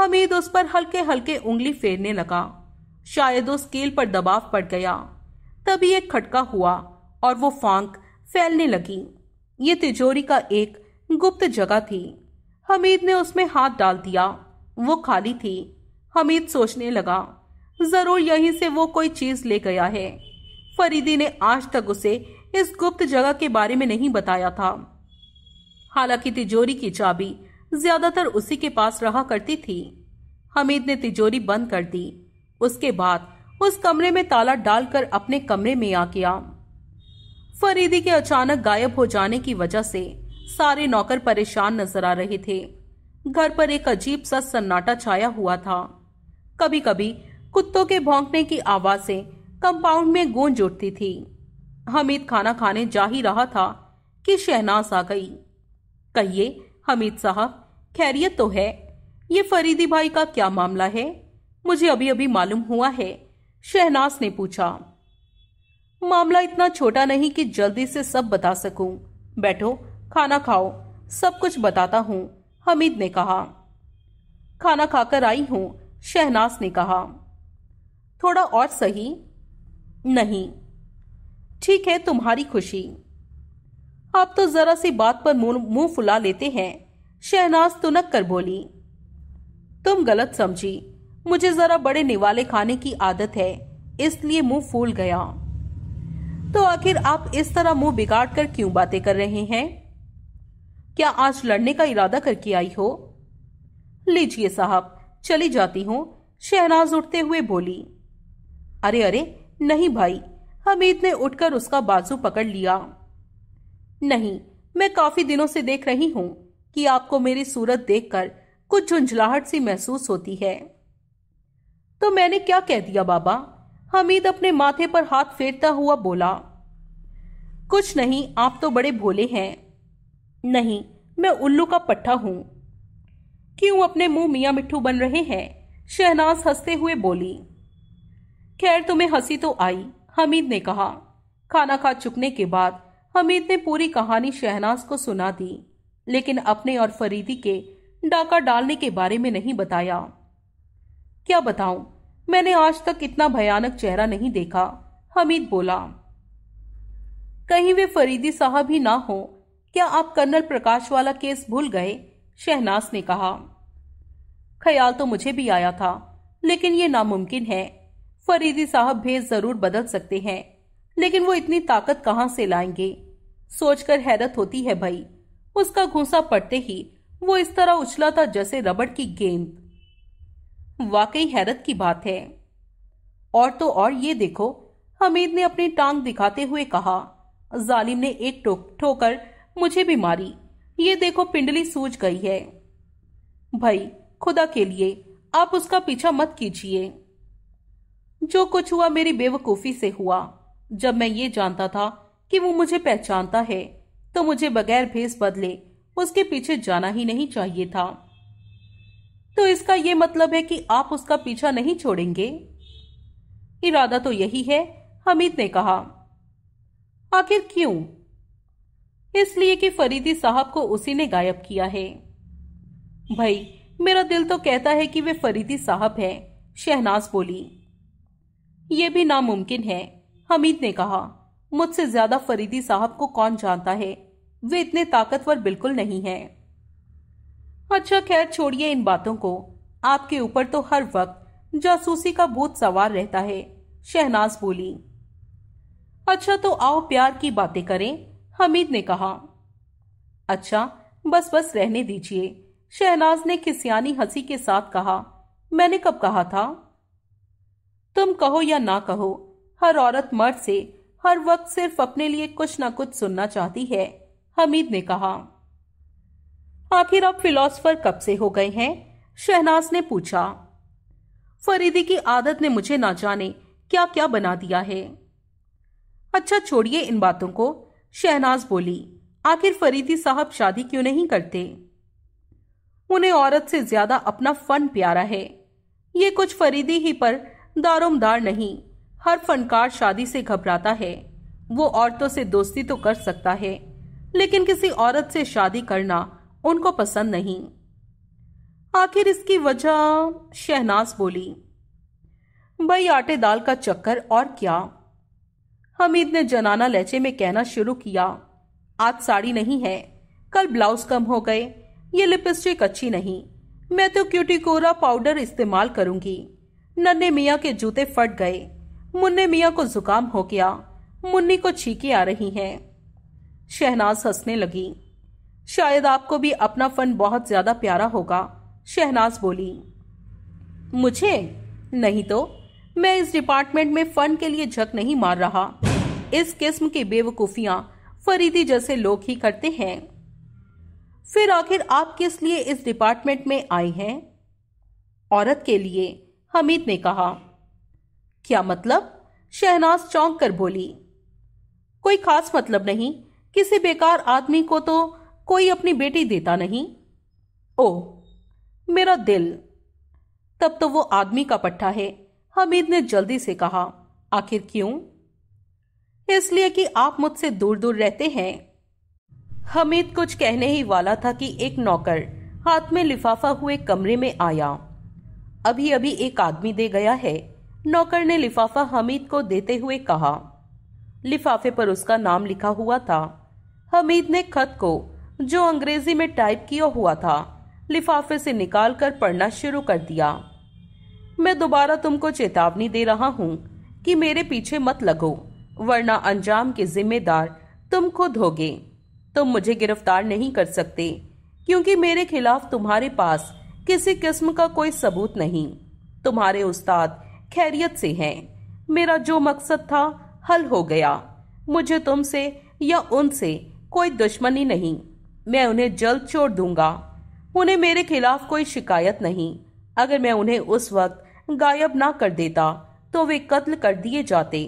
हमीद उस पर हल्के हल्के उंगली फेरने लगा। शायद उस कील पर दबाव पड़ गया। तभी एक खटका हुआ और वो फांक फैलने लगी। ये तिजोरी का एक गुप्त जगह थी। हमीद ने उसमें हाथ डाल दिया। वो खाली थी। हमीद सोचने लगा, जरूर यहीं से वो कोई चीज ले गया है। फरीदी ने आज तक उसे इस गुप्त जगह के बारे में नहीं बताया था। हालांकि तिजोरी की चाबी ज्यादातर उसी के पास रहा करती थी। हमीद ने तिजोरी बंद कर दी। उसके बाद उस कमरे में ताला डालकर अपने कमरे में आ गया। फरीदी के अचानक गायब हो जाने की वजह से सारे नौकर परेशान नजर आ रहे थे। घर पर एक अजीब सा सन्नाटा छाया हुआ था। कभी कभी कुत्तों के भौंकने की आवाजें कंपाउंड में गूंज उठती थी। हमीद खाना खाने जा ही रहा था कि शहनाज आ गई। कहिए हमीद साहब, खैरियत तो है? ये फरीदी भाई का क्या मामला है? मुझे अभी अभी मालूम हुआ है, शहनाज ने पूछा। मामला इतना छोटा नहीं कि जल्दी से सब बता सकूं। बैठो, खाना खाओ, सब कुछ बताता हूँ, हमीद ने कहा। खाना खाकर आई हूँ, शहनाज ने कहा। थोड़ा और सही। नहीं। ठीक है, तुम्हारी खुशी। आप तो जरा सी बात पर मुंह फुला लेते हैं, शहनाज तुनक कर बोली। तुम गलत समझी, मुझे जरा बड़े निवाले खाने की आदत है, इसलिए मुंह फूल गया। तो आखिर आप इस तरह मुंह बिगाड़ कर क्यों बातें कर रहे हैं? क्या आज लड़ने का इरादा करके आई हो? लीजिए साहब, चली जाती हूँ, शहनाज उठते हुए बोली। अरे अरे नहीं भाई, हमीद ने उठकर उसका बाजू पकड़ लिया। नहीं, मैं काफी दिनों से देख रही हूँ कि आपको मेरी सूरत देखकर कुछ झुंझलाहट सी महसूस होती है। तो मैंने क्या कह दिया बाबा? हमीद अपने माथे पर हाथ फेरता हुआ बोला। कुछ नहीं, आप तो बड़े भोले हैं। नहीं, मैं उल्लू का पट्ठा हूँ। क्यों अपने मुंह मियाँ मिट्ठू बन रहे हैं, शहनाज हंसते हुए बोली। खैर तुम्हें हंसी तो आई, हमीद ने कहा। खाना खा चुकने के बाद हमीद ने पूरी कहानी शहनाज को सुना दी, लेकिन अपने और फरीदी के डाका डालने के बारे में नहीं बताया। क्या बताऊं, मैंने आज तक इतना भयानक चेहरा नहीं देखा। हमीद बोला, कहीं वे फरीदी साहब ही ना हो, क्या आप कर्नल प्रकाश वाला केस भूल गए? शहनाज ने कहा। ख्याल तो मुझे भी आया था, लेकिन ये नामुमकिन है। फरीदी साहब भेस जरूर बदल सकते हैं, लेकिन वो इतनी ताकत कहाँ से लाएंगे? सोचकर हैरत होती है भाई। उसका घूंसा पड़ते ही वो इस तरह उछला था जैसे रबड़ की गेंद। वाकई हैरत की बात है। और तो और ये देखो, हमीद ने अपनी टांग दिखाते हुए कहा, जालिम ने एक टोक ठोकर मुझे भी मारी। ये देखो पिंडली सूज गई है। भाई खुदा के लिए आप उसका पीछा मत कीजिए। जो कुछ हुआ मेरी बेवकूफी से हुआ। जब मैं ये जानता था कि वो मुझे पहचानता है, तो मुझे बगैर भेस बदले उसके पीछे जाना ही नहीं चाहिए था। तो इसका ये मतलब है कि आप उसका पीछा नहीं छोड़ेंगे? इरादा तो यही है, हमीद ने कहा। आखिर क्यों? इसलिए कि फरीदी साहब को उसी ने गायब किया है। भाई मेरा दिल तो कहता है कि वे फरीदी साहब हैं, शहनाज बोली। यह भी नामुमकिन है, हमीद ने कहा। मुझसे ज्यादा फरीदी साहब को कौन जानता है? वे इतने ताकतवर बिल्कुल नहीं हैं। अच्छा खैर छोड़िए इन बातों को। आपके ऊपर तो हर वक्त जासूसी का भूत सवार रहता है, शहनाज बोली। अच्छा तो आओ प्यार की बातें करें, हमीद ने कहा। अच्छा बस बस रहने दीजिए, शहनाज ने खिसियानी हंसी के साथ कहा। मैंने कब कहा था? तुम कहो या ना कहो, हर औरत मर्द से हर वक्त सिर्फ अपने लिए कुछ ना कुछ सुनना चाहती है, हमीद ने कहा। आखिर आप फिलॉसफर कब से हो गए हैं? शहनाज ने पूछा। फरीदी की आदत ने मुझे ना जाने क्या क्या बना दिया है। अच्छा छोड़िए इन बातों को, शहनाज बोली। आखिर फरीदी साहब शादी क्यों नहीं करते? उन्हें औरत से ज्यादा अपना फन प्यारा है। ये कुछ फरीदी ही पर दारोमदार नहीं, हर फनकार शादी से घबराता है। वो औरतों से दोस्ती तो कर सकता है, लेकिन किसी औरत से शादी करना उनको पसंद नहीं। आखिर इसकी वजह? शहनाज बोली। भाई आटे दाल का चक्कर और क्या। हमीद ने जनाना लहजे में कहना शुरू किया। आज साड़ी नहीं है, कल ब्लाउज कम हो गए। ये लिपस्टिक अच्छी नहीं, मैं तो क्यूटिकोरा पाउडर इस्तेमाल करूंगी। नन्हे मियाँ के जूते फट गए। मुन्ने मियाँ को जुकाम हो गया। मुन्नी को छींकें आ रही हैं। शहनाज हंसने लगी। शायद आपको भी अपना फन बहुत ज्यादा प्यारा होगा, शहनाज बोली। मुझे? नहीं तो। मैं इस डिपार्टमेंट में फन के लिए झक नहीं मार रहा। इस किस्म की बेवकूफियां फरीदी जैसे लोग ही करते हैं। फिर आखिर आप किस लिए इस डिपार्टमेंट में आए हैं? औरत के लिए, हमीद ने कहा। क्या मतलब? शहनाज चौंक कर बोली। कोई खास मतलब नहीं। किसी बेकार आदमी को तो कोई अपनी बेटी देता नहीं। ओह मेरा दिल। तब तो वो आदमी का पट्टा है, हमीद ने जल्दी से कहा। आखिर क्यों? इसलिए कि आप मुझसे दूर दूर रहते हैं। हमीद कुछ कहने ही वाला था कि एक नौकर हाथ में लिफाफा हुए कमरे में आया। अभी अभी एक आदमी दे गया है, नौकर ने लिफाफा हमीद को देते हुए कहा। लिफाफे पर उसका नाम लिखा हुआ था। हमीद ने खत को, जो अंग्रेजी में टाइप किया हुआ था, लिफाफे से निकालकर पढ़ना शुरू कर दिया। मैं दोबारा तुमको चेतावनी दे रहा हूँ कि मेरे पीछे मत लगो, वरना अंजाम के जिम्मेदार तुम खुद होगे। तुम मुझे गिरफ्तार नहीं कर सकते, क्योंकि मेरे खिलाफ तुम्हारे पास किसी किस्म का कोई सबूत नहीं। तुम्हारे उस्ताद खैरियत से हैं। मेरा जो मकसद था हल हो गया। मुझे तुमसे या उनसे कोई दुश्मनी नहीं। मैं उन्हें जल्द छोड़ दूंगा। उन्हें मेरे खिलाफ कोई शिकायत नहीं। अगर मैं उन्हें उस वक्त गायब ना कर देता तो वे कत्ल कर दिए जाते।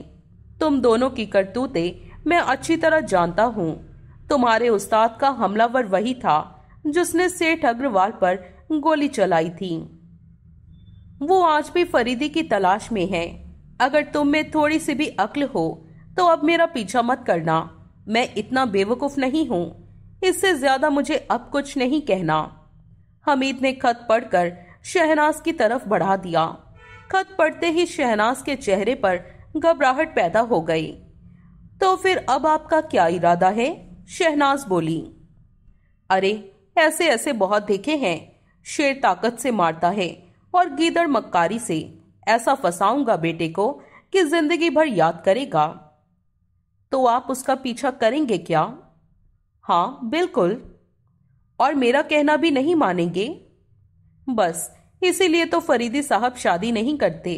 तुम दोनों की करतूतें मैं अच्छी तरह जानता हूँ। तुम्हारे उस्ताद का हमलावर वही था जिसने सेठ अग्रवाल पर गोली चलाई थी। वो आज भी फरीदी की तलाश में है। अगर तुम में थोड़ी सी भी अक्ल हो तो अब मेरा पीछा मत करना। मैं इतना बेवकूफ नहीं हूँ। इससे ज्यादा मुझे अब कुछ नहीं कहना। हमीद ने खत पढ़कर शहनाज की तरफ बढ़ा दिया। खत पढ़ते ही शहनाज के चेहरे पर घबराहट पैदा हो गई। तो फिर अब आपका क्या इरादा है? शहनाज बोली। अरे ऐसे ऐसे बहुत देखे हैं, शेर ताकत से मारता है और गीदड़ मक्कारी से। ऐसा फंसाऊंगा बेटे को कि जिंदगी भर याद करेगा। तो आप उसका पीछा करेंगे क्या? हाँ बिल्कुल। और मेरा कहना भी नहीं मानेंगे? बस इसीलिए तो फरीदी साहब शादी नहीं करते।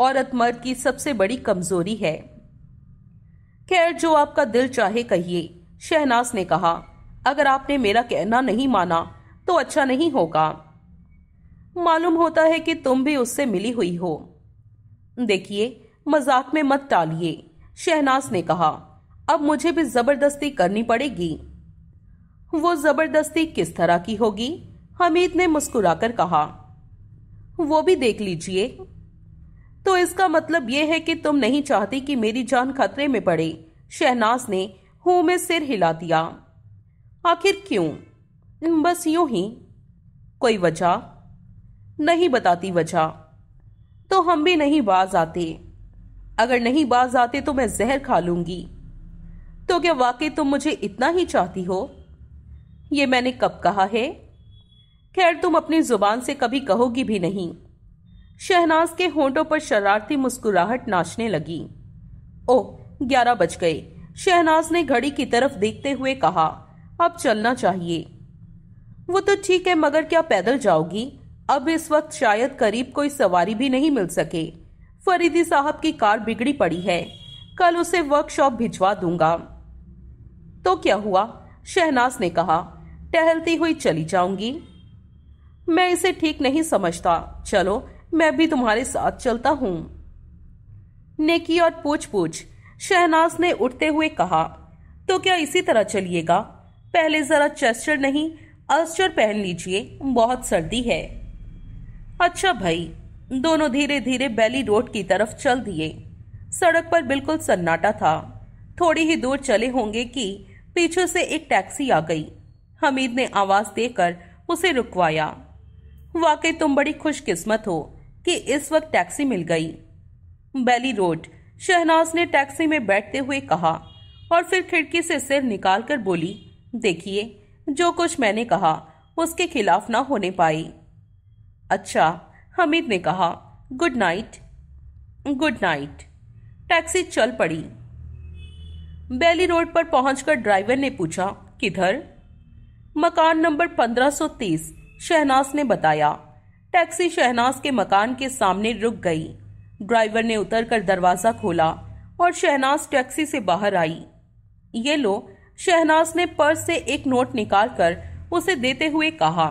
औरत मर्द की सबसे बड़ी कमजोरी है। खैर जो आपका दिल चाहे कहिए, शहनाज ने कहा। अगर आपने मेरा कहना नहीं माना तो अच्छा नहीं होगा। मालूम होता है कि तुम भी उससे मिली हुई हो। देखिए मजाक में मत टालिए, शहनाज ने कहा। अब मुझे भी जबरदस्ती करनी पड़ेगी। वो जबरदस्ती किस तरह की होगी? हमीद ने मुस्कुराकर कहा। वो भी देख लीजिए। तो इसका मतलब यह है कि तुम नहीं चाहती कि मेरी जान खतरे में पड़े, शहनाज ने हूं में सिर हिला दिया। आखिर क्यों? बस यूं ही। कोई वजह नहीं बताती? वजह तो हम भी नहीं बाज आते। अगर नहीं बाज आते तो मैं जहर खा लूंगी। तो क्या वाकई तुम मुझे इतना ही चाहती हो? ये मैंने कब कहा है? खैर तुम अपनी जुबान से कभी कहोगी भी नहीं। शहनाज के होंठों पर शरारती मुस्कुराहट नाचने लगी। ओह ग्यारह बज गए, शहनाज ने घड़ी की तरफ देखते हुए कहा। अब चलना चाहिए। वो तो ठीक है, मगर क्या पैदल जाओगी? अब इस वक्त शायद करीब कोई सवारी भी नहीं मिल सके। फरीदी साहब की कार बिगड़ी पड़ी है, कल उसे वर्कशॉप भिजवा दूंगा। तो क्या हुआ? शहनाज ने कहा। टहलती हुई चली जाऊंगी। मैं इसे ठीक नहीं समझता। चलो मैं भी तुम्हारे साथ चलता हूं। नेकी और पूछ पूछ, शहनाज ने उठते हुए कहा। तो क्या इसी तरह चलिएगा? पहले जरा चेस्टर नहीं अस्टर पहन लीजिए, बहुत सर्दी है। अच्छा भाई। दोनों धीरे धीरे बैली रोड की तरफ चल दिए। सड़क पर बिल्कुल सन्नाटा था। थोड़ी ही दूर चले होंगे कि पीछे से एक टैक्सी आ गई। हमीद ने आवाज देकर उसे रुकवाया। वाकई तुम बड़ी खुशकिस्मत हो कि इस वक्त टैक्सी मिल गई। बैली रोड, शहनाज ने टैक्सी में बैठते हुए कहा और फिर खिड़की से सिर निकालकर बोली। देखिए जो कुछ मैंने कहा उसके खिलाफ ना होने पाए। अच्छा, हमीद ने कहा। Good night. Good night. Taxi चल पड़ी। बैली रोड पर पहुंचकर ड्राइवर ने पूछा। किधर? मकान नंबर पंद्रह सौ तीस, शहनाज ने बताया। टैक्सी शहनाज के मकान के सामने रुक गई। ड्राइवर ने उतरकर दरवाजा खोला और शहनाज टैक्सी से बाहर आई। ये लो, शहनाज ने पर्स से एक नोट निकालकर उसे देते हुए कहा।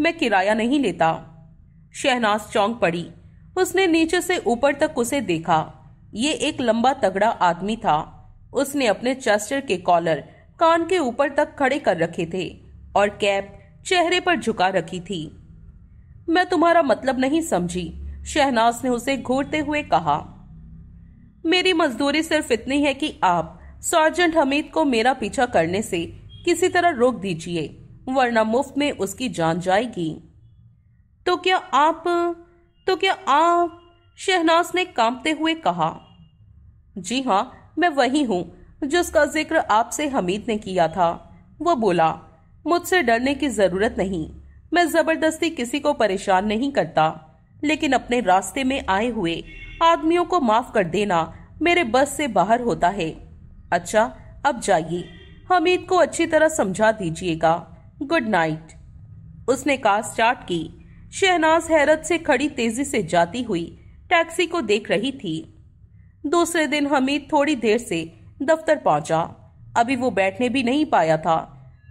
मैं किराया नहीं लेता। शहनाज चौंक पड़ी। उसने नीचे से ऊपर तक उसे देखा। ये एक लंबा तगड़ा आदमी था। उसने अपने चेस्टर के कॉलर कान के ऊपर तक खड़े कर रखे थे और कैप चेहरे पर झुका रखी थी। मैं तुम्हारा मतलब नहीं समझी, शहनाज ने उसे घूरते हुए कहा। मेरी मजदूरी सिर्फ इतनी है कि आप सार्जेंट हमीद को मेरा पीछा करने से किसी तरह रोक दीजिए, वरना मुफ्त में उसकी जान जाएगी। तो क्या आप तो क्या आप शहनाज ने कांपते हुए कहा। जी हाँ, मैं वही हूं जिसका जिक्र आपसे हमीद ने किया था। वो बोला। मुझसे डरने की जरूरत नहीं, मैं जबरदस्ती किसी को परेशान नहीं करता, लेकिन अपने रास्ते में आए हुए आदमियों को माफ कर देना मेरे बस से बाहर होता है। अच्छा अब जाइए, हमीद को अच्छी तरह समझा दीजिएगा। Good night. उसने कार स्टार्ट की। शहनाज हैरत से खड़ी तेजी से जाती हुई टैक्सी को देख रही थी। दूसरे दिन हमीद थोड़ी देर से दफ्तर पहुंचा। अभी वो बैठने भी नहीं पाया था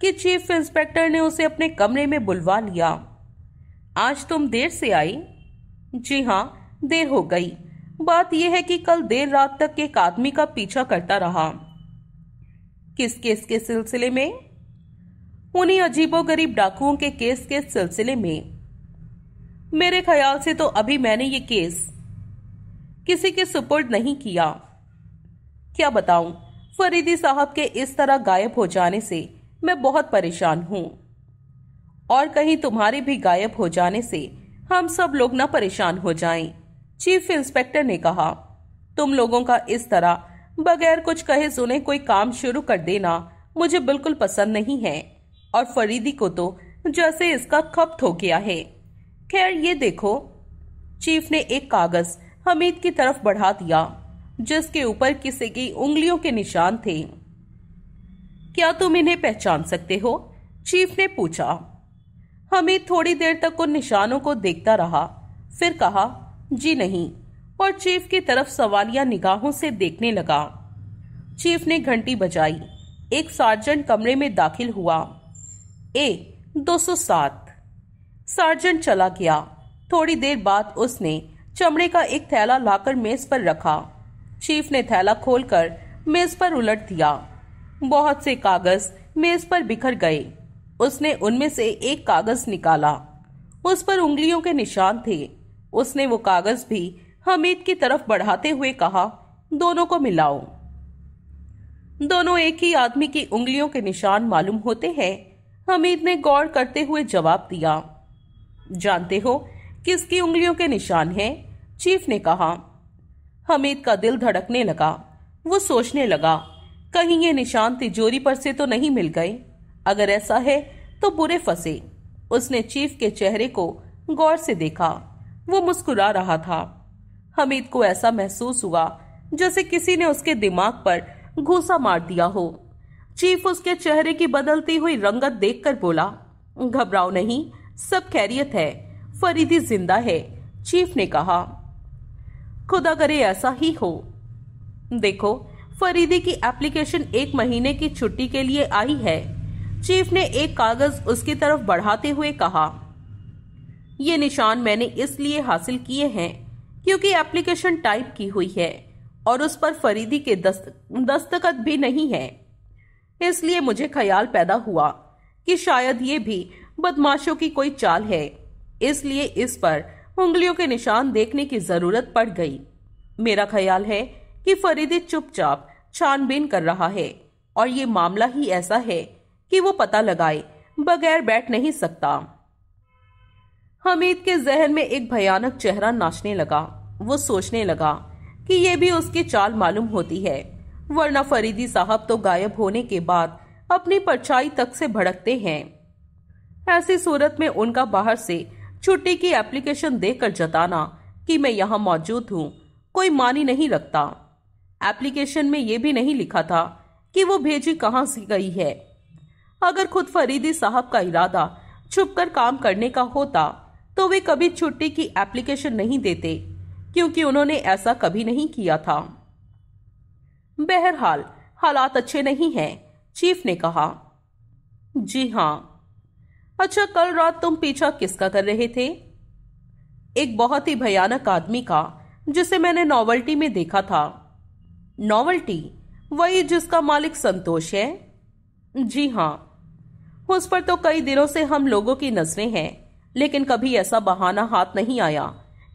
कि चीफ इंस्पेक्टर ने उसे अपने कमरे में बुलवा लिया। आज तुम देर से आई? जी हाँ देर हो गई। बात यह है कि कल देर रात तक एक आदमी का पीछा करता रहा। किस केस के सिलसिले में? उन्हीं अजीबोगरीब डाकुओं के केस के सिलसिले में। मेरे ख्याल से तो अभी मैंने ये केस किसी के सुपुर्द नहीं किया। क्या बताऊं, फरीदी साहब के इस तरह गायब हो जाने से मैं बहुत परेशान हूं, और कहीं तुम्हारे भी गायब हो जाने से हम सब लोग ना परेशान हो जाएं। चीफ इंस्पेक्टर ने कहा, तुम लोगों का इस तरह बगैर कुछ कहे सुने कोई काम शुरू कर देना मुझे बिल्कुल पसंद नहीं है, और फरीदी को तो जैसे इसका खपत हो गया है। खैर ये देखो। चीफ ने एक कागज हमीद की तरफ बढ़ा दिया जिसके ऊपर किसी की उंगलियों के निशान थे। क्या तुम इन्हें पहचान सकते हो? चीफ ने पूछा। हमीद थोड़ी देर तक उन निशानों को देखता रहा, फिर कहा जी नहीं, और चीफ की तरफ सवालिया निगाहों से देखने लगा। चीफ ने घंटी बजाई। एक सार्जेंट कमरे में दाखिल हुआ। ए दो सौ सात। सार्जेंट चला गया। थोड़ी देर बाद उसने चमड़े का एक थैला लाकर मेज पर रखा। चीफ ने थैला खोलकर मेज पर उलट दिया। बहुत से कागज मेज पर बिखर गए। उसने उनमें से एक कागज निकाला। उस पर उंगलियों के निशान थे। उसने वो कागज भी हमीद की तरफ बढ़ाते हुए कहा, दोनों को मिलाओ। दोनों एक ही आदमी की उंगलियों के निशान मालूम होते हैं। हमीद ने गौर करते हुए जवाब दिया। जानते हो किसकी उंगलियों के निशान हैं? चीफ ने कहा। हमीद का दिल धड़कने लगा। वो सोचने लगा, कहीं ये निशान तिजोरी पर से तो नहीं मिल गए। अगर ऐसा है तो बुरे फंसे। उसने चीफ के चेहरे को गौर से देखा। वो मुस्कुरा रहा था। हमीद को ऐसा महसूस हुआ जैसे किसी ने उसके दिमाग पर घूसा मार दिया हो। चीफ उसके चेहरे की बदलती हुई रंगत देखकर बोला, घबराओ नहीं, सब खैरियत है, फरीदी जिंदा है। चीफ ने कहा, खुदा करे ऐसा ही हो। देखो फरीदी की एप्लीकेशन एक महीने की छुट्टी के लिए आई है। चीफ ने एक कागज उसकी तरफ बढ़ाते हुए कहा, ये निशान मैंने इसलिए हासिल किए हैं क्योंकि एप्लीकेशन टाइप की हुई है और उस पर फरीदी के दस्त, दस्तखत भी नहीं है। इसलिए मुझे ख्याल पैदा हुआ कि शायद ये भी बदमाशों की कोई चाल है, इसलिए इस पर उंगलियों के निशान देखने की जरूरत पड़ गई। मेरा ख्याल है कि फरीदी चुपचाप छानबीन कर रहा है और ये मामला ही ऐसा है कि वो पता लगाए बगैर बैठ नहीं सकता। हमीद के जहन में एक भयानक चेहरा नाचने लगा। वो सोचने लगा कि ये भी उसकी चाल मालूम होती है, वरना फरीदी साहब तो गायब होने के बाद अपनी परछाई तक से भड़कते हैं। ऐसी सूरत में उनका बाहर से छुट्टी की एप्लीकेशन देकर जताना कि मैं यहाँ मौजूद हूँ, कोई मानी नहीं रखता। एप्लीकेशन में ये भी नहीं लिखा था कि वो भेजी कहाँ से गई है। अगर खुद फरीदी साहब का इरादा छुपकर काम करने का होता तो वे कभी छुट्टी की एप्लीकेशन नहीं देते, क्योंकि उन्होंने ऐसा कभी नहीं किया था। बहरहाल हालात अच्छे नहीं हैं, चीफ ने कहा। जी हाँ। अच्छा, कल रात तुम पीछा किसका कर रहे थे? एक बहुत ही भयानक आदमी का, जिसे मैंने नॉवेल्टी में देखा था। नॉवेल्टी वही जिसका मालिक संतोष है? जी हाँ। उस पर तो कई दिनों से हम लोगों की नजरें हैं, लेकिन कभी ऐसा बहाना हाथ नहीं आया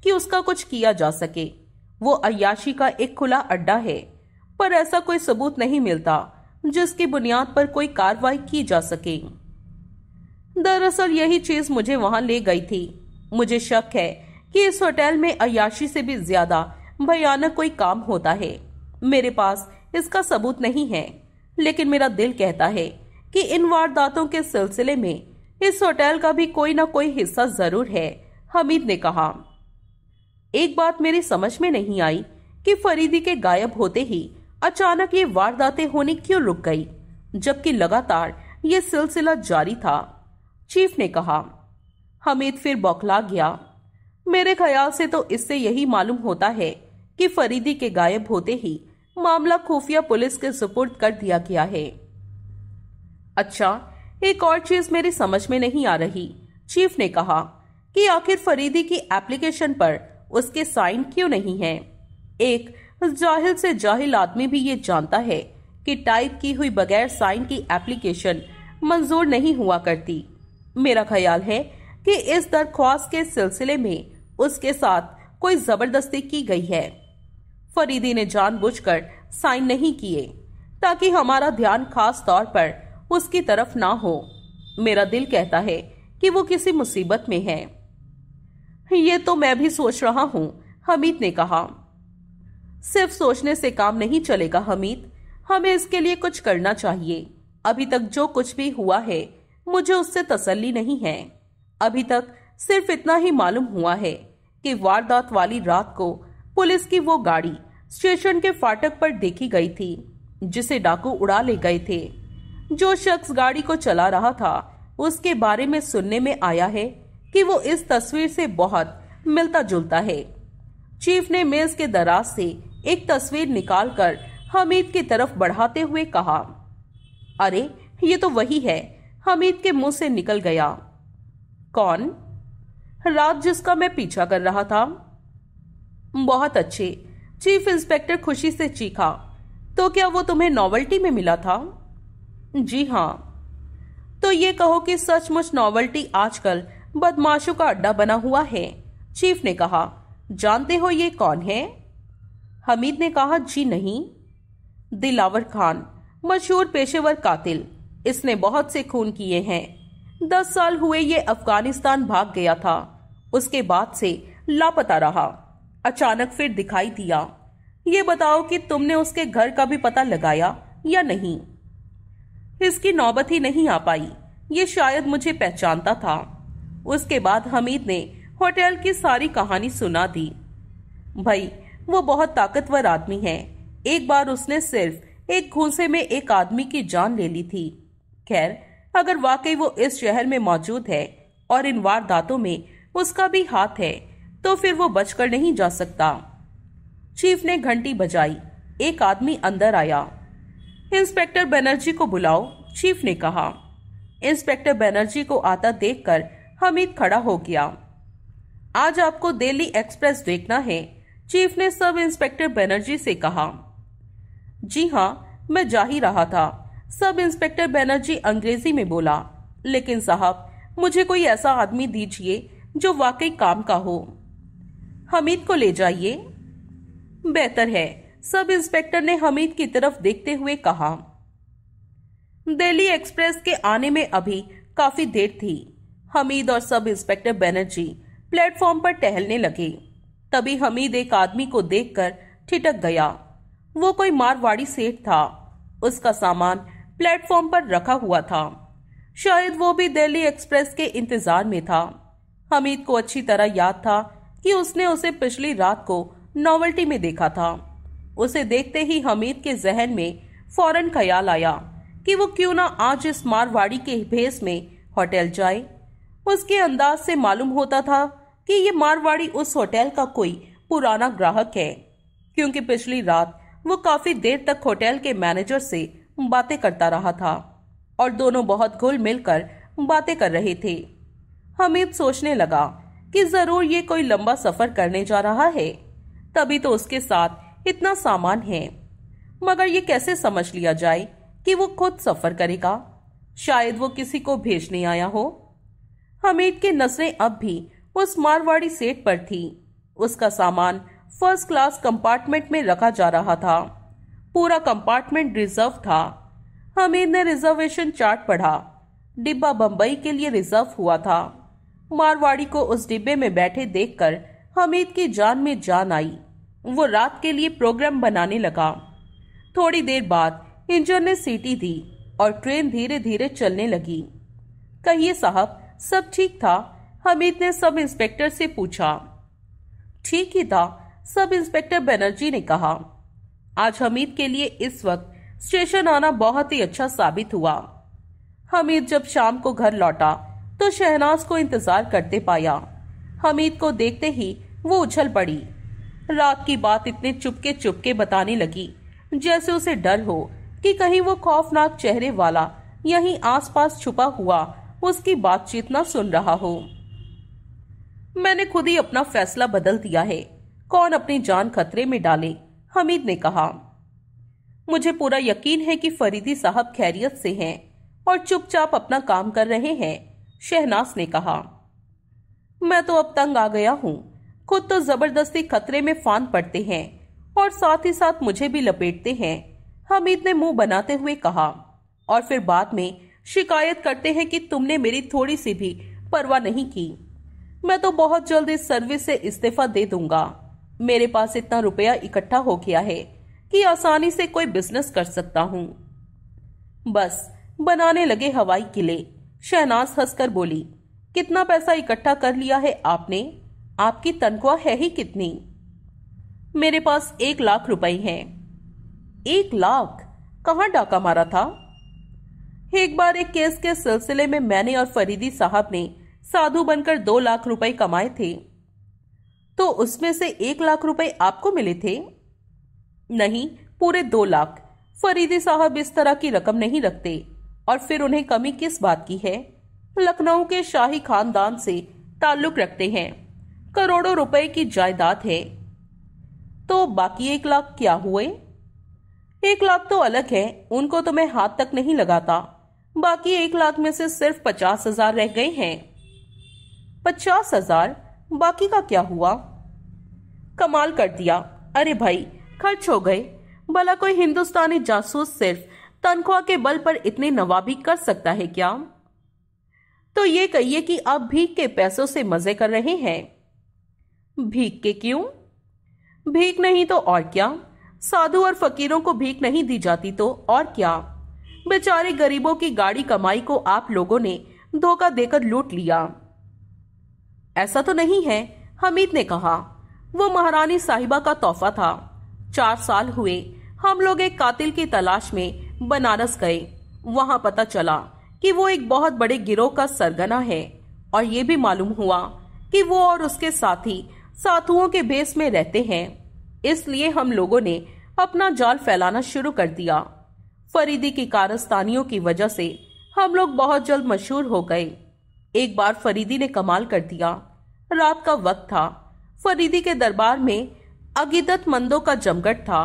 कि उसका कुछ किया जा सके। वो अय्याशी का एक खुला अड्डा है, पर ऐसा कोई सबूत नहीं मिलता जिसकी बुनियाद पर कोई कार्रवाई की जा सके। दरअसल यही चीज मुझे वहां ले गई थी। मुझे शक है कि इस होटल में अय्याशी से भी ज्यादा भयानक कोई काम होता है। मेरे पास इसका सबूत नहीं है, लेकिन मेरा दिल कहता है कि इन वारदातों के सिलसिले में इस होटल का भी कोई ना कोई हिस्सा जरूर है। हमीद ने कहा, एक बात मेरी समझ में नहीं आई कि फरीदी के गायब होते ही अचानक ये वारदातें होने क्यों रुक गई, जबकि लगातार ये सिलसिला जारी था। चीफ ने कहा। हमीद फिर बौखला गया। मेरे ख्याल से तो इससे यही मालूम होता है कि फरीदी के गायब होते ही मामला खुफिया पुलिस के सुपुर्द कर दिया गया है। अच्छा, एक और चीज मेरी समझ में नहीं आ रही, चीफ ने कहा, कि आखिर फरीदी की एप्लीकेशन पर उसके साइन क्यों नहीं हैं? एक जाहिल से जाहिल आदमी भी ये जानता है कि टाइप की हुई बगैर साइन की एप्लीकेशन मंजूर नहीं हुआ करती। मेरा ख्याल है कि इस दरख्वास्त के सिलसिले में उसके साथ कोई जबरदस्ती की गई है। फरीदी ने जानबूझकर साइन नहीं किए ताकि हमारा ध्यान खास तौर पर उसकी तरफ ना हो। मेरा दिल कहता है कि वो किसी मुसीबत में है। ये तो मैं भी सोच रहा हूँ, हमीद ने कहा। सिर्फ सोचने से काम नहीं चलेगा हमीद, हमें इसके लिए कुछ करना चाहिए। अभी तक जो कुछ भी हुआ है मुझे उससे तसल्ली नहीं है। अभी तक सिर्फ इतना ही मालूम हुआ है कि वारदात वाली रात को पुलिस की वो गाड़ी स्टेशन के फाटक पर देखी गई थी जिसे डाकू उड़ा ले गए थे। जो शख्स गाड़ी को चला रहा था उसके बारे में सुनने में आया है कि वो इस तस्वीर से बहुत मिलता जुलता है। चीफ ने मेज के दराज से एक तस्वीर निकालकर हमीद की तरफ बढ़ाते हुए कहा, अरे ये तो वही है। हमीद के मुंह से निकल गया, कौन? रात जिसका मैं पीछा कर रहा था। बहुत अच्छे, चीफ इंस्पेक्टर खुशी से चीखा। तो क्या वो तुम्हें नॉवेल्टी में मिला था? जी हाँ। तो ये कहो कि सचमुच नॉवेल्टी आजकल बदमाशों का अड्डा बना हुआ है, चीफ ने कहा। जानते हो ये कौन है? हमीद ने कहा, जी नहीं। दिलावर खान, मशहूर पेशेवर कातिल। इसने बहुत से खून किए हैं। दस साल हुए ये अफगानिस्तान भाग गया था, उसके बाद से लापता रहा। अचानक फिर दिखाई दिया। ये बताओ कि तुमने उसके घर का भी पता लगाया या नहीं? इसकी नौबत ही नहीं आ पाई, ये शायद मुझे पहचानता था। उसके बाद हमीद ने होटल की सारी कहानी सुना दी। भाई वो बहुत ताकतवर आदमी है। एक बार उसने सिर्फ एक घूंसे में एक आदमी की जान ले ली थी। खैर, अगर वाकई वो इस शहर में मौजूद है और इन वारदातों में उसका भी हाथ है तो फिर वो बचकर नहीं जा सकता। चीफ ने घंटी बजाई। एक आदमी अंदर आया। इंस्पेक्टर बनर्जी को बुलाओ, चीफ ने कहा। इंस्पेक्टर बनर्जी को आता देखकर हमीद खड़ा हो गया। आज आपको दिल्ली एक्सप्रेस देखना है, चीफ ने सब इंस्पेक्टर बनर्जी से कहा। जी हाँ, मैं जा ही रहा था, सब इंस्पेक्टर बनर्जी अंग्रेजी में बोला। लेकिन साहब, मुझे कोई ऐसा आदमी दीजिए जो वाकई काम का हो। हमीद को ले जाइए। बेहतर है, सब इंस्पेक्टर ने हमीद की तरफ देखते हुए कहा। दिल्ली एक्सप्रेस के आने में अभी काफी देर थी। हमीद और सब इंस्पेक्टर बनर्जी प्लेटफॉर्म पर टहलने लगे। तभी हमीद एक आदमी को देखकर ठिठक गया। वो कोई मारवाड़ी सेठ था। उसका सामान प्लेटफॉर्म पर रखा हुआ था। शायद वो भी दिल्ली एक्सप्रेस के इंतजार में था। हमीद को अच्छी तरह याद था कि उसने उसे पिछली रात को नॉवेल्टी में देखा था। उसे देखते ही हमीद के जहन में फौरन ख्याल आया कि वो क्यों ना आज इस मारवाड़ी के भेस में होटल जाए। उसके अंदाज से मालूम होता था कि ये मारवाड़ी उस होटल का कोई पुराना ग्राहक है, क्योंकि पिछली रात वो काफी देर तक होटल के मैनेजर से बातें करता रहा था और दोनों बहुत घुल मिलकर बातें कर रहे थे। हमीद सोचने लगा कि जरूर ये कोई लंबा सफर करने जा रहा है, तभी तो उसके साथ इतना सामान है। मगर ये कैसे समझ लिया जाए कि वो खुद सफर करेगा? शायद वो किसी को भेजने आया हो। हमीद की नजरें अब भी उस मारवाड़ी सेट पर थी। उसका सामान फर्स्ट क्लास कंपार्टमेंट में रखा जा रहा था। पूरा कंपार्टमेंट रिजर्व था। हमीद ने रिजर्वेशन चार्ट पढ़ा। डिब्बा बंबई के लिए रिजर्व हुआ था। मारवाड़ी को उस डिब्बे में बैठे देखकर हमीद की जान में जान आई। वो रात के लिए प्रोग्राम बनाने लगा। थोड़ी देर बाद इंजन ने सीटी दी और ट्रेन धीरे धीरे चलने लगी। कहिए साहब, सब ठीक था? हमीद ने सब इंस्पेक्टर से पूछा। ठीक ही था, सब इंस्पेक्टर बनर्जी ने कहा। आज हमीद के लिए इस वक्त स्टेशन आना बहुत ही अच्छा साबित हुआ। हमीद जब शाम को घर लौटा तो शहनाज को इंतजार करते पाया। हमीद को देखते ही वो उछल पड़ी। रात की बात इतने चुपके चुपके बताने लगी जैसे उसे डर हो कि कहीं वो खौफनाक चेहरे वाला यहीं आसपास छुपा हुआ उसकी बातचीत ना सुन रहा हो। मैंने खुद ही अपना फैसला बदल दिया है, कौन अपनी जान खतरे में डाले, हमीद ने कहा। मुझे पूरा यकीन है कि फरीदी साहब खैरियत से हैं और चुपचाप अपना काम कर रहे हैं, शहनाज ने कहा। मैं तो अब तंग आ गया हूँ। खुद तो जबरदस्ती खतरे में फांद पड़ते हैं और साथ ही साथ मुझे भी लपेटते हैं, हमीद ने मुंह बनाते हुए कहा। और फिर बाद में शिकायत करते हैं कि तुमने मेरी थोड़ी सी भी परवाह नहीं की। मैं तो बहुत जल्द इस सर्विस से इस्तीफा दे दूंगा। मेरे पास इतना रुपया इकट्ठा हो गया है कि आसानी से कोई बिजनेस कर सकता हूँ। बस बनाने लगे हवाई किले। शहनाज हंसकर बोली, कितना पैसा इकट्ठा कर लिया है आपने? आपकी तनख्वाह है ही कितनी? मेरे पास एक लाख रुपए हैं। एक लाख? कहाँ डाका मारा था? एक बार एक केस के सिलसिले में मैंने और फरीदी साहब ने साधु बनकर दो लाख रुपए कमाए थे। तो उसमें से एक लाख रुपए आपको मिले थे? नहीं, पूरे दो लाख। फरीदी साहब इस तरह की रकम नहीं रखते, और फिर उन्हें कमी किस बात की है? लखनऊ के शाही खानदान से ताल्लुक रखते हैं, करोड़ों रुपए की जायदाद है। तो बाकी एक लाख क्या हुए? एक लाख तो अलग है, उनको तो मैं हाथ तक नहीं लगाता। बाकी एक लाख में से सिर्फ पचास हजार रह गए हैं। पचास हजार? बाकी का क्या हुआ? कमाल कर दिया। अरे भाई, खर्च हो गए। भला कोई हिंदुस्तानी जासूस सिर्फ तनख्वाह के बल पर इतने नवाबी कर सकता है क्या? तो ये कहिए कि आप भीख के पैसों से मजे कर रहे हैं। भीख के क्यों? भीख नहीं तो और क्या। साधु और फकीरों को भीख नहीं दी जाती तो और क्या। बेचारे गरीबों की गाड़ी कमाई को आप लोगों ने धोखा देकर लूट लिया। ऐसा तो नहीं है, हमीद ने कहा। वो महारानी साहिबा का तोहफा था। चार साल हुए हम लोग एक कातिल की तलाश में बनारस गए। वहां पता चला कि वो एक बहुत बड़े गिरोह का सरगना है, और ये भी मालूम हुआ कि वो और उसके साथी साधुओं के भेष में रहते हैं। इसलिए हम लोगों ने अपना जाल फैलाना शुरू कर दिया। फरीदी की कारस्तानियों की वजह से हम लोग बहुत जल्द मशहूर हो गए। एक बार फरीदी ने कमाल कर दिया। रात का वक्त था। फरीदी के दरबार में अकीदतमंदों का जमघट था।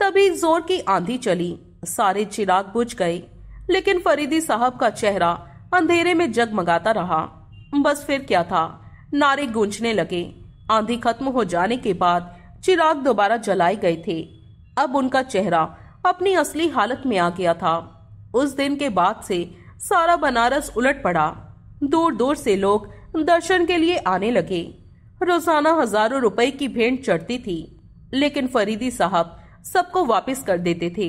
तभी जोर की आंधी चली, सारे चिराग बुझ गए, लेकिन फरीदी साहब का चेहरा अंधेरे में जगमगाता रहा। बस फिर क्या था, नारे गूंजने लगे। आंधी खत्म हो जाने के बाद चिराग दोबारा जलाए गए थे। अब उनका चेहरा अपनी असली हालत में आ गया था। उस दिन के बाद से सारा बनारस उलट पड़ा। दूर दूर से लोग दर्शन के लिए आने लगे। रोजाना हजारों रुपए की भेंट चढ़ती थी, लेकिन फरीदी साहब सबको वापस कर देते थे।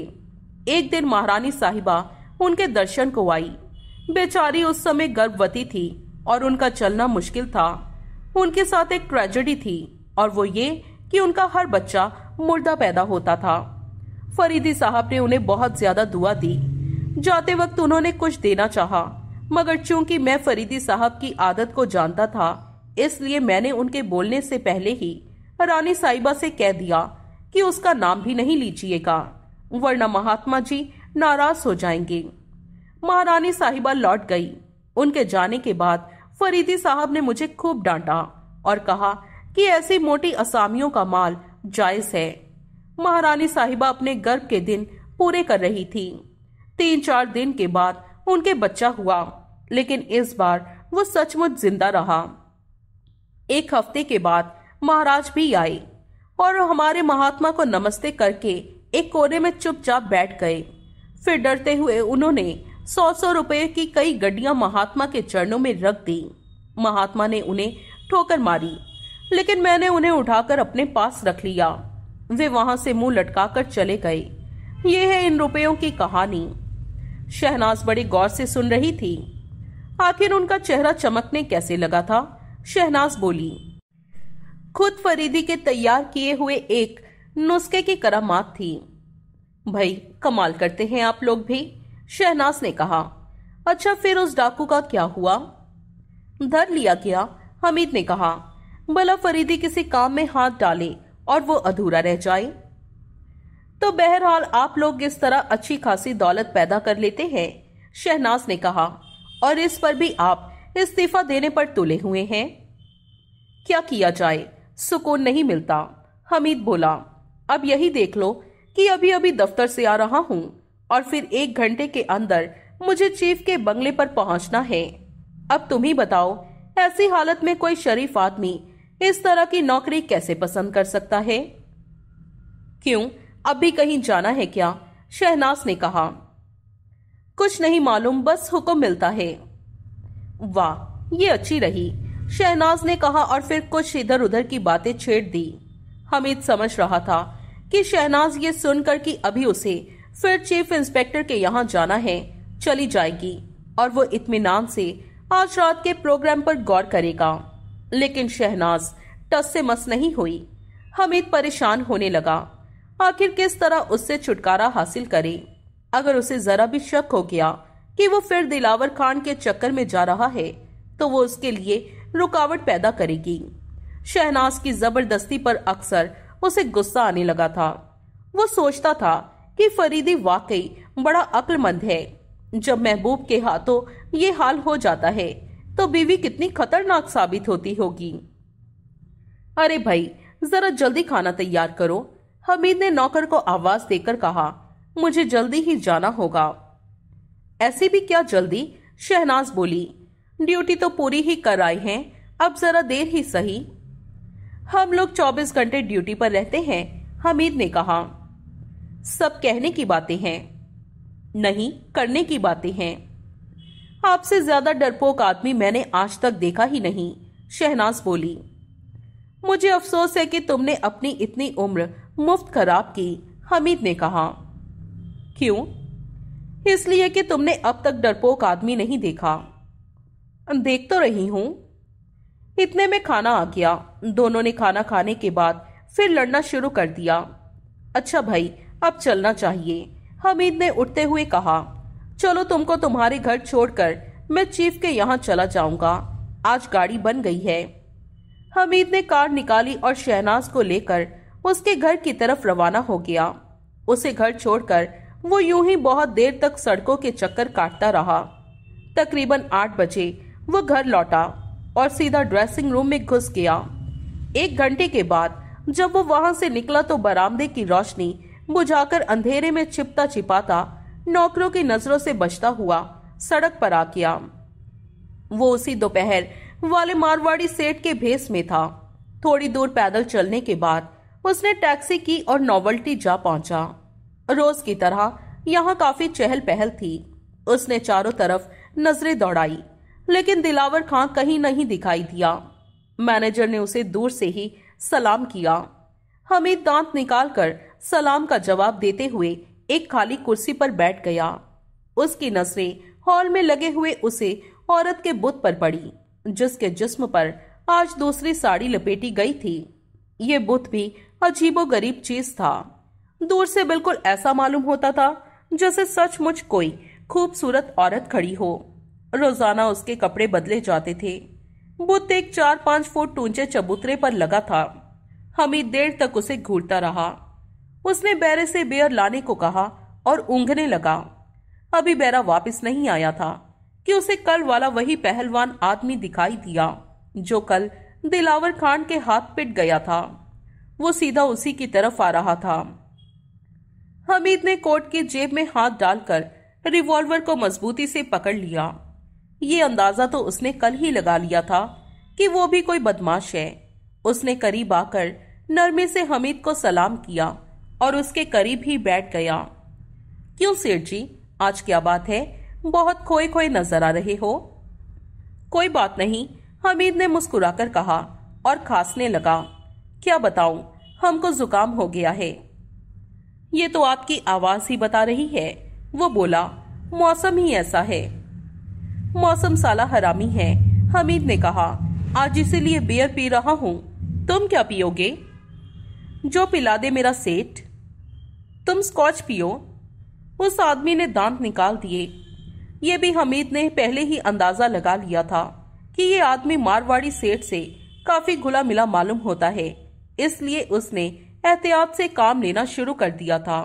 एक दिन महारानी साहिबा उनके दर्शन को आई। बेचारी उस समय गर्भवती थी और उनका चलना मुश्किल था। उनके साथ एक ट्रेजेडी थी, और वो ये कि उनका हर बच्चा मुर्दा पैदा होता था। फरीदी साहब ने उन्हें बहुत ज्यादा दुआ दी। जाते वक्त उन्होंने कुछ देना चाहा, मगर चूंकि मैं फरीदी साहब की आदत को जानता था, इसलिए मैंने उनके बोलने से पहले ही रानी साहिबा से कह दिया कि उसका नाम भी नहीं लीजिएगा, वरना महात्मा जी नाराज हो जाएंगे। महारानी साहिबा लौट गई। उनके जाने के बाद फरीदी साहब ने मुझे खूब डांटा और कहा कि ऐसी मोटी असामियों का माल जायज है। महारानी साहिबा अपने गर्भ के दिन पूरे कर रही थी। तीन चार दिन के बाद उनके बच्चा हुआ, लेकिन इस बार वो सचमुच जिंदा रहा। एक हफ्ते के बाद महाराज भी आए और हमारे महात्मा को नमस्ते करके एक कोने में चुपचाप बैठ गए। फिर डरते हुए उन्होंने सौ सौ रुपये की कई गड्डियां महात्मा के चरणों में रख दी। महात्मा ने उन्हें ठोकर मारी, लेकिन मैंने उन्हें उठाकर अपने पास रख लिया। वे वहां से मुंह लटकाकर चले गए। ये है इन रुपयों की कहानी। शहनाज बड़े गौर से सुन रही थी। आखिर उनका चेहरा चमकने कैसे लगा था? शहनाज बोली, खुद फरीदी के तैयार किए हुए एक नुस्खे की करामात थी। भाई, कमाल करते हैं आप लोग भी, शहनाज ने कहा। अच्छा, फिर उस डाकू का क्या हुआ? धर लिया गया, हमीद ने कहा। भला फरीदी किसी काम में हाथ डाले और वो अधूरा रह जाए। तो बहरहाल आप लोग इस तरह अच्छी खासी दौलत पैदा कर लेते हैं, शहनाज ने कहा, और इस पर भी आप इस्तीफा देने पर तुले हुए हैं। क्या किया जाए, सुकून नहीं मिलता, हमीद बोला। अब यही देख लो कि अभी अभी दफ्तर से आ रहा हूँ, और फिर एक घंटे के अंदर मुझे चीफ के बंगले पर पहुंचना है। अब तुम ही बताओ, ऐसी हालत में कोई शरीफ आदमी इस तरह की नौकरी कैसे पसंद कर सकता है? क्यों, अब भी कहीं जाना है क्या? शहनाज ने कहा। कुछ नहीं मालूम, बस हुक्म मिलता है। वाह, ये अच्छी रही, शहनाज ने कहा, और फिर कुछ इधर उधर की बातें छेड़ दी। हमीद समझ रहा था कि शहनाज ये सुनकर कि अभी उसे फिर चीफ इंस्पेक्टर के यहाँ जाना है चली जाएगी और वो इत्मीनान से आज रात के प्रोग्राम पर गौर करेगा, लेकिन शहनाज टस से मस नहीं हुई। हमीद परेशान होने लगा, आखिर किस तरह उससे छुटकारा हासिल करे। अगर उसे जरा भी शक हो गया कि वो फिर दिलावर खान के चक्कर में जा रहा है तो वो उसके लिए रुकावट पैदा करेगी। शहनाज की जबरदस्ती पर अक्सर उसे गुस्सा आने लगा था। वो सोचता था कि फरीदी वाकई बड़ा अक्लमंद है। जब महबूब के हाथों ये हाल हो जाता है तो बीवी कितनी खतरनाक साबित होती होगी। अरे भाई, जरा जल्दी खाना तैयार करो, हमीद ने नौकर को आवाज देकर कहा। मुझे जल्दी ही जाना होगा। ऐसे भी क्या जल्दी, शहनाज बोली। ड्यूटी तो पूरी ही कर आई है, अब जरा देर ही सही। हम लोग चौबीस घंटे ड्यूटी पर रहते हैं, हमीद ने कहा। सब कहने की बातें हैं, नहीं करने की बातें हैं। आपसे ज्यादा डरपोक आदमी मैंने आज तक देखा ही नहीं, शहनाज बोली। मुझे अफसोस है कि तुमने अपनी इतनी उम्र मुफ्त खराब की, हमीद ने कहा। क्यों? इसलिए कि तुमने अब तक डरपोक आदमी नहीं देखा। देख तो रही हूं। इतने में खाना आ गया। दोनों ने खाना खाने के बाद फिर लड़ना शुरू कर दिया। अच्छा भाई, अब चलना चाहिए, हमीद ने उठते हुए कहा। चलो, तुमको तुम्हारे घर छोड़कर मैं चीफ के यहाँ चला जाऊंगा, आज गाड़ी बन गई है। हमीद ने कार निकाली और शहनाज को लेकर उसके घर की तरफ रवाना हो गया। उसे घर छोड़कर वो यूं ही बहुत देर तक सड़कों के चक्कर काटता रहा। तकरीबन आठ बजे वो घर लौटा और सीधा ड्रेसिंग रूम में घुस गया। एक घंटे के बाद जब वो वहां से निकला तो बरामदे की रोशनी बुझाकर अंधेरे में छिपता छिपाता नौकरों की नजरों से बचता हुआ सड़क पर आ गया। वो उसी दोपहर वाले मारवाड़ी सेठ के भेस में था। थोड़ी दूर पैदल चलने के बाद उसने टैक्सी की और नोवेल्टी जा पहुंचा। रोज की तरह यहाँ काफी चहल पहल थी। उसने चारों तरफ नजरें दौड़ाई, लेकिन दिलावर खां कहीं नहीं दिखाई दिया। मैनेजर ने उसे दूर से ही सलाम किया। हमीद दांत निकालकर सलाम का जवाब देते हुए एक खाली कुर्सी पर बैठ गया। उसकी नजरें हॉल में लगे हुए उसे औरत के बुत पर पड़ी, जिसके जिस्म पर आज दूसरी साड़ी लपेटी गई थी। ये बुत भी अजीबोगरीब चीज था। दूर से बिल्कुल ऐसा मालूम होता था जैसे सचमुच कोई खूबसूरत औरत खड़ी हो। रोजाना उसके कपड़े बदले जाते थे। बुत एक चार पांच फुट ऊंचे चबूतरे पर लगा था। हमीद देर तक उसे घूरता रहा। उसने बैरे से बियर लाने को कहा और ऊँघने लगा। अभी बैरा वापस नहीं आया था कि उसे कल वाला वही पहलवान आदमी दिखाई दिया जो कल दिलावर खान के हाथ पिट गया था। वो सीधा उसी की तरफ आ रहा था। हमीद ने कोट की जेब में हाथ डालकर रिवॉल्वर को मजबूती से पकड़ लिया। ये अंदाजा तो उसने कल ही लगा लिया था कि वो भी कोई बदमाश है। उसने करीब आकर नरमे से हमीद को सलाम किया और उसके करीब ही बैठ गया। क्यों सेठ जी, आज क्या बात है, बहुत खोए खोए नजर आ रहे हो। कोई बात नहीं, हमीद ने मुस्कुराकर कहा और खांसने लगा। क्या बताऊं, हमको जुकाम हो गया है। ये तो आपकी आवाज ही बता रही है, वो बोला। मौसम ही ऐसा है। मौसम साला हरामी है, हमीद ने कहा। आज इसीलिए बियर पी रहा हूँ। तुम क्या पियोगे? जो पिला दे मेरा सेठ। तुम स्कॉच पियो, उस आदमी ने दांत निकाल दिए। ये भी हमीद ने पहले ही अंदाजा लगा लिया था कि ये आदमी मारवाड़ी सेठ से काफी घुला मिला मालूम होता है, इसलिए उसने एहतियात से काम लेना शुरू कर दिया था।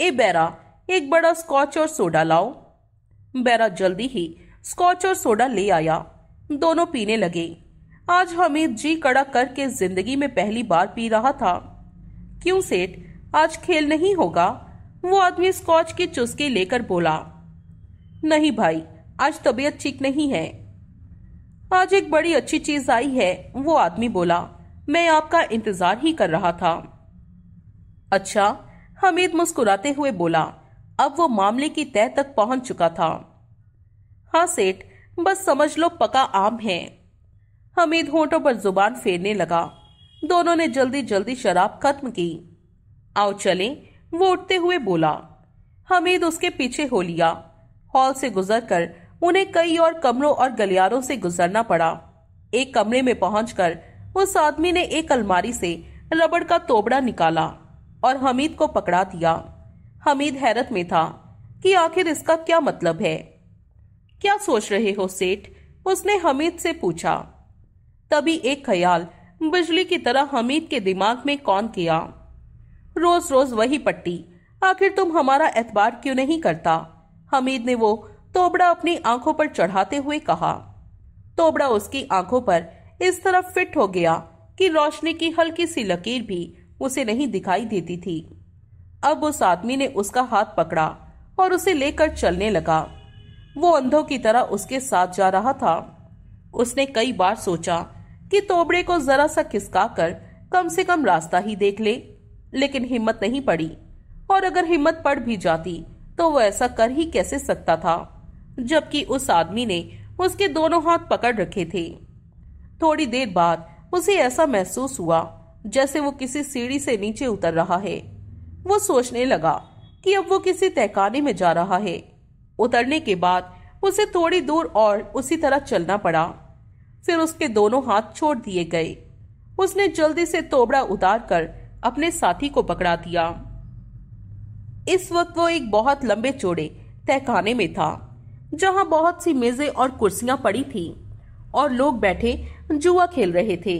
ए बैरा, एक बड़ा स्कॉच और सोडा लाओ। बैरा जल्दी ही स्कॉच और सोडा ले आया। दोनों पीने लगे। आज हमीद जी कड़ा करके जिंदगी में पहली बार पी रहा था। क्यों सेठ, आज खेल नहीं होगा? वो आदमी स्कॉच की चुस्की लेकर बोला। नहीं भाई, आज तबीयत ठीक नहीं है। आज एक बड़ी अच्छी चीज आई है, वो आदमी बोला। मैं आपका इंतजार ही कर रहा था। अच्छा, हमीद मुस्कुराते हुए बोला। अब वो मामले की तह तक पहुंच चुका था। हाँ सेठ, बस समझ लो पका आम है। हमीद होंठों पर जुबान फेरने लगा। दोनों ने जल्दी जल्दी शराब खत्म की। आओ चलें, वो उठते हुए बोला। हमीद उसके पीछे हो लिया। हॉल से गुजरकर उन्हें कई और कमरों और गलियारों से गुजरना पड़ा। एक कमरे में पहुंचकर उस आदमी ने एक अलमारी से रबड़ का तोबड़ा निकाला और हमीद को पकड़ा दिया। हमीद हैरत में था कि आखिर इसका क्या मतलब है। क्या सोच रहे हो सेठ? उसने हमीद से पूछा। तभी एक ख्याल बिजली की तरह हमीद के दिमाग में कौन किया। रोज रोज वही पट्टी, आखिर तुम हमारा एतबार क्यों नहीं करता? हमीद ने वो तोबड़ा अपनी आंखों पर चढ़ाते हुए कहा। तोबड़ा उसकी आंखों पर इस तरह फिट हो गया कि रोशनी की हल्की सी लकीर भी उसे नहीं दिखाई देती थी। अब उस आदमी ने उसका हाथ पकड़ा और उसे लेकर चलने लगा। वो अंधों की तरह उसके साथ जा रहा था। उसने कई बार सोचा कि तोबड़े को जरा सा खिसका कर कम से कम रास्ता ही देख ले, लेकिन हिम्मत नहीं पड़ी। और अगर हिम्मत पड़ भी जाती तो वो ऐसा कर ही कैसे सकता था, जबकि उस आदमी ने उसके दोनों हाथ पकड़ रखे थे। थोड़ी देर बाद उसे ऐसा महसूस हुआ जैसे वो किसी सीढ़ी से नीचे उतर रहा है। वो सोचने लगा कि अब वो किसी तहखाने में जा रहा है। उतरने के बाद उसे थोड़ी दूर और उसी तरह चलना पड़ा। फिर उसके दोनों हाथ छोड़ दिए गए। उसने जल्दी से तोबड़ा उतार कर अपने साथी को पकड़ा दिया। इस वक्त वो एक बहुत लंबे चौड़े तहखाने में था, जहां बहुत सी मेजें और कुर्सियां पड़ी थी और लोग बैठे जुआ खेल रहे थे।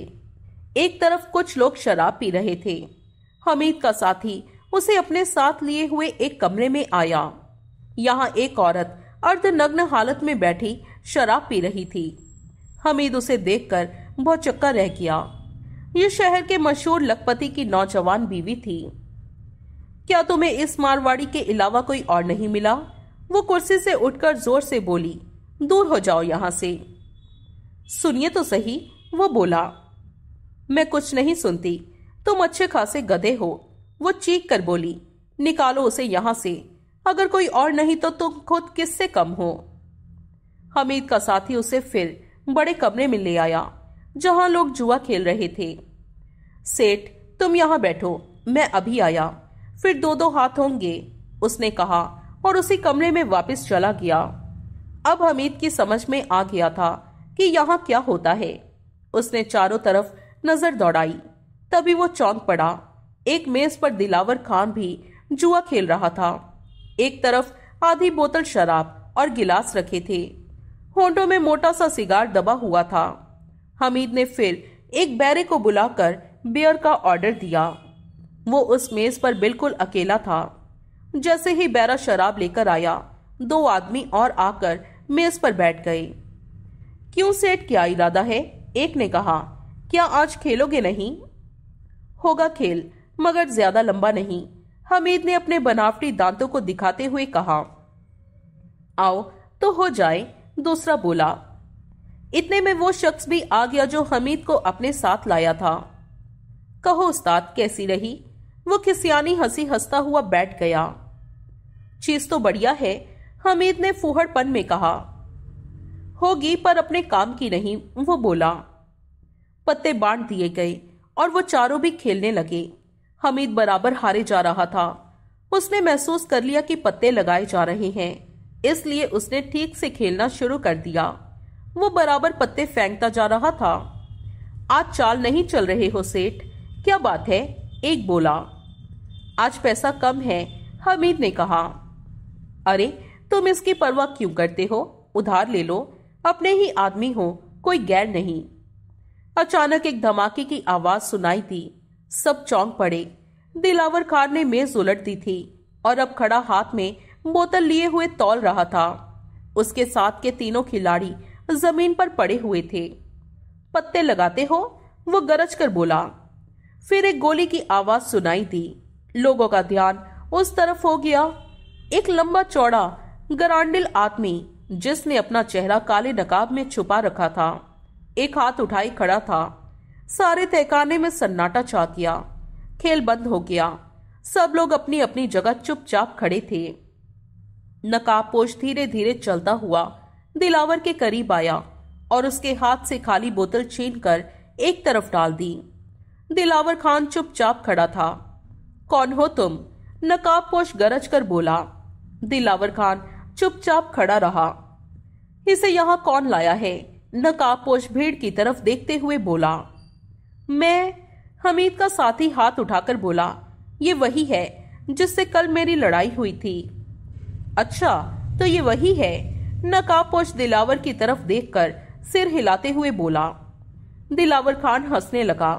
एक तरफ कुछ लोग शराब पी रहे थे। हमीद का साथी उसे अपने साथ लिए हुए एक कमरे में आया। यहाँ एक औरत अर्धनग्न हालत में बैठी शराब पी रही थी। हमीद उसे देखकर बहुत चक्का रह गया। ये शहर के मशहूर लखपति की नौजवान बीवी थी। क्या तुम्हें इस मारवाड़ी के अलावा कोई और नहीं मिला? वो कुर्सी से उठकर जोर से बोली। दूर हो जाओ यहाँ से। सुनिए तो सही, वो बोला। मैं कुछ नहीं सुनती, तुम अच्छे खासे गधे हो, वो चीख कर बोली। निकालो उसे यहाँ से। अगर कोई और नहीं तो तुम खुद किससे कम हो। हमीद का साथी उसे फिर बड़े कमरे में ले आया, जहां लोग जुआ खेल रहे थे। सेठ, तुम यहाँ बैठो, मैं अभी आया। फिर दो दो हाथ होंगे, उसने कहा और उसी कमरे में वापस चला गया। अब हमीद की समझ में आ गया था कि यहाँ क्या होता है। उसने चारों तरफ नजर दौड़ाई, तभी वो चौंक पड़ा। एक मेज पर दिलावर खान भी जुआ खेल रहा था। एक तरफ आधी बोतल शराब और गिलास रखे थे। होंठों में मोटा सा सिगार दबा हुआ था। हमीद ने फिर एक बैरे को बुलाकर बियर का ऑर्डर दिया। वो उस मेज पर बिल्कुल अकेला था। जैसे ही बैरा शराब लेकर आया, दो आदमी और आकर मेज पर बैठ गए। क्यों सेठ, क्या इरादा है? एक ने कहा। क्या आज खेलोगे नहीं? होगा खेल, मगर ज्यादा लंबा नहीं, हमीद ने अपने बनावटी दांतों को दिखाते हुए कहा। आओ तो हो जाए, दूसरा बोला। इतने में वो शख्स भी आ गया जो हमीद को अपने साथ लाया था। कहो उस्ताद, कैसी रही? वो खिसियानी हंसी हंसता हुआ बैठ गया। चीज तो बढ़िया है, हमीद ने फूहड़पन में कहा। होगी, पर अपने काम की नहीं, वो बोला। पत्ते बांट दिए गए और वो चारों भी खेलने लगे। हमीद बराबर हारे जा रहा था। उसने महसूस कर लिया कि पत्ते लगाए जा रहे हैं, इसलिए उसने ठीक से खेलना शुरू कर दिया। वो बराबर पत्ते फेंकता जा रहा था। आज चाल नहीं चल रहे हो सेठ? क्या बात है? एक बोला। आज पैसा कम है, हमीद ने कहा। अरे तुम इसकी परवाह क्यों करते हो? उधार ले लो, अपने ही आदमी हो, कोई गैर नहीं। अचानक एक धमाके की आवाज सुनाई दी। सब चौंक पड़े। दिलावर खान ने मेज उलट दी थी और अब खड़ा हाथ में बोतल लिए हुए तौल रहा था। उसके साथ के तीनों खिलाड़ी जमीन पर पड़े हुए थे। पत्ते लगाते हो? वो गरज कर बोला। फिर एक गोली की आवाज सुनाई दी। लोगों का ध्यान उस तरफ हो गया। एक लंबा चौड़ा गरांडिल आदमी, जिसने अपना चेहरा काले नकाब में छुपा रखा था, एक हाथ उठाए खड़ा था। सारे तहखाने में सन्नाटा छा गया। खेल बंद हो गया। सब लोग अपनी अपनी जगह चुपचाप खड़े थे। नकाबपोश धीरे धीरे चलता हुआ दिलावर के करीब आया और उसके हाथ से खाली बोतल छीनकर एक तरफ डाल दी। दिलावर खान चुपचाप खड़ा था। कौन हो तुम? नकाबपोश गरज कर बोला। दिलावर खान चुपचाप खड़ा रहा। इसे यहाँ कौन लाया है? नकाबपोश भीड़ की तरफ देखते हुए बोला। मैं, हमीद का साथी हाथ उठाकर बोला। ये वही है जिससे कल मेरी लड़ाई हुई थी। अच्छा, तो ये वही है? नकाबपोश दिलावर की तरफ देखकर सिर हिलाते हुए बोला। दिलावर खान हंसने लगा।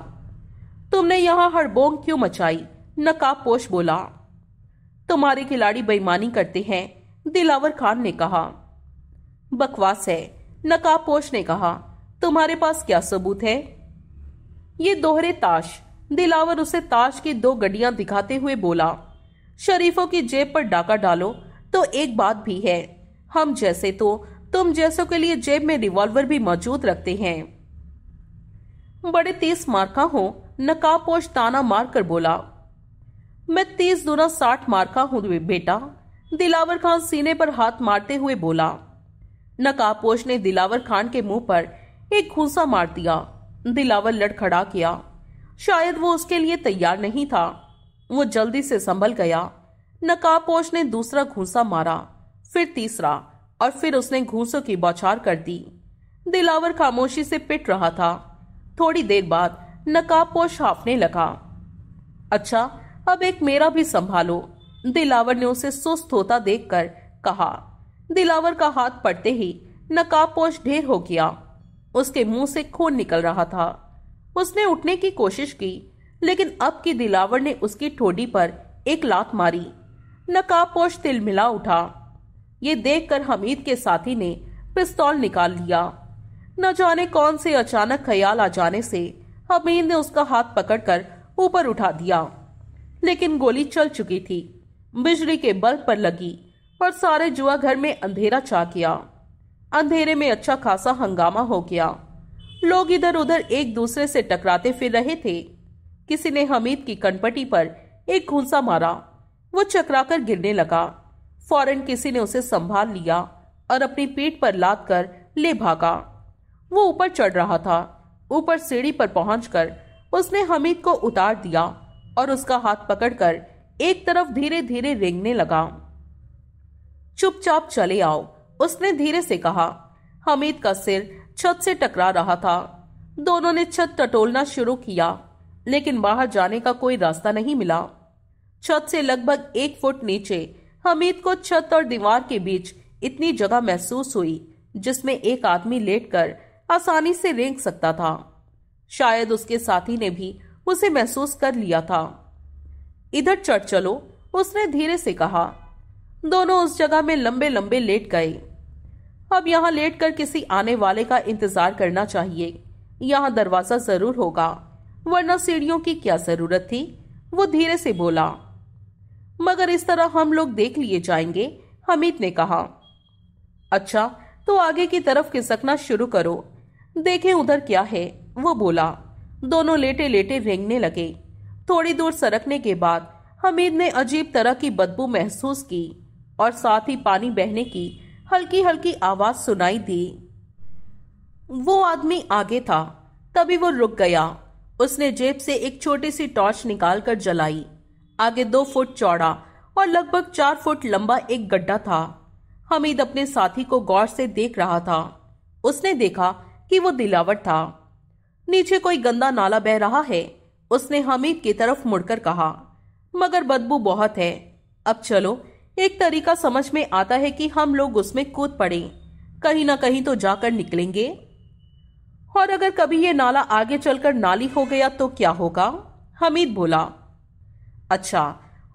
तुमने यहाँ हड़बोंग क्यों मचाई? नकाबपोश बोला। तुम्हारे खिलाड़ी बेईमानी करते हैं, दिलावर खान ने कहा। बकवास है, नकाबपोश ने कहा। तुम्हारे पास क्या सबूत है? ये दोहरे ताश। दिलावर उसे ताश की दो गड्डियां दिखाते हुए बोला। शरीफों की जेब पर डाका डालो तो एक बात भी है, हम जैसे तो तुम जैसों के लिए जेब में रिवॉल्वर भी मौजूद रखते हैं। बड़े तेज मार्का हो, नकाबपोश ताना मार कर बोला। मैं तेज दूना साठ मार्का हूँ बेटा, दिलावर खान सीने पर हाथ मारते हुए बोला। नकाबपोश ने दिलावर खान के मुंह पर एक घूंसा मार दिया। दिलावर लड़खड़ा गया। शायद वो उसके लिए तैयार नहीं था। वो जल्दी से संभल गया। नकाबपोश ने दूसरा घूंसा मारा, फिर तीसरा, और फिर उसने घूंसों की बौछार कर दी। दिलावर खामोशी से पिट रहा था। थोड़ी देर बाद नकाबपोश हांफने लगा। अच्छा, अब एक मेरा भी संभालो, दिलावर ने उसे सुस्त होता देखकर कहा। दिलावर का हाथ पड़ते ही नकाबपोश ढेर हो गया। उसके मुंह से खून निकल रहा था। उसने उठने की कोशिश की, लेकिन अब की दिलावर ने उसकी ठोड़ी पर एक लात मारी। नकाबपोश तिलमिला उठा। ये देखकर हमीद के साथी ने पिस्तौल निकाल लिया। न जाने कौन से अचानक ख्याल आ जाने से हमीद ने उसका हाथ पकड़कर ऊपर उठा दिया, लेकिन गोली चल चुकी थी। बिजली के बल्ब पर लगी और सारे जुआ घर में अंधेरा छा गया। अंधेरे में अच्छा खासा हंगामा हो गया। लोग इधर उधर एक दूसरे से टकराते फिर रहे थे। किसी ने हमीद की कनपटी पर एक घूंसा मारा। वो चकराकर गिरने लगा। फौरन किसी ने उसे संभाल लिया और अपनी पीठ पर लाद कर ले भागा। वो ऊपर चढ़ रहा था। ऊपर सीढ़ी पर पहुंचकर उसने हमीद को उतार दिया और उसका हाथ पकड़कर एक तरफ धीरे धीरे रेंगने लगा। चुपचाप चले आओ, उसने धीरे से कहा। हमीद का सिर छत से टकरा रहा था। दोनों ने छत टटोलना शुरू किया, लेकिन बाहर जाने का कोई रास्ता नहीं मिला। छत से लगभग एक फुट नीचे हमीद को छत और दीवार के बीच इतनी जगह महसूस हुई जिसमें एक आदमी लेटकर आसानी से रेंग सकता था। शायद उसके साथी ने भी उसे महसूस कर लिया था। इधर चढ़ चलो, उसने धीरे से कहा। दोनों उस जगह में लंबे लंबे लेट गए। अब यहाँ लेटकर किसी आने वाले का इंतजार करना चाहिए। यहाँ दरवाजा जरूर होगा, वरना सीढ़ियों की क्या जरूरत थी, वो धीरे से बोला। मगर इस तरह हम लोग देख लिए जाएंगे, हमीद ने कहा। अच्छा, तो आगे की तरफ खिसकना शुरू करो, देखें उधर क्या है, वो बोला। दोनों लेटे लेटे रेंगने लगे। थोड़ी दूर सरकने के बाद हमीद ने अजीब तरह की बदबू महसूस की और साथ ही पानी बहने की हल्की हल्की आवाज सुनाई दी। वो आदमी आगे था, तभी वो रुक गया। उसने जेब से एक छोटी सी टॉर्च निकालकर जलाई। आगे दो फुट चौड़ा और लगभग चार फुट लंबा एक गड्ढा था। हमीद अपने साथी को गौर से देख रहा था। उसने देखा कि वो दिलावर था। नीचे कोई गंदा नाला बह रहा है, उसने हमीद की तरफ मुड़कर कहा। मगर बदबू बहुत है। अब चलो, एक तरीका समझ में आता है कि हम लोग उसमें कूद पड़े, कहीं ना कहीं तो जाकर निकलेंगे। और अगर कभी ये नाला आगे चलकर नाली हो गया तो क्या होगा, हमीद बोला। अच्छा,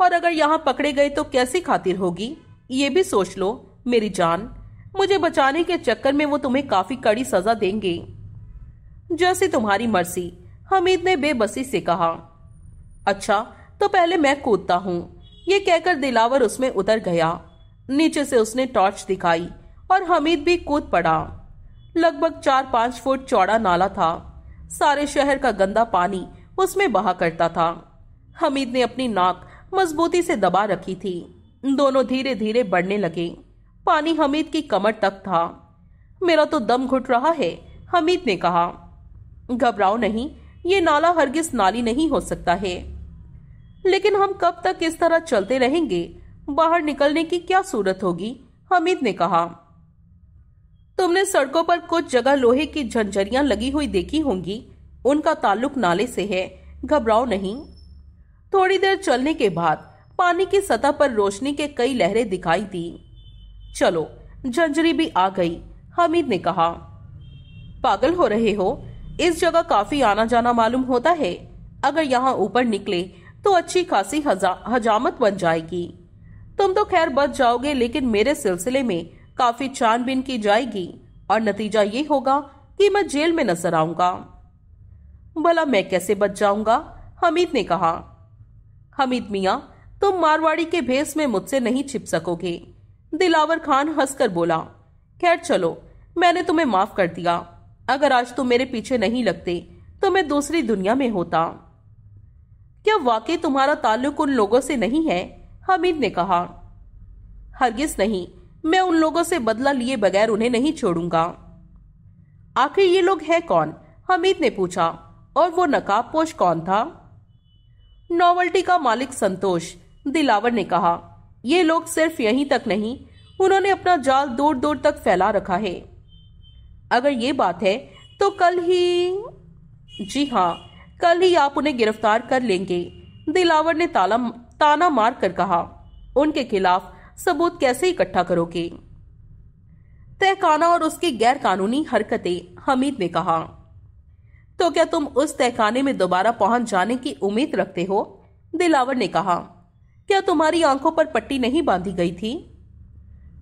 और अगर यहाँ पकड़े गए तो कैसी खातिर होगी, ये भी सोच लो मेरी जान। मुझे बचाने के चक्कर में वो तुम्हें काफी कड़ी सजा देंगे। जैसी तुम्हारी मर्जी, हमीद ने बेबसी से कहा। अच्छा, तो पहले मैं कूदता हूँ, ये कहकर दिलावर उसमें उतर गया। नीचे से उसने टॉर्च दिखाई और हमीद भी कूद पड़ा। लगभग चार पांच फुट चौड़ा नाला था। सारे शहर का गंदा पानी उसमें बहा करता था। हमीद ने अपनी नाक मजबूती से दबा रखी थी। दोनों धीरे धीरे बढ़ने लगे। पानी हमीद की कमर तक था। मेरा तो दम घुट रहा है, हमीद ने कहा। घबराओ नहीं, ये नाला हरगिज नाली नहीं हो सकता है। लेकिन हम कब तक इस तरह चलते रहेंगे? बाहर निकलने की क्या सूरत होगी? हमीद ने कहा। तुमने सड़कों पर कुछ जगह लोहे की झंझरियां लगी हुई देखी होंगी, उनका ताल्लुक नाले से है, घबराओ नहीं। थोड़ी देर चलने के बाद पानी की सतह पर रोशनी के कई लहरें दिखाई दी। चलो, झंझरी भी आ गई, हमीद ने कहा। पागल हो रहे हो? इस जगह काफी आना जाना मालूम होता है, अगर यहाँ ऊपर निकले तो अच्छी खासी हजा, हजामत बन जाएगी। तुम तो खैर बच जाओगे, लेकिन मेरे सिलसिले में काफी छानबीन की जाएगी और नतीजा ये होगा कि मैं जेल में नजर आऊंगा। भला मैं कैसे बच जाऊंगा? हमीद ने कहा। हमीद मियाँ, तुम मारवाड़ी के भेस में मुझसे नहीं छिप सकोगे, दिलावर खान हंसकर बोला। खैर चलो, मैंने तुम्हें माफ कर दिया। अगर आज तुम मेरे पीछे नहीं लगते तो मैं दूसरी दुनिया में होता। क्या वाकई तुम्हारा ताल्लुक उन लोगों से नहीं है? हमीद ने कहा। हरगिज नहीं, मैं उन लोगों से बदला लिए बगैर उन्हें नहीं छोड़ूंगा। आखिर ये लोग है कौन? हमीद ने पूछा। और वो नकाबपोश कौन था? नॉवेल्टी का मालिक संतोष, दिलावर ने कहा। ये लोग सिर्फ यहीं तक नहीं, उन्होंने अपना जाल दूर दूर तक फैला रखा है। अगर ये बात है तो कल ही, जी हाँ, कल ही आप उन्हें गिरफ्तार कर लेंगे, दिलावर ने ताला ताना मार कर कहा। उनके खिलाफ सबूत कैसे इकट्ठा करोगे? तहखाना और उसकी गैर कानूनी हरकतें, हमीद ने कहा। तो क्या तुम उस तहखाने में दोबारा पहुंच जाने की उम्मीद रखते हो? दिलावर ने कहा। क्या तुम्हारी आंखों पर पट्टी नहीं बांधी गई थी?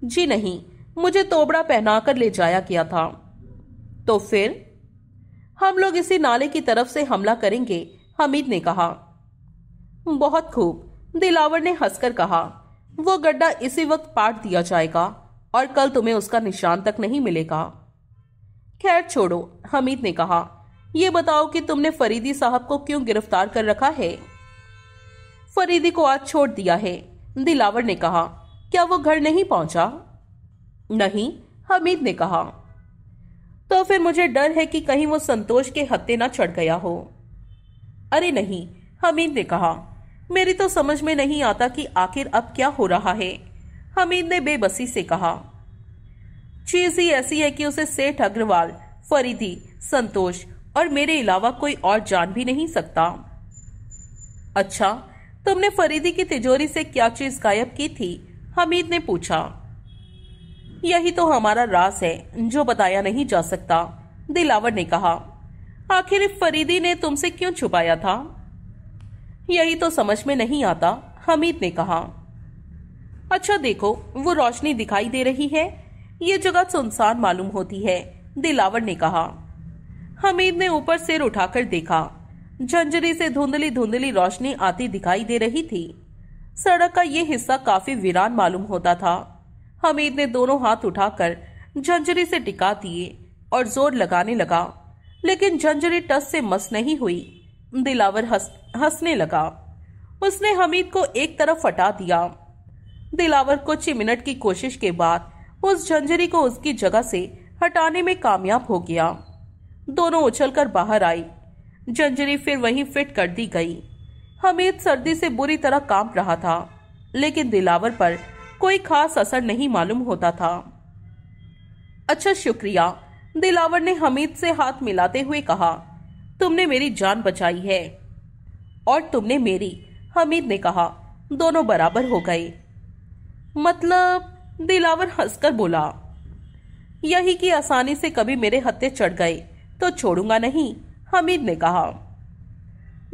जी नहीं, मुझे तोबड़ा पहनाकर ले जाया गया था। तो फिर हम लोग इसी नाले की तरफ से हमला करेंगे, हमीद ने कहा। बहुत खूब, दिलावर ने हंसकर कहा। वो गड्ढा इसी वक्त पाट दिया जाएगा और कल तुम्हें उसका निशान तक नहीं मिलेगा। खैर छोड़ो, हमीद ने कहा। ये बताओ कि तुमने फरीदी साहब को क्यों गिरफ्तार कर रखा है? फरीदी को आज छोड़ दिया है, दिलावर ने कहा। क्या वो घर नहीं पहुंचा? नहीं, हमीद ने कहा। तो फिर मुझे डर है कि कहीं वो संतोष के हत्थे ना चढ़ गया हो। अरे नहीं, हमीद ने कहा। मेरी तो समझ में नहीं आता कि आखिर अब क्या हो रहा है, हमीद ने बेबसी से कहा। चीज ही ऐसी है कि उसे सेठ अग्रवाल, फरीदी, संतोष और मेरे अलावा कोई और जान भी नहीं सकता। अच्छा, तुमने फरीदी की तिजोरी से क्या चीज गायब की थी? हमीद ने पूछा। यही तो हमारा राज है, जो बताया नहीं जा सकता, दिलावर ने कहा। आखिर फरीदी ने तुमसे क्यों छुपाया था? यही तो समझ में नहीं आता, हमीद ने कहा। अच्छा देखो, वो रोशनी दिखाई दे रही है, ये जगह सुनसान मालूम होती है, दिलावर ने कहा। हमीद ने ऊपर सिर उठाकर देखा। झंझरी से धुंधली धुंधली रोशनी आती दिखाई दे रही थी। सड़क का ये हिस्सा काफी वीरान मालूम होता था। हमीद ने दोनों हाथ उठाकर झंझरी से टिका दिए और जोर लगाने लगा, लेकिन झंझरी टस से मस नहीं हुई। दिलावर हंसने लगा। उसने हमीद को एक तरफ हटा दिया। दिलावर कुछ ही मिनट की कोशिश के बाद उस झंझरी को उसकी जगह से हटाने में कामयाब हो गया। दोनों उछलकर बाहर आई। झंझरी फिर वहीं फिट कर दी गई। हमीद सर्दी से बुरी तरह कांप रहा था, लेकिन दिलावर पर कोई खास असर नहीं मालूम होता था। अच्छा शुक्रिया, दिलावर ने हमीद से हाथ मिलाते हुए कहा। तुमने मेरी जान बचाई है और तुमने मेरी, हमीद ने कहा। दोनों बराबर हो गए। मतलब? दिलावर हंसकर बोला। यही कि आसानी से कभी मेरे हत्थे चढ़ गए तो छोड़ूंगा नहीं, हमीद ने कहा।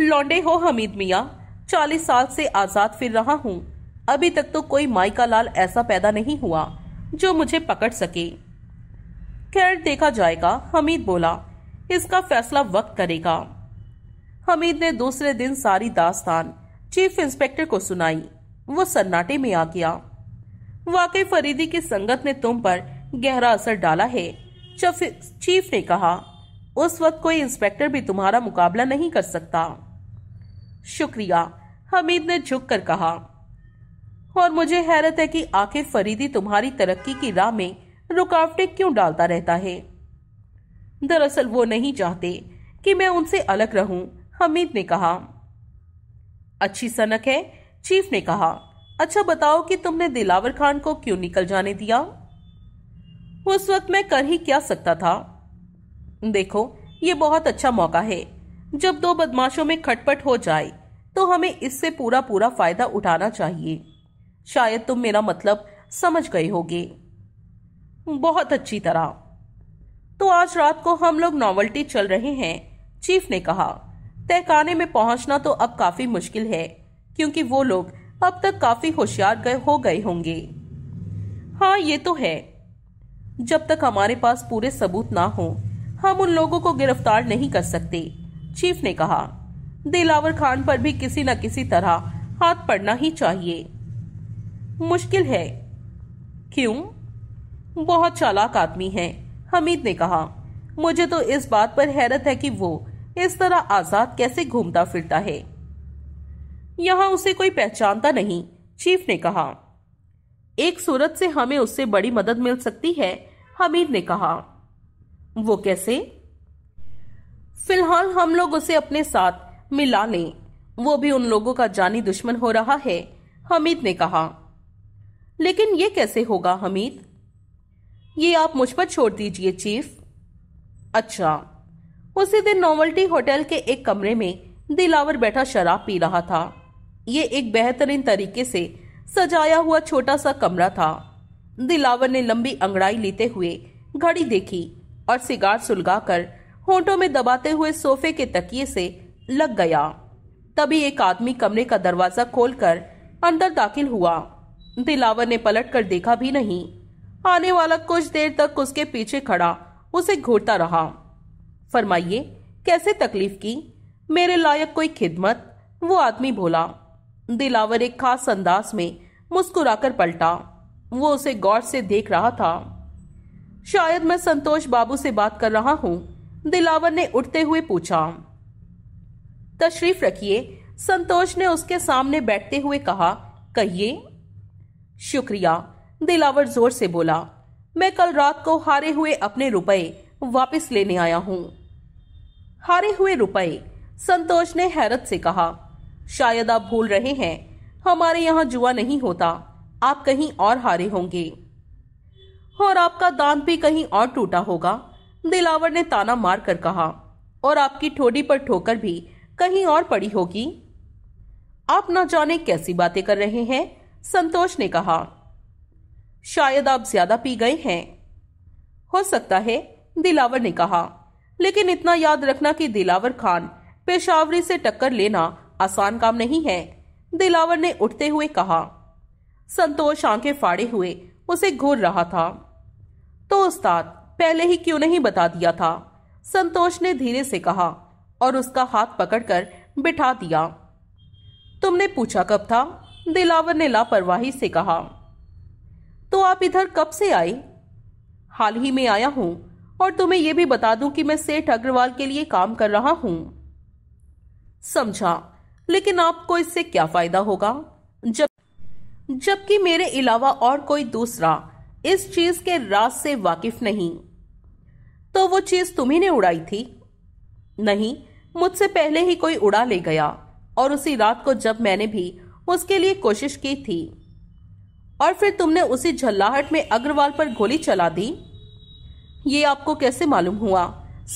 लौंडे हो हमीद मियाँ, चालीस साल से आजाद फिर रहा हूँ, अभी तक तो कोई माई का लाल ऐसा पैदा नहीं हुआ जो मुझे पकड़ सके। खैर देखा जाएगा, हमीद बोला। इसका फैसला वक्त करेगा। हमीद ने दूसरे दिन सारी दास्तान चीफ इंस्पेक्टर को सुनाई। वो सन्नाटे में आ गया। वाकई फरीदी की संगत ने तुम पर गहरा असर डाला है, चीफ ने कहा। उस वक्त कोई इंस्पेक्टर भी तुम्हारा मुकाबला नहीं कर सकता। शुक्रिया, हमीद ने झुक कर कहा। और मुझे हैरत है कि आखिर फरीदी तुम्हारी तरक्की की राह में रुकावटें क्यों डालता रहता है। दरअसल वो नहीं चाहते कि मैं उनसे अलग रहूं, हमीद ने कहा। अच्छी सनक है, चीफ ने कहा। अच्छा बताओ कि तुमने दिलावर खान को क्यों निकल जाने दिया? उस वक्त मैं कर ही क्या सकता था। देखो, ये बहुत अच्छा मौका है। जब दो बदमाशों में खटपट हो जाए तो हमें इससे पूरा पूरा फायदा उठाना चाहिए। शायद तुम मेरा मतलब समझ गए होगे। बहुत अच्छी तरह। तो आज रात को हम लोग नॉवेल्टी चल रहे हैं, चीफ ने कहा। तहखाने में पहुंचना तो अब काफी मुश्किल है, क्योंकि वो लोग अब तक काफी होशियार गए हो गए होंगे। हाँ, ये तो है। जब तक हमारे पास पूरे सबूत ना हो, हम उन लोगों को गिरफ्तार नहीं कर सकते, चीफ ने कहा। दिलावर खान पर भी किसी न किसी तरह हाथ पड़ना ही चाहिए। मुश्किल है। क्यों? बहुत चालाक आदमी है, हमीद ने कहा। मुझे तो इस बात पर हैरत है कि वो इस तरह आजाद कैसे घूमता फिरता है। यहाँ उसे कोई पहचानता नहीं, चीफ ने कहा। एक सूरत से हमें उससे बड़ी मदद मिल सकती है, हमीद ने कहा। वो कैसे? फिलहाल हम लोग उसे अपने साथ मिला लें, वो भी उन लोगों का जानी दुश्मन हो रहा है, हमीद ने कहा। लेकिन ये कैसे होगा हमीद? ये आप मुझ पर छोड़ दीजिए चीफ। अच्छा। उसी दिन नॉवेल्टी होटल के एक कमरे में दिलावर बैठा शराब पी रहा था। ये एक बेहतरीन तरीके से सजाया हुआ छोटा सा कमरा था। दिलावर ने लंबी अंगड़ाई लेते हुए घड़ी देखी और सिगार सुलगाकर होंठों में दबाते हुए सोफे के तकिए से लग गया। तभी एक आदमी कमरे का दरवाजा खोलकर अंदर दाखिल हुआ। दिलावर ने पलटकर देखा भी नहीं। आने वाला कुछ देर तक उसके पीछे खड़ा उसे घूरता रहा। फरमाइए, कैसे तकलीफ की? मेरे लायक कोई खिदमत? वो आदमी बोला। दिलावर एक खास अंदाज में मुस्कुराकर पलटा। वो उसे गौर से देख रहा था। शायद मैं संतोष बाबू से बात कर रहा हूँ, दिलावर ने उठते हुए पूछा। तशरीफ रखिए, संतोष ने उसके सामने बैठते हुए कहा। कहिए। शुक्रिया, दिलावर जोर से बोला। मैं कल रात को हारे हुए अपने रुपए वापस लेने आया हूँ। हारे हुए रुपए? संतोष ने हैरत से कहा। शायद आप भूल रहे हैं, हमारे यहाँ जुआ नहीं होता। आप कहीं और हारे होंगे और आपका दांत भी कहीं और टूटा होगा, दिलावर ने ताना मार कर कहा। और आपकी ठोड़ी पर ठोकर भी कहीं और पड़ी होगी। आप ना जाने कैसी बातें कर रहे हैं, संतोष ने कहा। शायद आप ज्यादा पी गए हैं। हो सकता है, दिलावर ने कहा। लेकिन इतना याद रखना कि दिलावर खान पेशावरी से टक्कर लेना आसान काम नहीं है, दिलावर ने उठते हुए कहा। संतोष आंखें फाड़े हुए उसे घूर रहा था। तो उस्ताद, पहले ही क्यों नहीं बता दिया था, संतोष ने धीरे से कहा और उसका हाथ पकड़कर बिठा दिया। तुमने पूछा कब था, दिलावर ने लापरवाही से कहा। तो आप इधर कब से आए? हाल ही में आया हूं, और तुम्हें यह भी बता दूं कि मैं सेठ अग्रवाल के लिए काम कर रहा हूं। समझा, लेकिन आपको इससे क्या फायदा होगा, जब जबकि मेरे अलावा और कोई दूसरा इस चीज के राज से वाकिफ नहीं। तो वो चीज तुम्ही ने उड़ाई थी? नहीं, मुझसे पहले ही कोई उड़ा ले गया, और उसी रात को जब मैंने भी उसके लिए कोशिश की थी। और फिर तुमने उसी झल्लाहट में अग्रवाल पर गोली चला दी? ये आपको कैसे मालूम हुआ,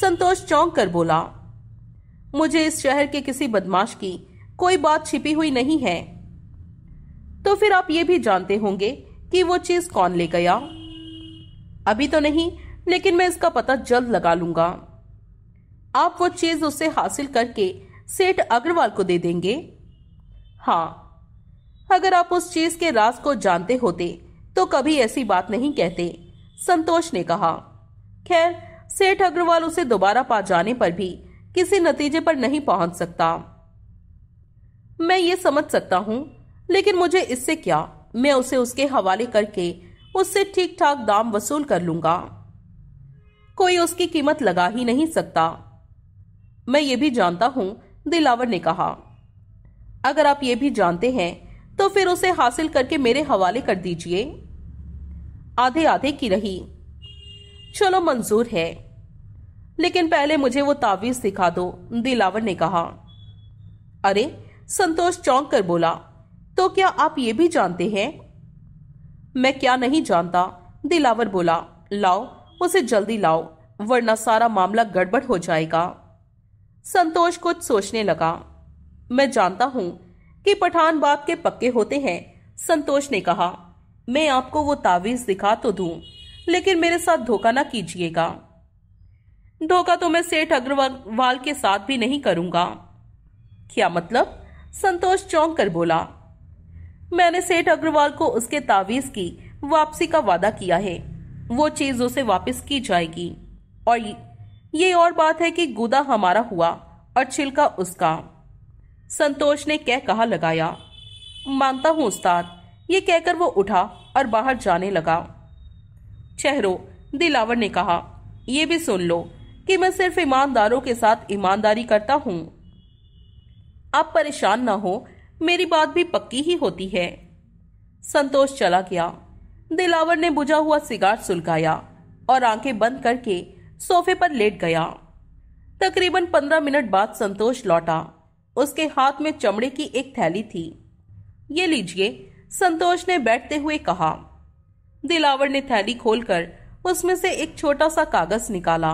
संतोष चौंक कर बोला। मुझे इस शहर के किसी बदमाश की कोई बात छिपी हुई नहीं है। तो फिर आप ये भी जानते होंगे कि वो चीज कौन ले गया? अभी तो नहीं, लेकिन मैं इसका पता जल्द लगा लूंगा। आप वो चीज उससे हासिल करके सेठ अग्रवाल को दे देंगे? हाँ, अगर आप उस चीज के राज को जानते होते तो कभी ऐसी बात नहीं कहते, संतोष ने कहा। खैर, सेठ अग्रवाल उसे दोबारा पा जाने पर भी किसी नतीजे पर नहीं पहुंच सकता। मैं ये समझ सकता हूँ, लेकिन मुझे इससे क्या, मैं उसे उसके हवाले करके उससे ठीक ठाक दाम वसूल कर लूंगा। कोई उसकी कीमत लगा ही नहीं सकता। मैं ये भी जानता हूँ, दिलावर ने कहा। अगर आप ये भी जानते हैं तो फिर उसे हासिल करके मेरे हवाले कर दीजिए। आधे आधे की रही। चलो, मंजूर है। लेकिन पहले मुझे वो तावीज सिखा दो, दिलावर ने कहा। अरे, संतोष चौंक कर बोला, तो क्या आप ये भी जानते हैं? मैं क्या नहीं जानता, दिलावर बोला। लाओ, उसे जल्दी लाओ, वरना सारा मामला गड़बड़ हो जाएगा। संतोष कुछ सोचने लगा। मैं जानता हूं कि पठान बाप के पक्के होते हैं, संतोष ने कहा। मैं आपको वो तावीज दिखा तो दूं, लेकिन मेरे साथ धोखा ना कीजिएगा। धोखा तो मैं सेठ अग्रवाल के साथ भी नहीं करूंगा। क्या मतलब? संतोष चौंक कर बोला। मैंने सेठ अग्रवाल को उसके तावीज की वापसी का वादा किया है, वो चीज उसे वापस की जाएगी। और ये और बात है कि गुदा हमारा हुआ और छिलका उसका, संतोष ने कह कहा लगाया। मानता हूं उस्ताद, ये कहकर वो उठा और बाहर जाने लगा। चेहरो, दिलावर ने कहा, ये भी सुन लो कि मैं सिर्फ ईमानदारों के साथ ईमानदारी करता हूं। आप परेशान ना हो, मेरी बात भी पक्की ही होती है। संतोष चला गया। दिलावर ने बुझा हुआ सिगार सुलगाया और आंखें बंद करके सोफे पर लेट गया। तकरीबन पंद्रह मिनट बाद संतोष लौटा। उसके हाथ में चमड़े की एक थैली थी। ये लीजिए, संतोष ने बैठते हुए कहा। दिलावर ने थैली खोलकर उसमें से एक छोटा सा कागज निकाला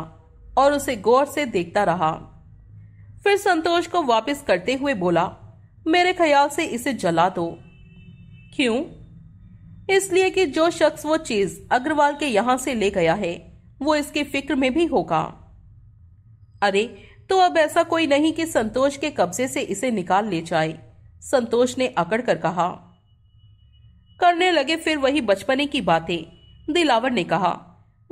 और उसे गौर से देखता रहा। फिर संतोष को वापस करते हुए बोला, मेरे ख्याल से इसे जला दो। क्यों? इसलिए कि जो शख्स वो चीज अग्रवाल के यहां से ले गया है, वो इसके फिक्र में भी होगा। अरे, तो अब ऐसा कोई नहीं कि संतोष के कब्जे से इसे निकाल ले जाए, संतोष ने अकड़ कर कहा। करने लगे फिर वही बचपने की बातें, दिलावर ने कहा।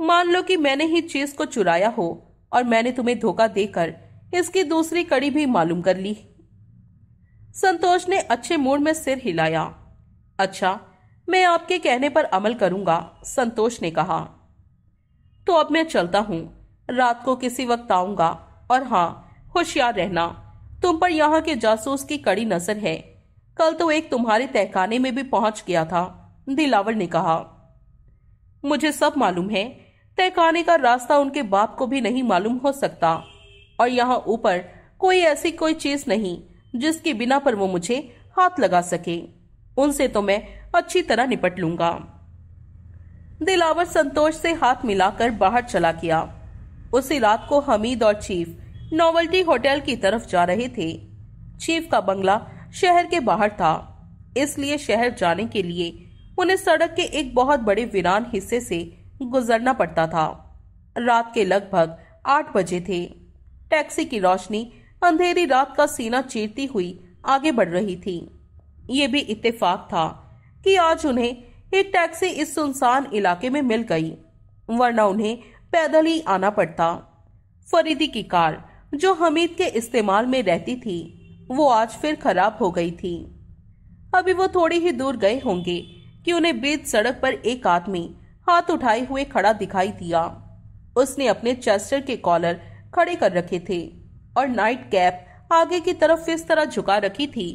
मान लो कि मैंने ही चीज को चुराया हो और मैंने तुम्हें धोखा देकर इसकी दूसरी कड़ी भी मालूम कर ली। संतोष ने अच्छे मूड में सिर हिलाया। अच्छा, मैं आपके कहने पर अमल करूंगा, संतोष ने कहा। तो अब मैं चलता हूं, रात को किसी वक्त आऊंगा। और हाँ, होशियार रहना, तुम पर यहाँ के जासूस की कड़ी नजर है। कल तो एक तुम्हारे तहखाने में भी पहुंच गया था, दिलावर ने कहा। मुझे सब मालूम है, तहखाने का रास्ता उनके बाप को भी नहीं मालूम हो सकता। और यहाँ ऊपर कोई ऐसी कोई चीज नहीं जिसके बिना पर वो मुझे हाथ लगा सके। उनसे तो मैं अच्छी तरह निपट लूंगा। दिलावर संतोष से हाथ मिलाकर बाहर चला गया। उसी रात को हमीद और चीफ नोवेल्टी होटल की तरफ जा रहे थे। चीफ का बंगला शहर के बाहर था, इसलिए शहर जाने के लिए उन्हें सड़क के एक बहुत बड़े वीरान हिस्से से गुजरना पड़ता था। रात के लगभग आठ बजे थे। टैक्सी की रोशनी अंधेरी रात का सीना चीरती हुई आगे बढ़ रही थी। ये भी इत्तेफाक था कि आज उन्हें एक टैक्सी इस सुनसान इलाके में मिल गई, वरना उन्हें पैदल ही आना पड़ता। फरीदी की कार जो हमीद के इस्तेमाल में रहती थी, वो आज फिर खराब हो गई थी। अभी वो थोड़ी ही दूर गए होंगे कि उन्हें बीच सड़क पर एक आदमी हाथ उठाए हुए खड़ा दिखाई दिया। उसने अपने चेस्टर के कॉलर खड़े कर रखे थे और नाइट कैप आगे की तरफ इस तरह झुका रखी थी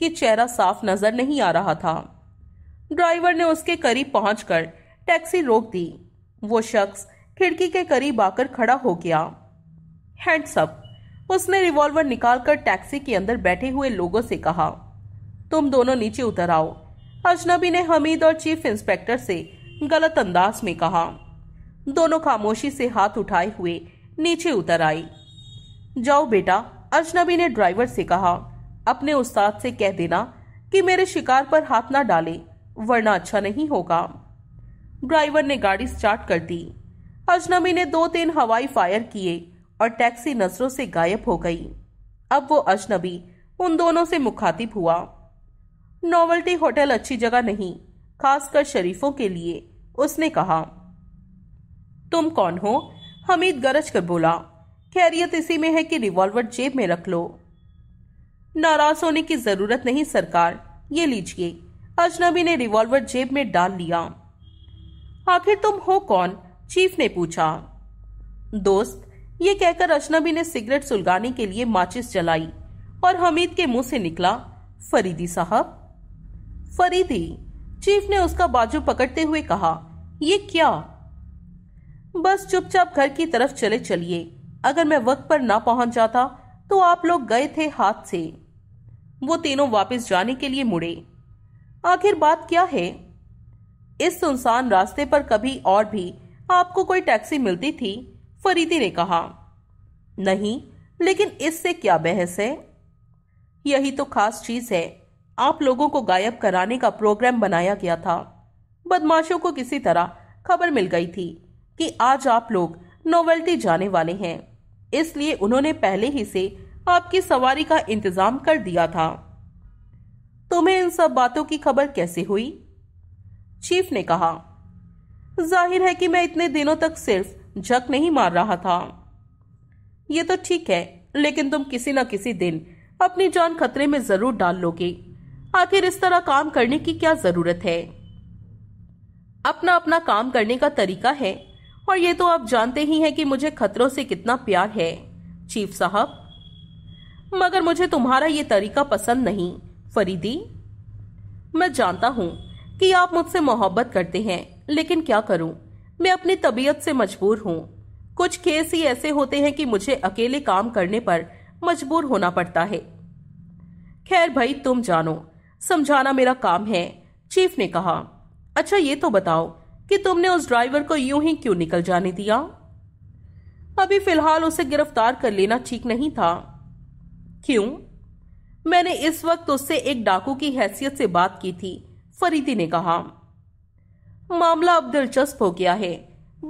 कि चेहरा साफ नजर नहीं आ रहा था। ड्राइवर ने उसके करीब पहुंचकर टैक्सी रोक दी। वो शख्स खिड़की के करीब आकर खड़ा हो गया। हैंड्स अप, उसने रिवॉल्वर निकालकर टैक्सी के अंदर बैठे हुए लोगों से कहा। तुम दोनों नीचे उतर आओ, अजनबी ने हमीद और चीफ इंस्पेक्टर से गलत अंदाज में कहा। दोनों खामोशी से हाथ उठाए हुए नीचे उतर आए। जाओ बेटा, अजनबी ने ड्राइवर से कहा। अपने उस्ताद से कह देना कि मेरे शिकार पर हाथ ना डाले, वरना अच्छा नहीं होगा। ड्राइवर ने गाड़ी स्टार्ट कर दी। अजनबी ने दो तीन हवाई फायर किए और टैक्सी नजरों से गायब हो गई। अब वो अजनबी उन दोनों से मुखातिब हुआ। नोवेल्टी होटल अच्छी जगह नहीं, खासकर शरीफों के लिए, उसने कहा। तुम कौन हो? हमीद गरज कर बोला। खैरियत इसी में है कि रिवॉल्वर जेब में रख लो। नाराज होने की जरूरत नहीं सरकार, ये लीजिए। अजनबी ने रिवॉल्वर जेब में डाल लिया। आखिर तुम हो कौन? चीफ ने पूछा। दोस्त, ये कहकर अजनबी ने सिगरेट सुलगाने के लिए माचिस जलाई और हमीद के मुंह से निकला, फरीदी साहब। फरीदी, चीफ ने उसका बाजू पकड़ते हुए कहा। ये क्या? बस चुपचाप घर की तरफ चले चलिए, अगर मैं वक्त पर ना पहुंच जाता तो आप लोग गए थे हाथ से। वो तीनों वापस जाने के लिए मुड़े। आखिर बात क्या है? इस सुनसान रास्ते पर कभी और भी आपको कोई टैक्सी मिलती थी? फरीदी ने कहा। नहीं, लेकिन इससे क्या बहस है? यही तो खास चीज है, आप लोगों को गायब कराने का प्रोग्राम बनाया गया था। बदमाशों को किसी तरह खबर मिल गई थी कि आज आप लोग नोवेल्टी जाने वाले हैं, इसलिए उन्होंने पहले ही से आपकी सवारी का इंतजाम कर दिया था। तुम्हें इन सब बातों की खबर कैसे हुई? चीफ ने कहा। जाहिर है कि मैं इतने दिनों तक सिर्फ झक नहीं मार रहा था। ये तो ठीक है, लेकिन तुम किसी न किसी दिन अपनी जान खतरे में जरूर डाल लोगे। आखिर इस तरह काम करने की क्या जरूरत है? अपना अपना काम करने का तरीका है, और ये तो आप जानते ही हैं कि मुझे खतरों से कितना प्यार है, चीफ साहब। मगर मुझे तुम्हारा ये तरीका पसंद नहीं, फरीदी। मैं जानता हूं कि आप मुझसे मोहब्बत करते हैं, लेकिन क्या करूं, मैं अपनी तबीयत से मजबूर हूं। कुछ केस ही ऐसे होते हैं कि मुझे अकेले काम करने पर मजबूर होना पड़ता है। खैर भाई, तुम जानो, समझाना मेरा काम है, चीफ ने कहा। अच्छा ये तो बताओ कि तुमने उस ड्राइवर को यूं ही क्यों निकल जाने दिया? अभी फिलहाल उसे गिरफ्तार कर लेना ठीक नहीं था। क्यों? मैंने इस वक्त उससे एक डाकू की हैसियत से बात की थी, फरीदी ने कहा। मामला अब दिलचस्प हो गया है।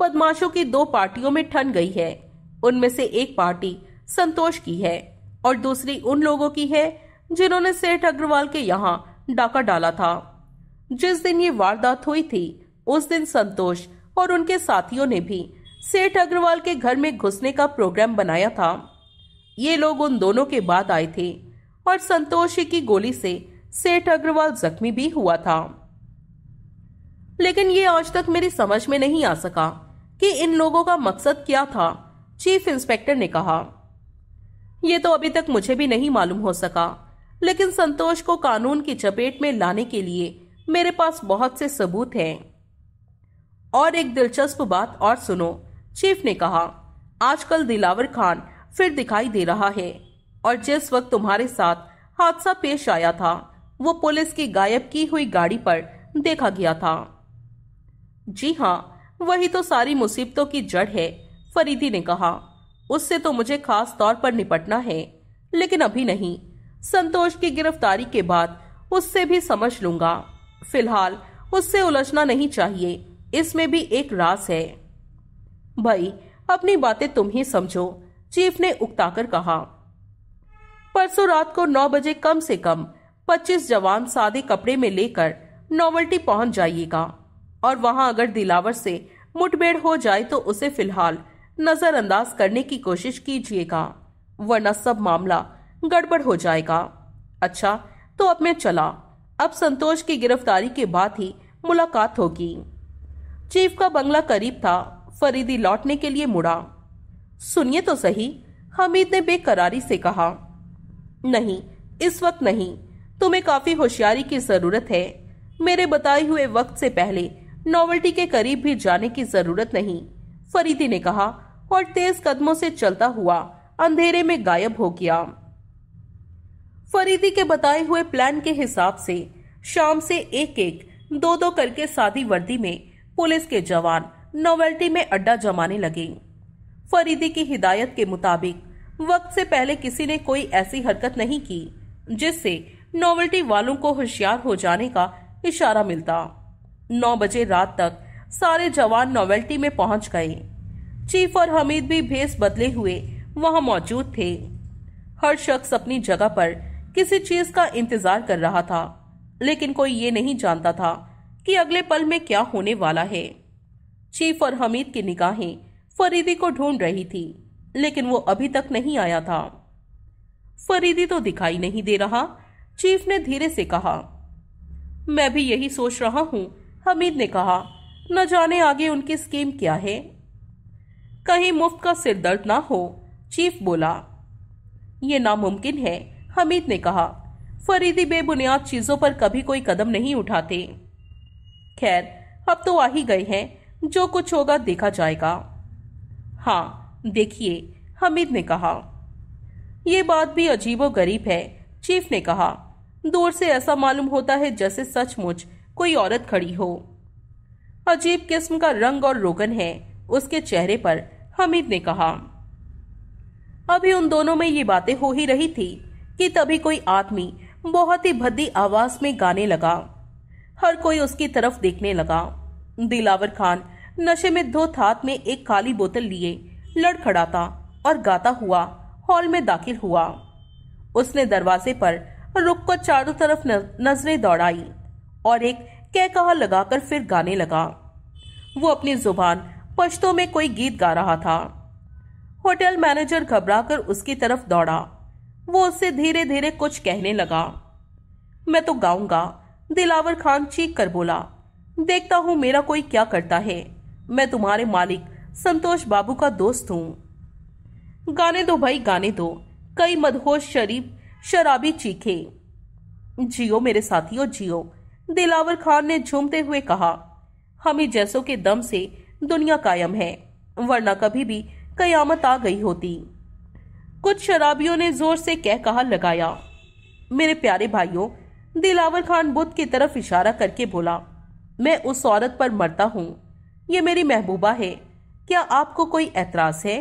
बदमाशों की दो पार्टियों में ठन गई है। उनमें से एक पार्टी संतोष की है और दूसरी उन लोगों की है जिन्होंने सेठ अग्रवाल के यहाँ डाका डाला था। जिस दिन ये वारदात हुई थी उस दिन संतोष और उनके साथियों ने भी सेठ अग्रवाल के घर में घुसने का प्रोग्राम बनाया था। ये लोग उन दोनों के बाद आए थे और संतोष की गोली से सेठ अग्रवाल जख्मी भी हुआ था। लेकिन ये आज तक मेरी समझ में नहीं आ सका कि इन लोगों का मकसद क्या था, चीफ इंस्पेक्टर ने कहा। ये तो अभी तक मुझे भी नहीं मालूम हो सका, लेकिन संतोष को कानून की चपेट में लाने के लिए मेरे पास बहुत से सबूत हैं। और एक दिलचस्प बात और सुनो, चीफ ने कहा। आजकल दिलावर खान फिर दिखाई दे रहा है, और जिस वक्त तुम्हारे साथ हादसा पेश आया था वो पुलिस की गायब की हुई गाड़ी पर देखा गया था। जी हाँ, वही तो सारी मुसीबतों की जड़ है, फरीदी ने कहा। उससे तो मुझे खास तौर पर निपटना है, लेकिन अभी नहीं। संतोष की गिरफ्तारी के बाद उससे भी समझ लूंगा। फिलहाल उससे उलझना नहीं चाहिए, इसमें भी एक राज है। भाई, अपनी बातें तुम ही समझो, चीफ ने उकताकर कहा। परसों रात को नौ बजे कम से कम पच्चीस जवान सादे कपड़े में लेकर नोवेल्टी पहुंच जाइएगा, और वहां अगर दिलावर से मुठभेड़ हो जाए तो उसे फिलहाल नजरअंदाज करने की कोशिश कीजिएगा, वरना सब मामला गड़बड़ हो जाएगा। अच्छा, तो अब मैं चला। अब संतोष की गिरफ्तारी के बाद ही मुलाकात होगी। चीफ का बंगला करीब था। फरीदी लौटने के लिए मुड़ा। सुनिए तो सही, हमीद ने बेकरारी से कहा। नहीं, इस वक्त नहीं। तुम्हें काफी होशियारी की जरूरत है। मेरे बताए हुए वक्त से पहले नोवेल्टी के करीब भी जाने की जरूरत नहीं, फरीदी ने कहा, और तेज कदमों से चलता हुआ अंधेरे में गायब हो गया। फरीदी के बताए हुए प्लान के हिसाब से शाम से एक एक दो दो करके सादी वर्दी में पुलिस के जवान नोवेल्टी में अड्डा जमाने लगे। फरीदी की हिदायत के मुताबिक वक्त से पहले किसी ने कोई ऐसी हरकत नहीं की जिससे नोवेल्टी वालों को होशियार हो जाने का इशारा मिलता। नौ बजे रात तक सारे जवान नोवेल्टी में पहुंच गए। चीफ और हमीद भी भेष बदले हुए वहां मौजूद थे। हर शख्स अपनी जगह पर किसी चीज का इंतजार कर रहा था, लेकिन कोई ये नहीं जानता था कि अगले पल में क्या होने वाला है। चीफ और हमीद की निगाहें फरीदी को ढूंढ रही थी, लेकिन वो अभी तक नहीं आया था। फरीदी तो दिखाई नहीं दे रहा, चीफ ने धीरे से कहा। मैं भी यही सोच रहा हूँ, हमीद ने कहा। न जाने आगे उनकी स्कीम क्या है। कहीं मुफ्त का सिर दर्द ना हो, चीफ बोला। ये नामुमकिन है, हमीद ने कहा। फरीदी बेबुनियाद चीजों पर कभी कोई कदम नहीं उठाते। खैर, अब तो आ ही गए हैं, जो कुछ होगा देखा जाएगा। हाँ देखिए, हमीद ने कहा। यह बात भी अजीबो गरीब है, चीफ ने कहा। दूर से ऐसा मालूम होता है जैसे सचमुच कोई औरत खड़ी हो। अजीब किस्म का रंग और रोगन है उसके चेहरे पर, हमीद ने कहा। अभी उन दोनों में ये बातें हो ही रही थी कि तभी कोई आदमी बहुत ही भद्दी आवाज में गाने लगा। हर कोई उसकी तरफ देखने लगा। दिलावर खान नशे में धोत हाथ में एक खाली बोतल लिए लड़खड़ाता और गाता हुआ हॉल में दाखिल हुआ। उसने दरवाजे पर रुक कर चारों तरफ नजरें दौड़ाई और एक कहकहा लगाकर फिर गाने लगा। वो अपनी जुबान पश्तो में कोई गीत गा रहा था। होटल मैनेजर घबराकर उसकी तरफ दौड़ा। वो उससे धीरे धीरे कुछ कहने लगा। मैं तो गाऊंगा, दिलावर खान चीख कर बोला। देखता हूँ मेरा कोई क्या करता है। मैं तुम्हारे मालिक संतोष बाबू का दोस्त हूँ। गाने दो भाई गाने दो, कई मदहोश शरीफ शराबी चीखे। जियो मेरे साथियों जियो, दिलावर खान ने झूमते हुए कहा। हम ही जैसों के दम से दुनिया कायम है, वरना कभी भी कयामत आ गई होती। कुछ शराबियों ने जोर से कह कहा लगाया। मेरे प्यारे भाइयों, दिलावर खान बुद्ध की तरफ इशारा करके बोला, मैं उस औरत पर मरता हूँ। ये मेरी महबूबा है। क्या आपको कोई एतराज है?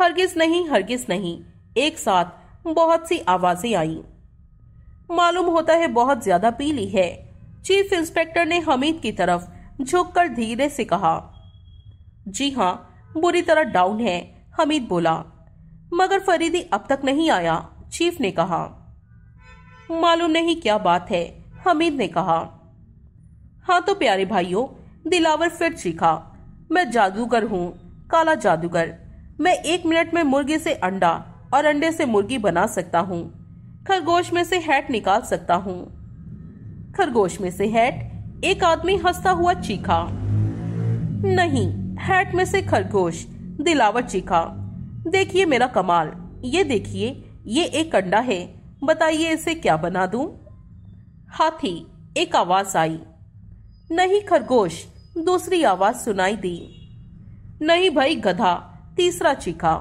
हरगिज नहीं, हरगिज नहीं। एक साथ बहुत सी आवाजें आई। मालूम होता है बहुत ज्यादा पी ली है, चीफ इंस्पेक्टर ने हमीद की तरफ झुककर धीरे से कहा। जी हाँ, बुरी तरह डाउन है, हमीद बोला। मगर फरीदी अब तक नहीं आया, चीफ ने कहा। मालूम नहीं क्या बात है, हमीद ने कहा। हाँ तो प्यारे भाइयों, दिलावर फिर चीखा। मैं जादूगर हूँ, काला जादूगर। मैं एक मिनट में मुर्गी से अंडा और अंडे से मुर्गी बना सकता हूँ। खरगोश में से हैट निकाल सकता हूँ। खरगोश में से हैट, एक आदमी हंसता हुआ चीखा। नहीं, हैट में से खरगोश, दिलावर चीखा। देखिए मेरा कमाल, ये देखिए, ये एक अंडा है। बताइए इसे क्या बना दूं? हाथी, एक आवाज आई। नहीं खरगोश, दूसरी आवाज सुनाई दी। नहीं भाई गधा, तीसरा चीखा।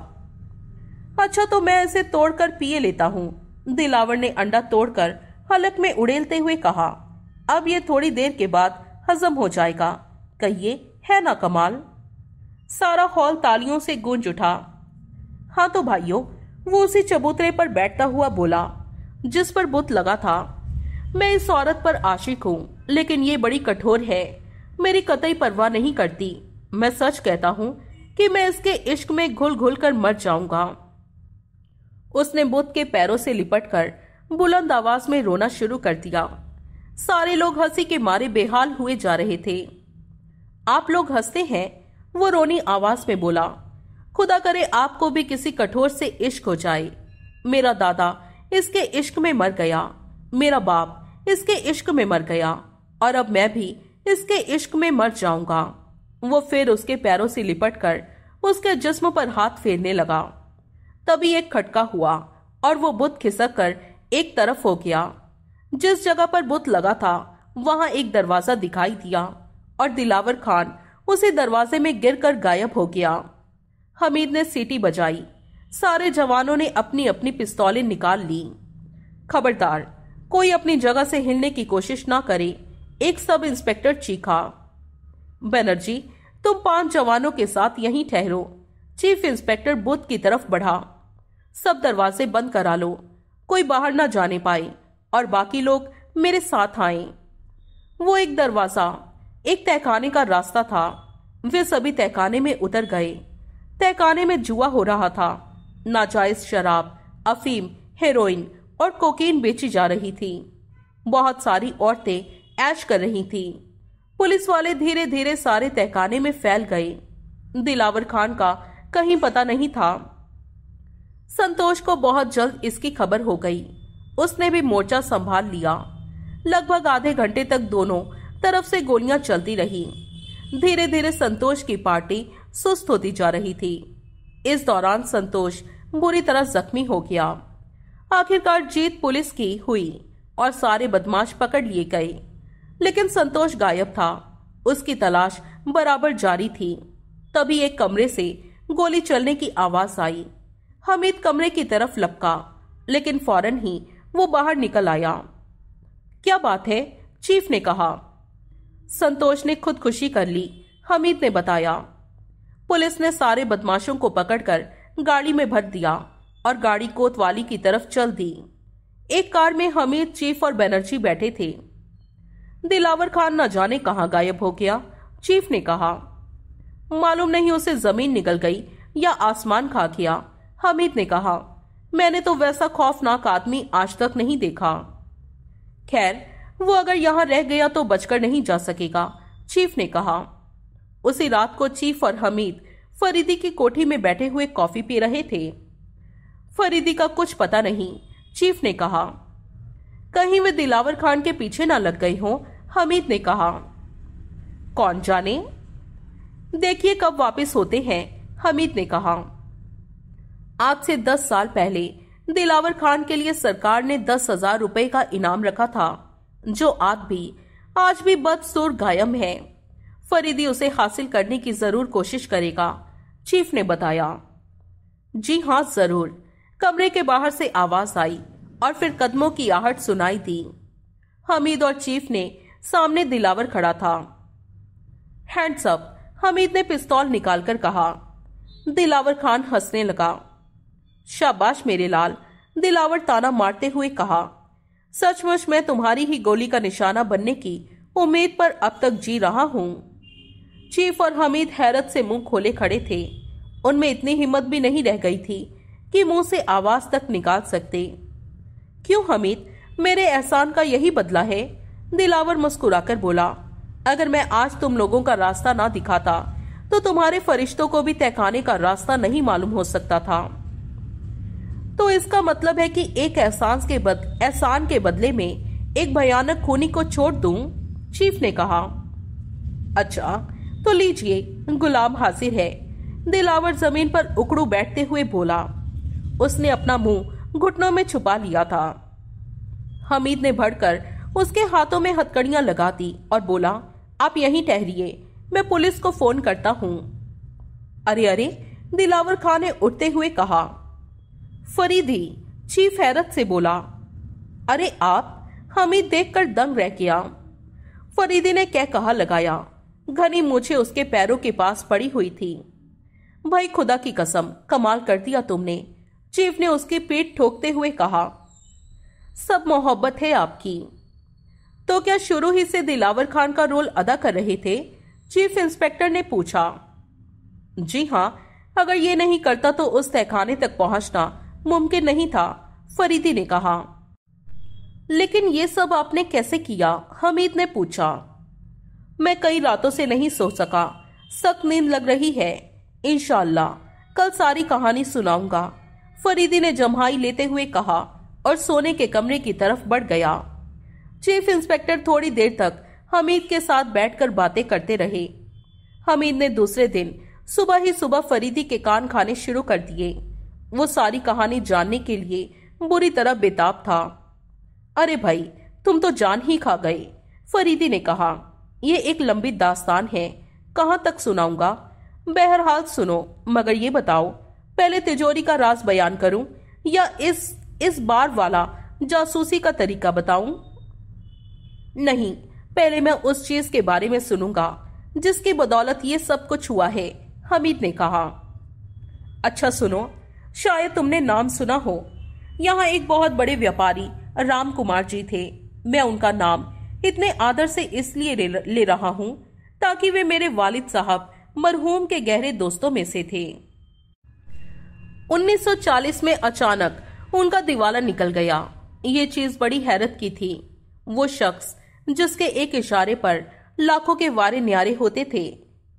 अच्छा तो मैं इसे तोड़कर पिए लेता हूँ, दिलावर ने अंडा तोड़कर हलक में उड़ेलते हुए कहा। अब ये थोड़ी देर के बाद हजम हो जाएगा। कहिए है ना कमाल? सारा हॉल तालियों से गूंज उठा। हाँ तो भाइयों, वो उसी चबूतरे पर बैठता हुआ बोला जिस पर बुत लगा था। मैं इस औरत पर आशिक हूँ, लेकिन ये बड़ी कठोर है। मेरी कतई परवाह नहीं करती। मैं सच कहता हूँ कि मैं इसके इश्क में घुल घुल कर मर जाऊंगा। उसने बुत के पैरों से लिपटकर बुलंद आवाज में रोना शुरू कर दिया। सारे लोग हंसी के मारे बेहाल हुए जा रहे थे। आप लोग हंसते हैं, वो रोनी आवाज में बोला। खुदा करे आपको भी किसी कठोर से इश्क हो जाए। मेरा दादा इसके इश्क में मर गया, मेरा बाप इसके इश्क में मर गया, और अब मैं भी इसके इश्क में मर जाऊंगा। वो फिर उसके पैरों से लिपटकर उसके जिस्म पर हाथ फेरने लगा। तभी एक खटका हुआ और वो बुत खिसक कर एक तरफ हो गया। जिस जगह पर बुत लगा था वहां एक दरवाजा दिखाई दिया और दिलावर खान उसी दरवाजे में गिरकर गायब हो गया। हमीद ने सीटी बजाई। सारे जवानों ने अपनी अपनी पिस्तौलें निकाल ली। खबरदार, कोई अपनी जगह से हिलने की कोशिश ना करे, एक सब इंस्पेक्टर चीखा। बनर्जी, तुम पांच जवानों के साथ यहीं ठहरो, चीफ इंस्पेक्टर बुत की तरफ बढ़ा। सब दरवाजे बंद करा लो, कोई बाहर ना जाने पाए, और बाकी लोग मेरे साथ आए। वो एक दरवाजा, एक तहखाने का रास्ता था। वे सभी तहखाने में उतर गए। तहखाने में जुआ हो रहा था। नाजायज शराब, अफीम, हेरोइन और कोकीन बेची जा रही थी। बहुत सारी औरतें ऐश कर रही थीं। पुलिस वाले धीरे धीरे सारे तहखाने में फैल गए। दिलावर खान का कहीं पता नहीं था। संतोष को बहुत जल्द इसकी खबर हो गई। उसने भी मोर्चा संभाल लिया। लगभग आधे घंटे तक दोनों तरफ से गोलियां चलती रही। धीरे धीरे संतोष की पार्टी सुस्त होती जा रही थी। इस दौरान संतोष बुरी तरह जख्मी हो गया। आखिरकार जीत पुलिस की हुई और सारे बदमाश पकड़ लिए गए, लेकिन संतोष गायब था। उसकी तलाश बराबर जारी थी। तभी एक कमरे से गोली चलने की आवाज आई। हमीद कमरे की तरफ लपका, लेकिन फौरन ही वो बाहर निकल आया। क्या बात है? चीफ ने कहा। संतोष ने खुदकुशी कर ली, हमीद ने बताया। पुलिस ने सारे बदमाशों को पकड़कर गाड़ी में भर दिया और गाड़ी कोतवाली की तरफ चल दी। एक कार में हमीद, चीफ और बनर्जी बैठे थे। दिलावर खान न जाने कहाँ गायब हो गया, चीफ ने कहा। मालूम नहीं उसे जमीन निकल गई या आसमान खा गया, हमीद ने कहा। मैंने तो वैसा खौफनाक आदमी आज तक नहीं देखा। खैर, वो अगर यहाँ रह गया तो बचकर नहीं जा सकेगा, चीफ ने कहा। उसी रात को चीफ और हमीद फरीदी की कोठी में बैठे हुए कॉफी पी रहे थे। फरीदी का कुछ पता नहीं, चीफ ने कहा। कहीं वे दिलावर खान के पीछे ना लग गई हो, हमीद ने कहा। कौन जाने, देखिए कब वापस होते हैं, हमीद ने कहा। आज से दस साल पहले दिलावर खान के लिए सरकार ने दस हजार रुपए का इनाम रखा था, जो आज भी आज भी बदसूर गायब है। फरीदी उसे हासिल करने की जरूर कोशिश करेगा, चीफ ने बताया। जी हाँ जरूर, कमरे के बाहर से आवाज आई और फिर कदमों की आहट सुनाई दी। हमीद और चीफ ने सामने दिलावर खड़ा था। हैंड्स अप, हमीद ने पिस्तौल निकालकर कहा। दिलावर खान हंसने लगा। शाबाश मेरे लाल, दिलावर ताना मारते हुए कहा। सचमुच मैं तुम्हारी ही गोली का निशाना बनने की उम्मीद पर अब तक जी रहा हूँ। चीफ और हमीद हैरत से मुंह खोले खड़े थे। उनमें इतनी हिम्मत भी नहीं रह गई थी कि मुंह से आवाज तक निकाल सकते। क्यों हमीद, मेरे एहसान का यही बदला है, दिलावर मुस्कुराकर बोला। अगर मैं आज तुम लोगों का रास्ता ना दिखाता तो तुम्हारे फरिश्तों को भी तहखाने का रास्ता नहीं मालूम हो सकता था। तो इसका मतलब है कि एक एहसान के बद एहसान के बदले में एक भयानक खूनी को छोड़ दूं, चीफ ने कहा। अच्छा तो लीजिए, गुलाम हाजिर है, दिलावर जमीन पर उकड़ू बैठते हुए बोला। उसने अपना मुंह घुटनों में छुपा लिया था। हमीद ने भड़कर उसके हाथों में हथकड़ियां लगा दी और बोला, आप यहीं ठहरिए, मैं पुलिस को फोन करता हूँ। अरे अरे, दिलावर खान ने उठते हुए कहा। फरीदी, चीफ हैरत से बोला। अरे आप, हमीद देखकर दंग रह गया। फरीदी ने क्या कहा लगाया। घनी मूछें उसके पैरों के पास पड़ी हुई थी। भाई खुदा की कसम, कमाल कर दिया तुमने, चीफ ने उसकी पीठ ठोकते हुए कहा। सब मोहब्बत है आपकी। तो क्या शुरू ही से दिलावर खान का रोल अदा कर रहे थे, चीफ इंस्पेक्टर ने पूछा। जी हाँ, अगर ये नहीं करता तो उस तहखाने तक पहुंचना मुमकिन नहीं था, फरीदी ने कहा। लेकिन ये सब आपने कैसे किया, हमीद ने पूछा। मैं कई रातों से नहीं सो सका, सख्त नींद लग रही है। इंशाल्लाह कल सारी कहानी सुनाऊंगा, फरीदी ने जम्हाई लेते हुए कहा और सोने के कमरे की तरफ बढ़ गया। चीफ इंस्पेक्टर थोड़ी देर तक हमीद के साथ बैठकर बातें करते रहे। हमीद ने दूसरे दिन सुबह ही सुबह फरीदी के कान खाने शुरू कर दिए। वो सारी कहानी जानने के लिए बुरी तरह बेताब था। अरे भाई, तुम तो जान ही खा गए, फरीदी ने कहा। ये एक लंबी दास्तान है, कहाँ तक सुनाऊंगा। बहरहाल सुनो, मगर ये बताओ, पहले तिजोरी का राज बयान करूं या इस इस बार वाला जासूसी का तरीका बताऊं? नहीं, पहले मैं उस चीज के बारे में सुनूंगा जिसकी बदौलत ये सब कुछ हुआ है, हमीद ने कहा। अच्छा सुनो, शायद तुमने नाम सुना हो। यहाँ एक बहुत बड़े व्यापारी राम कुमार जी थे। मैं उनका नाम इतने आदर से इसलिए ले रहा हूँ ताकि वे मेरे वालिद साहब मरहूम के गहरे दोस्तों में से थे। उन्नीस सौ चालीस में अचानक उनका दिवाला निकल गया। ये चीज बड़ी हैरत की थी। वो शख्स जिसके एक इशारे पर लाखों के वारे न्यारे होते थे,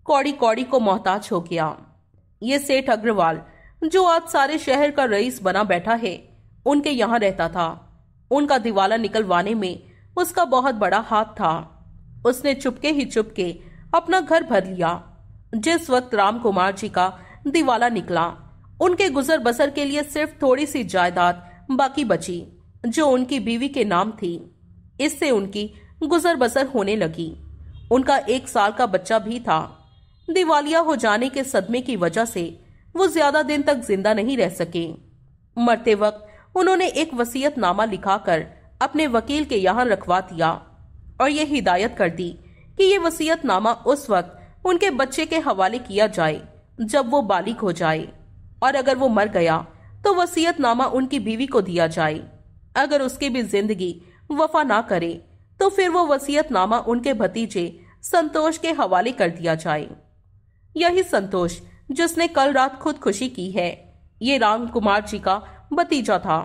कौड़ी कौड़ी को मोहताज हो गया। ये सेठ अग्रवाल जो आज सारे शहर का रईस बना बैठा है, उनके यहाँ रहता था। उनका दिवाला निकलवाने में उसका बहुत बड़ा हाथ था। उसने चुपके ही चुपके अपना घर भर लिया। जिस वक्त राम कुमार जी का दिवाला निकला, उनके गुजर बसर के लिए सिर्फ थोड़ी सी जायदाद बाकी बची जो उनकी बीवी के नाम थी। इससे उनकी गुजर बसर होने लगी। उनका एक साल का बच्चा भी था। दिवालिया हो जाने के सदमे की वजह से वो ज्यादा दिन तक जिंदा नहीं रह सके। मरते वक्त उन्होंने एक वसीयतनामा लिखाकर अपने वकील के यहाँ रखवा दिया और ये हिदायत कर दी कि ये वसीयतनामा उस वक्त उनके बच्चे के हवाले किया जाए जब वो बालिग हो जाए, और अगर वो मर गया तो वसीयतनामा उनकी बीवी को दिया जाए। अगर उसकी भी जिंदगी वफा ना करे तो फिर वो वसीयतनामा उनके भतीजे संतोष के हवाले कर दिया जाए। यही संतोष जिसने कल रात खुदकुशी की है, ये राम कुमार जी का भतीजा था।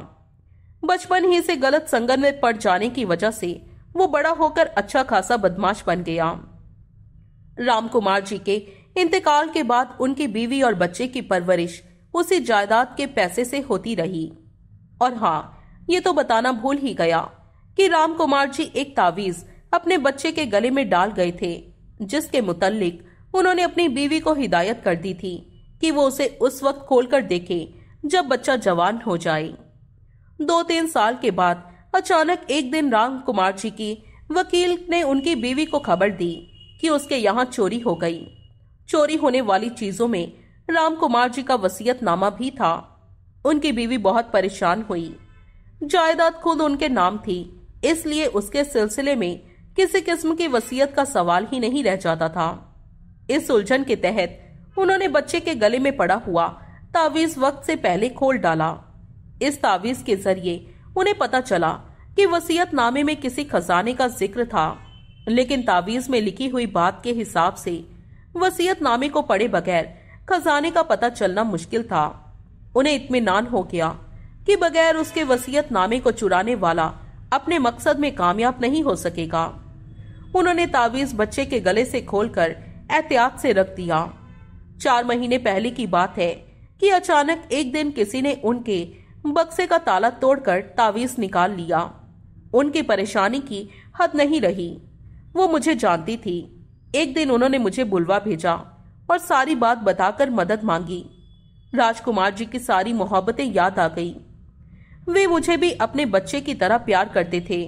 बचपन ही से गलत संगत में पड़ जाने की वजह से वो बड़ा होकर अच्छा खासा बदमाश बन गया। राम कुमार जी के इंतकाल के बाद उनकी बीवी और बच्चे की परवरिश उसी जायदाद के पैसे से होती रही। और हाँ, ये तो बताना भूल ही गया कि राम कुमार जी एक तावीज अपने बच्चे के गले में डाल गए थे, जिसके मुतालिक उन्होंने अपनी बीवी को हिदायत कर दी थी कि वो उसे उस वक्त खोलकर देखे जब बच्चा जवान हो जाए। दो तीन साल के बाद अचानक एक दिन राम कुमार जी की वकील ने उनकी बीवी को खबर दी कि उसके यहाँ चोरी हो गई। चोरी होने वाली चीजों में राम कुमार जी का वसीयतनामा भी था। उनकी बीवी बहुत परेशान हुई। जायदाद खुद उनके नाम थी, इसलिए उसके सिलसिले में किसी किस्म की वसीयत का सवाल ही नहीं रह जाता था। इस उलझन के तहत उन्होंने बच्चे के गले में पड़ा हुआ तावीज वक्त से पहले खोल डाला। इस तावीज के जरिए उन्हें पता चला कि वसीयतनामे में किसी खजाने का जिक्र था, लेकिन तावीज में लिखी हुई बात के हिसाब से वसीयतनामे को पढ़े बगैर खजाने का पता चलना मुश्किल था। उन्हें इत्मीनान हो गया कि बगैर उसके वसीयतनामे को चुराने वाला अपने मकसद में कामयाब नहीं हो सकेगा। उन्होंने तावीज बच्चे के गले से खोलकर एहतियात से रख दिया। चार महीने पहले की बात है कि अचानक एक दिन किसी ने उनके बक्से का ताला तोड़कर तावीज निकाल लिया। उनकी परेशानी की हद नहीं रही। वो मुझे जानती थी। एक दिन उन्होंने मुझे बुलवा भेजा और सारी बात बताकर मदद मांगी। राजकुमार जी की सारी मोहब्बतें याद आ गई। वे मुझे भी अपने बच्चे की तरह प्यार करते थे।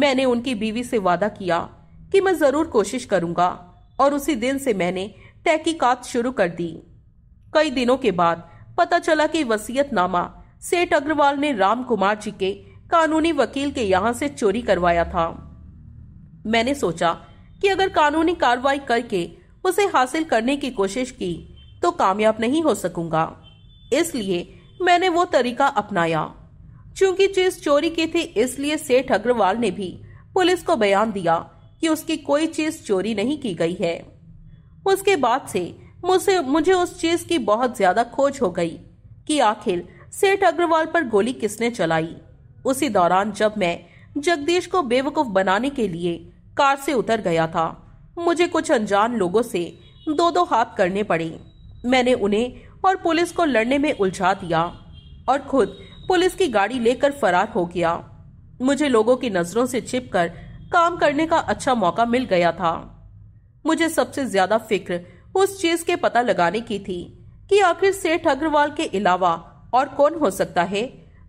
मैंने उनकी बीवी से वादा किया कि मैं जरूर कोशिश करूंगा और उसी दिन से मैंने तहकीकात शुरू कर दी। कई दिनों के बाद पता चला कि वसीयतनामा सेठ अग्रवाल ने राम कुमार जी के कानूनी वकील के यहाँ से चोरी करवाया था। मैंने सोचा कि अगर कानूनी कार्रवाई करके उसे हासिल करने की कोशिश की तो कामयाब नहीं हो सकूंगा, इसलिए मैंने वो तरीका अपनाया। चूंकि चीज चोरी की थी, इसलिए सेठ अग्रवाल ने भी पुलिस को बयान दिया कि उसकी कोई चीज चोरी नहीं की गई है। उसके बाद से मुझसे मुझे उस चीज की बहुत ज्यादा खोज हो गई कि आखिर सेठ अग्रवाल पर गोली किसने चलाई। उसी दौरान जब मैं जगदीश को बेवकूफ बनाने के लिए कार से उतर गया था, मुझे कुछ अनजान लोगों से दो दो हाथ करने पड़े। मैंने उन्हें और पुलिस को लड़ने में उलझा दिया और खुद पुलिस की गाड़ी लेकर फरार हो गया। मुझे लोगों की नजरों से छिपकर काम करने का अच्छा मौका मिल गया था। मुझे सबसे ज्यादा फिक्र उस चीज के पता लगाने की थी कि आखिर सेठ अग्रवाल के अलावा और कौन हो सकता है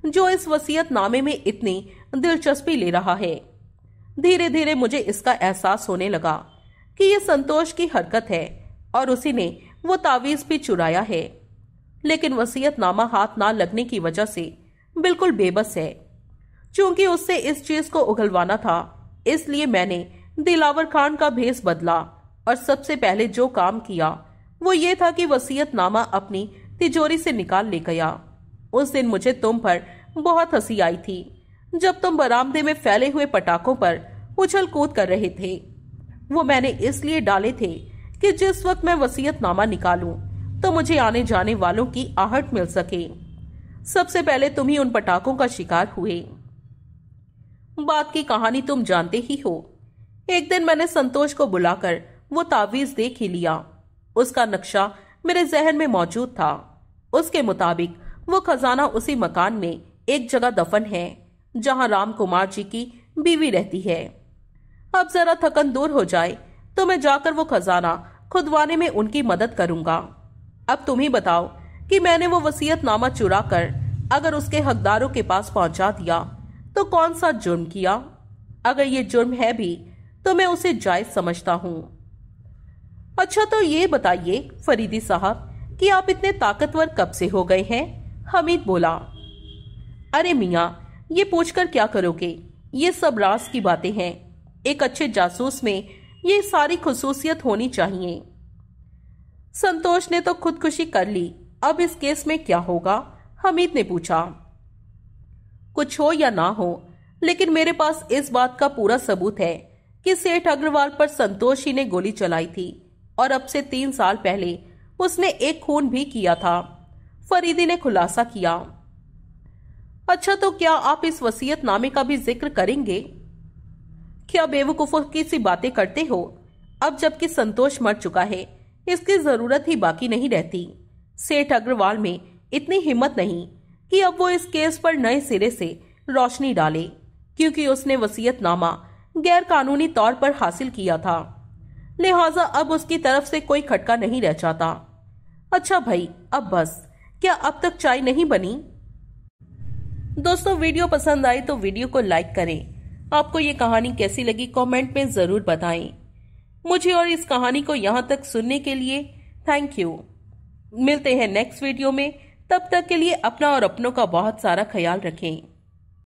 जो इस वसीयतनामे में इतनी दिलचस्पी ले रहा है। धीरे धीरे मुझे इसका एहसास होने लगा कि ये संतोष की हरकत है और उसी ने वो तावीज भी चुराया है, लेकिन वसीयतनामा हाथ ना लगने की वजह से बिल्कुल बेबस है। चूंकि उससे इस चीज को उगलवाना था, इसलिए मैंने दिलावर खान का भेस बदला और सबसे पहले जो काम किया वो ये था कि वसीयतनामा अपनी तिजोरी से निकाल ले गया। उस दिन मुझे तुम पर बहुत हंसी आई थी जब तुम बरामदे में फैले हुए पटाखों पर उछल कूद कर रहे थे। वो मैंने इसलिए डाले थे कि जिस वक्त मैं वसीयतनामा निकालूं तो मुझे आने जाने वालों की आहट मिल सके। सबसे पहले तुम ही उन पटाखों का शिकार हुए। बात की कहानी तुम जानते ही हो। एक दिन मैंने संतोष को बुलाकर वो तावीज देख ही लिया। उसका नक्शा मेरे जहन में मौजूद था। उसके मुताबिक वो खजाना उसी मकान में एक जगह दफन है जहां राम कुमार जी की बीवी रहती है। अब जरा थकन दूर हो जाए तो मैं जाकर वो खजाना खुदवाने में उनकी मदद करूंगा। अब तुम ही बताओ कि मैंने वो वसीयतनामा चुराकर अगर उसके हकदारों के पास पहुंचा दिया तो कौन सा जुर्म किया। अगर ये जुर्म है भी तो मैं उसे जायज समझता हूँ। अच्छा, तो ये बताइए फरीदी साहब कि आप इतने ताकतवर कब से हो गए हैं? हमीद बोला, अरे मियाँ, ये पूछकर क्या करोगे, ये सब राज की बातें हैं। एक अच्छे जासूस में ये सारी खसूसियत होनी चाहिए। संतोष ने तो खुदकुशी कर ली, अब इस केस में क्या होगा? हमीद ने पूछा। कुछ हो या ना हो, लेकिन मेरे पास इस बात का पूरा सबूत है कि सेठ अग्रवाल पर संतोष ही ने गोली चलाई थी और अब से तीन साल पहले उसने एक खून भी किया था। फरीदी ने खुलासा किया। अच्छा, तो क्या आप इस वसीयतनामे का भी जिक्र करेंगे? क्या बेवकूफों की सी बातें करते हो? अब जबकि संतोष मर चुका है, इसकी जरूरत ही बाकी नहीं रहती। सेठ अग्रवाल में इतनी हिम्मत नहीं कि अब वो इस केस पर नए सिरे से रोशनी डाले, क्योंकि उसने वसीयतनामा गैर कानूनी तौर पर हासिल किया था, लिहाजा अब उसकी तरफ से कोई खटका नहीं रह जाता। अच्छा भाई, अब बस, क्या अब तक चाय नहीं बनी? दोस्तों, वीडियो पसंद आई तो वीडियो को लाइक करें। आपको ये कहानी कैसी लगी कमेंट में जरूर बताएं। मुझे और इस कहानी को यहाँ तक सुनने के लिए थैंक यू। मिलते हैं नेक्स्ट वीडियो में, तब तक के लिए अपना और अपनों का बहुत सारा ख्याल रखें।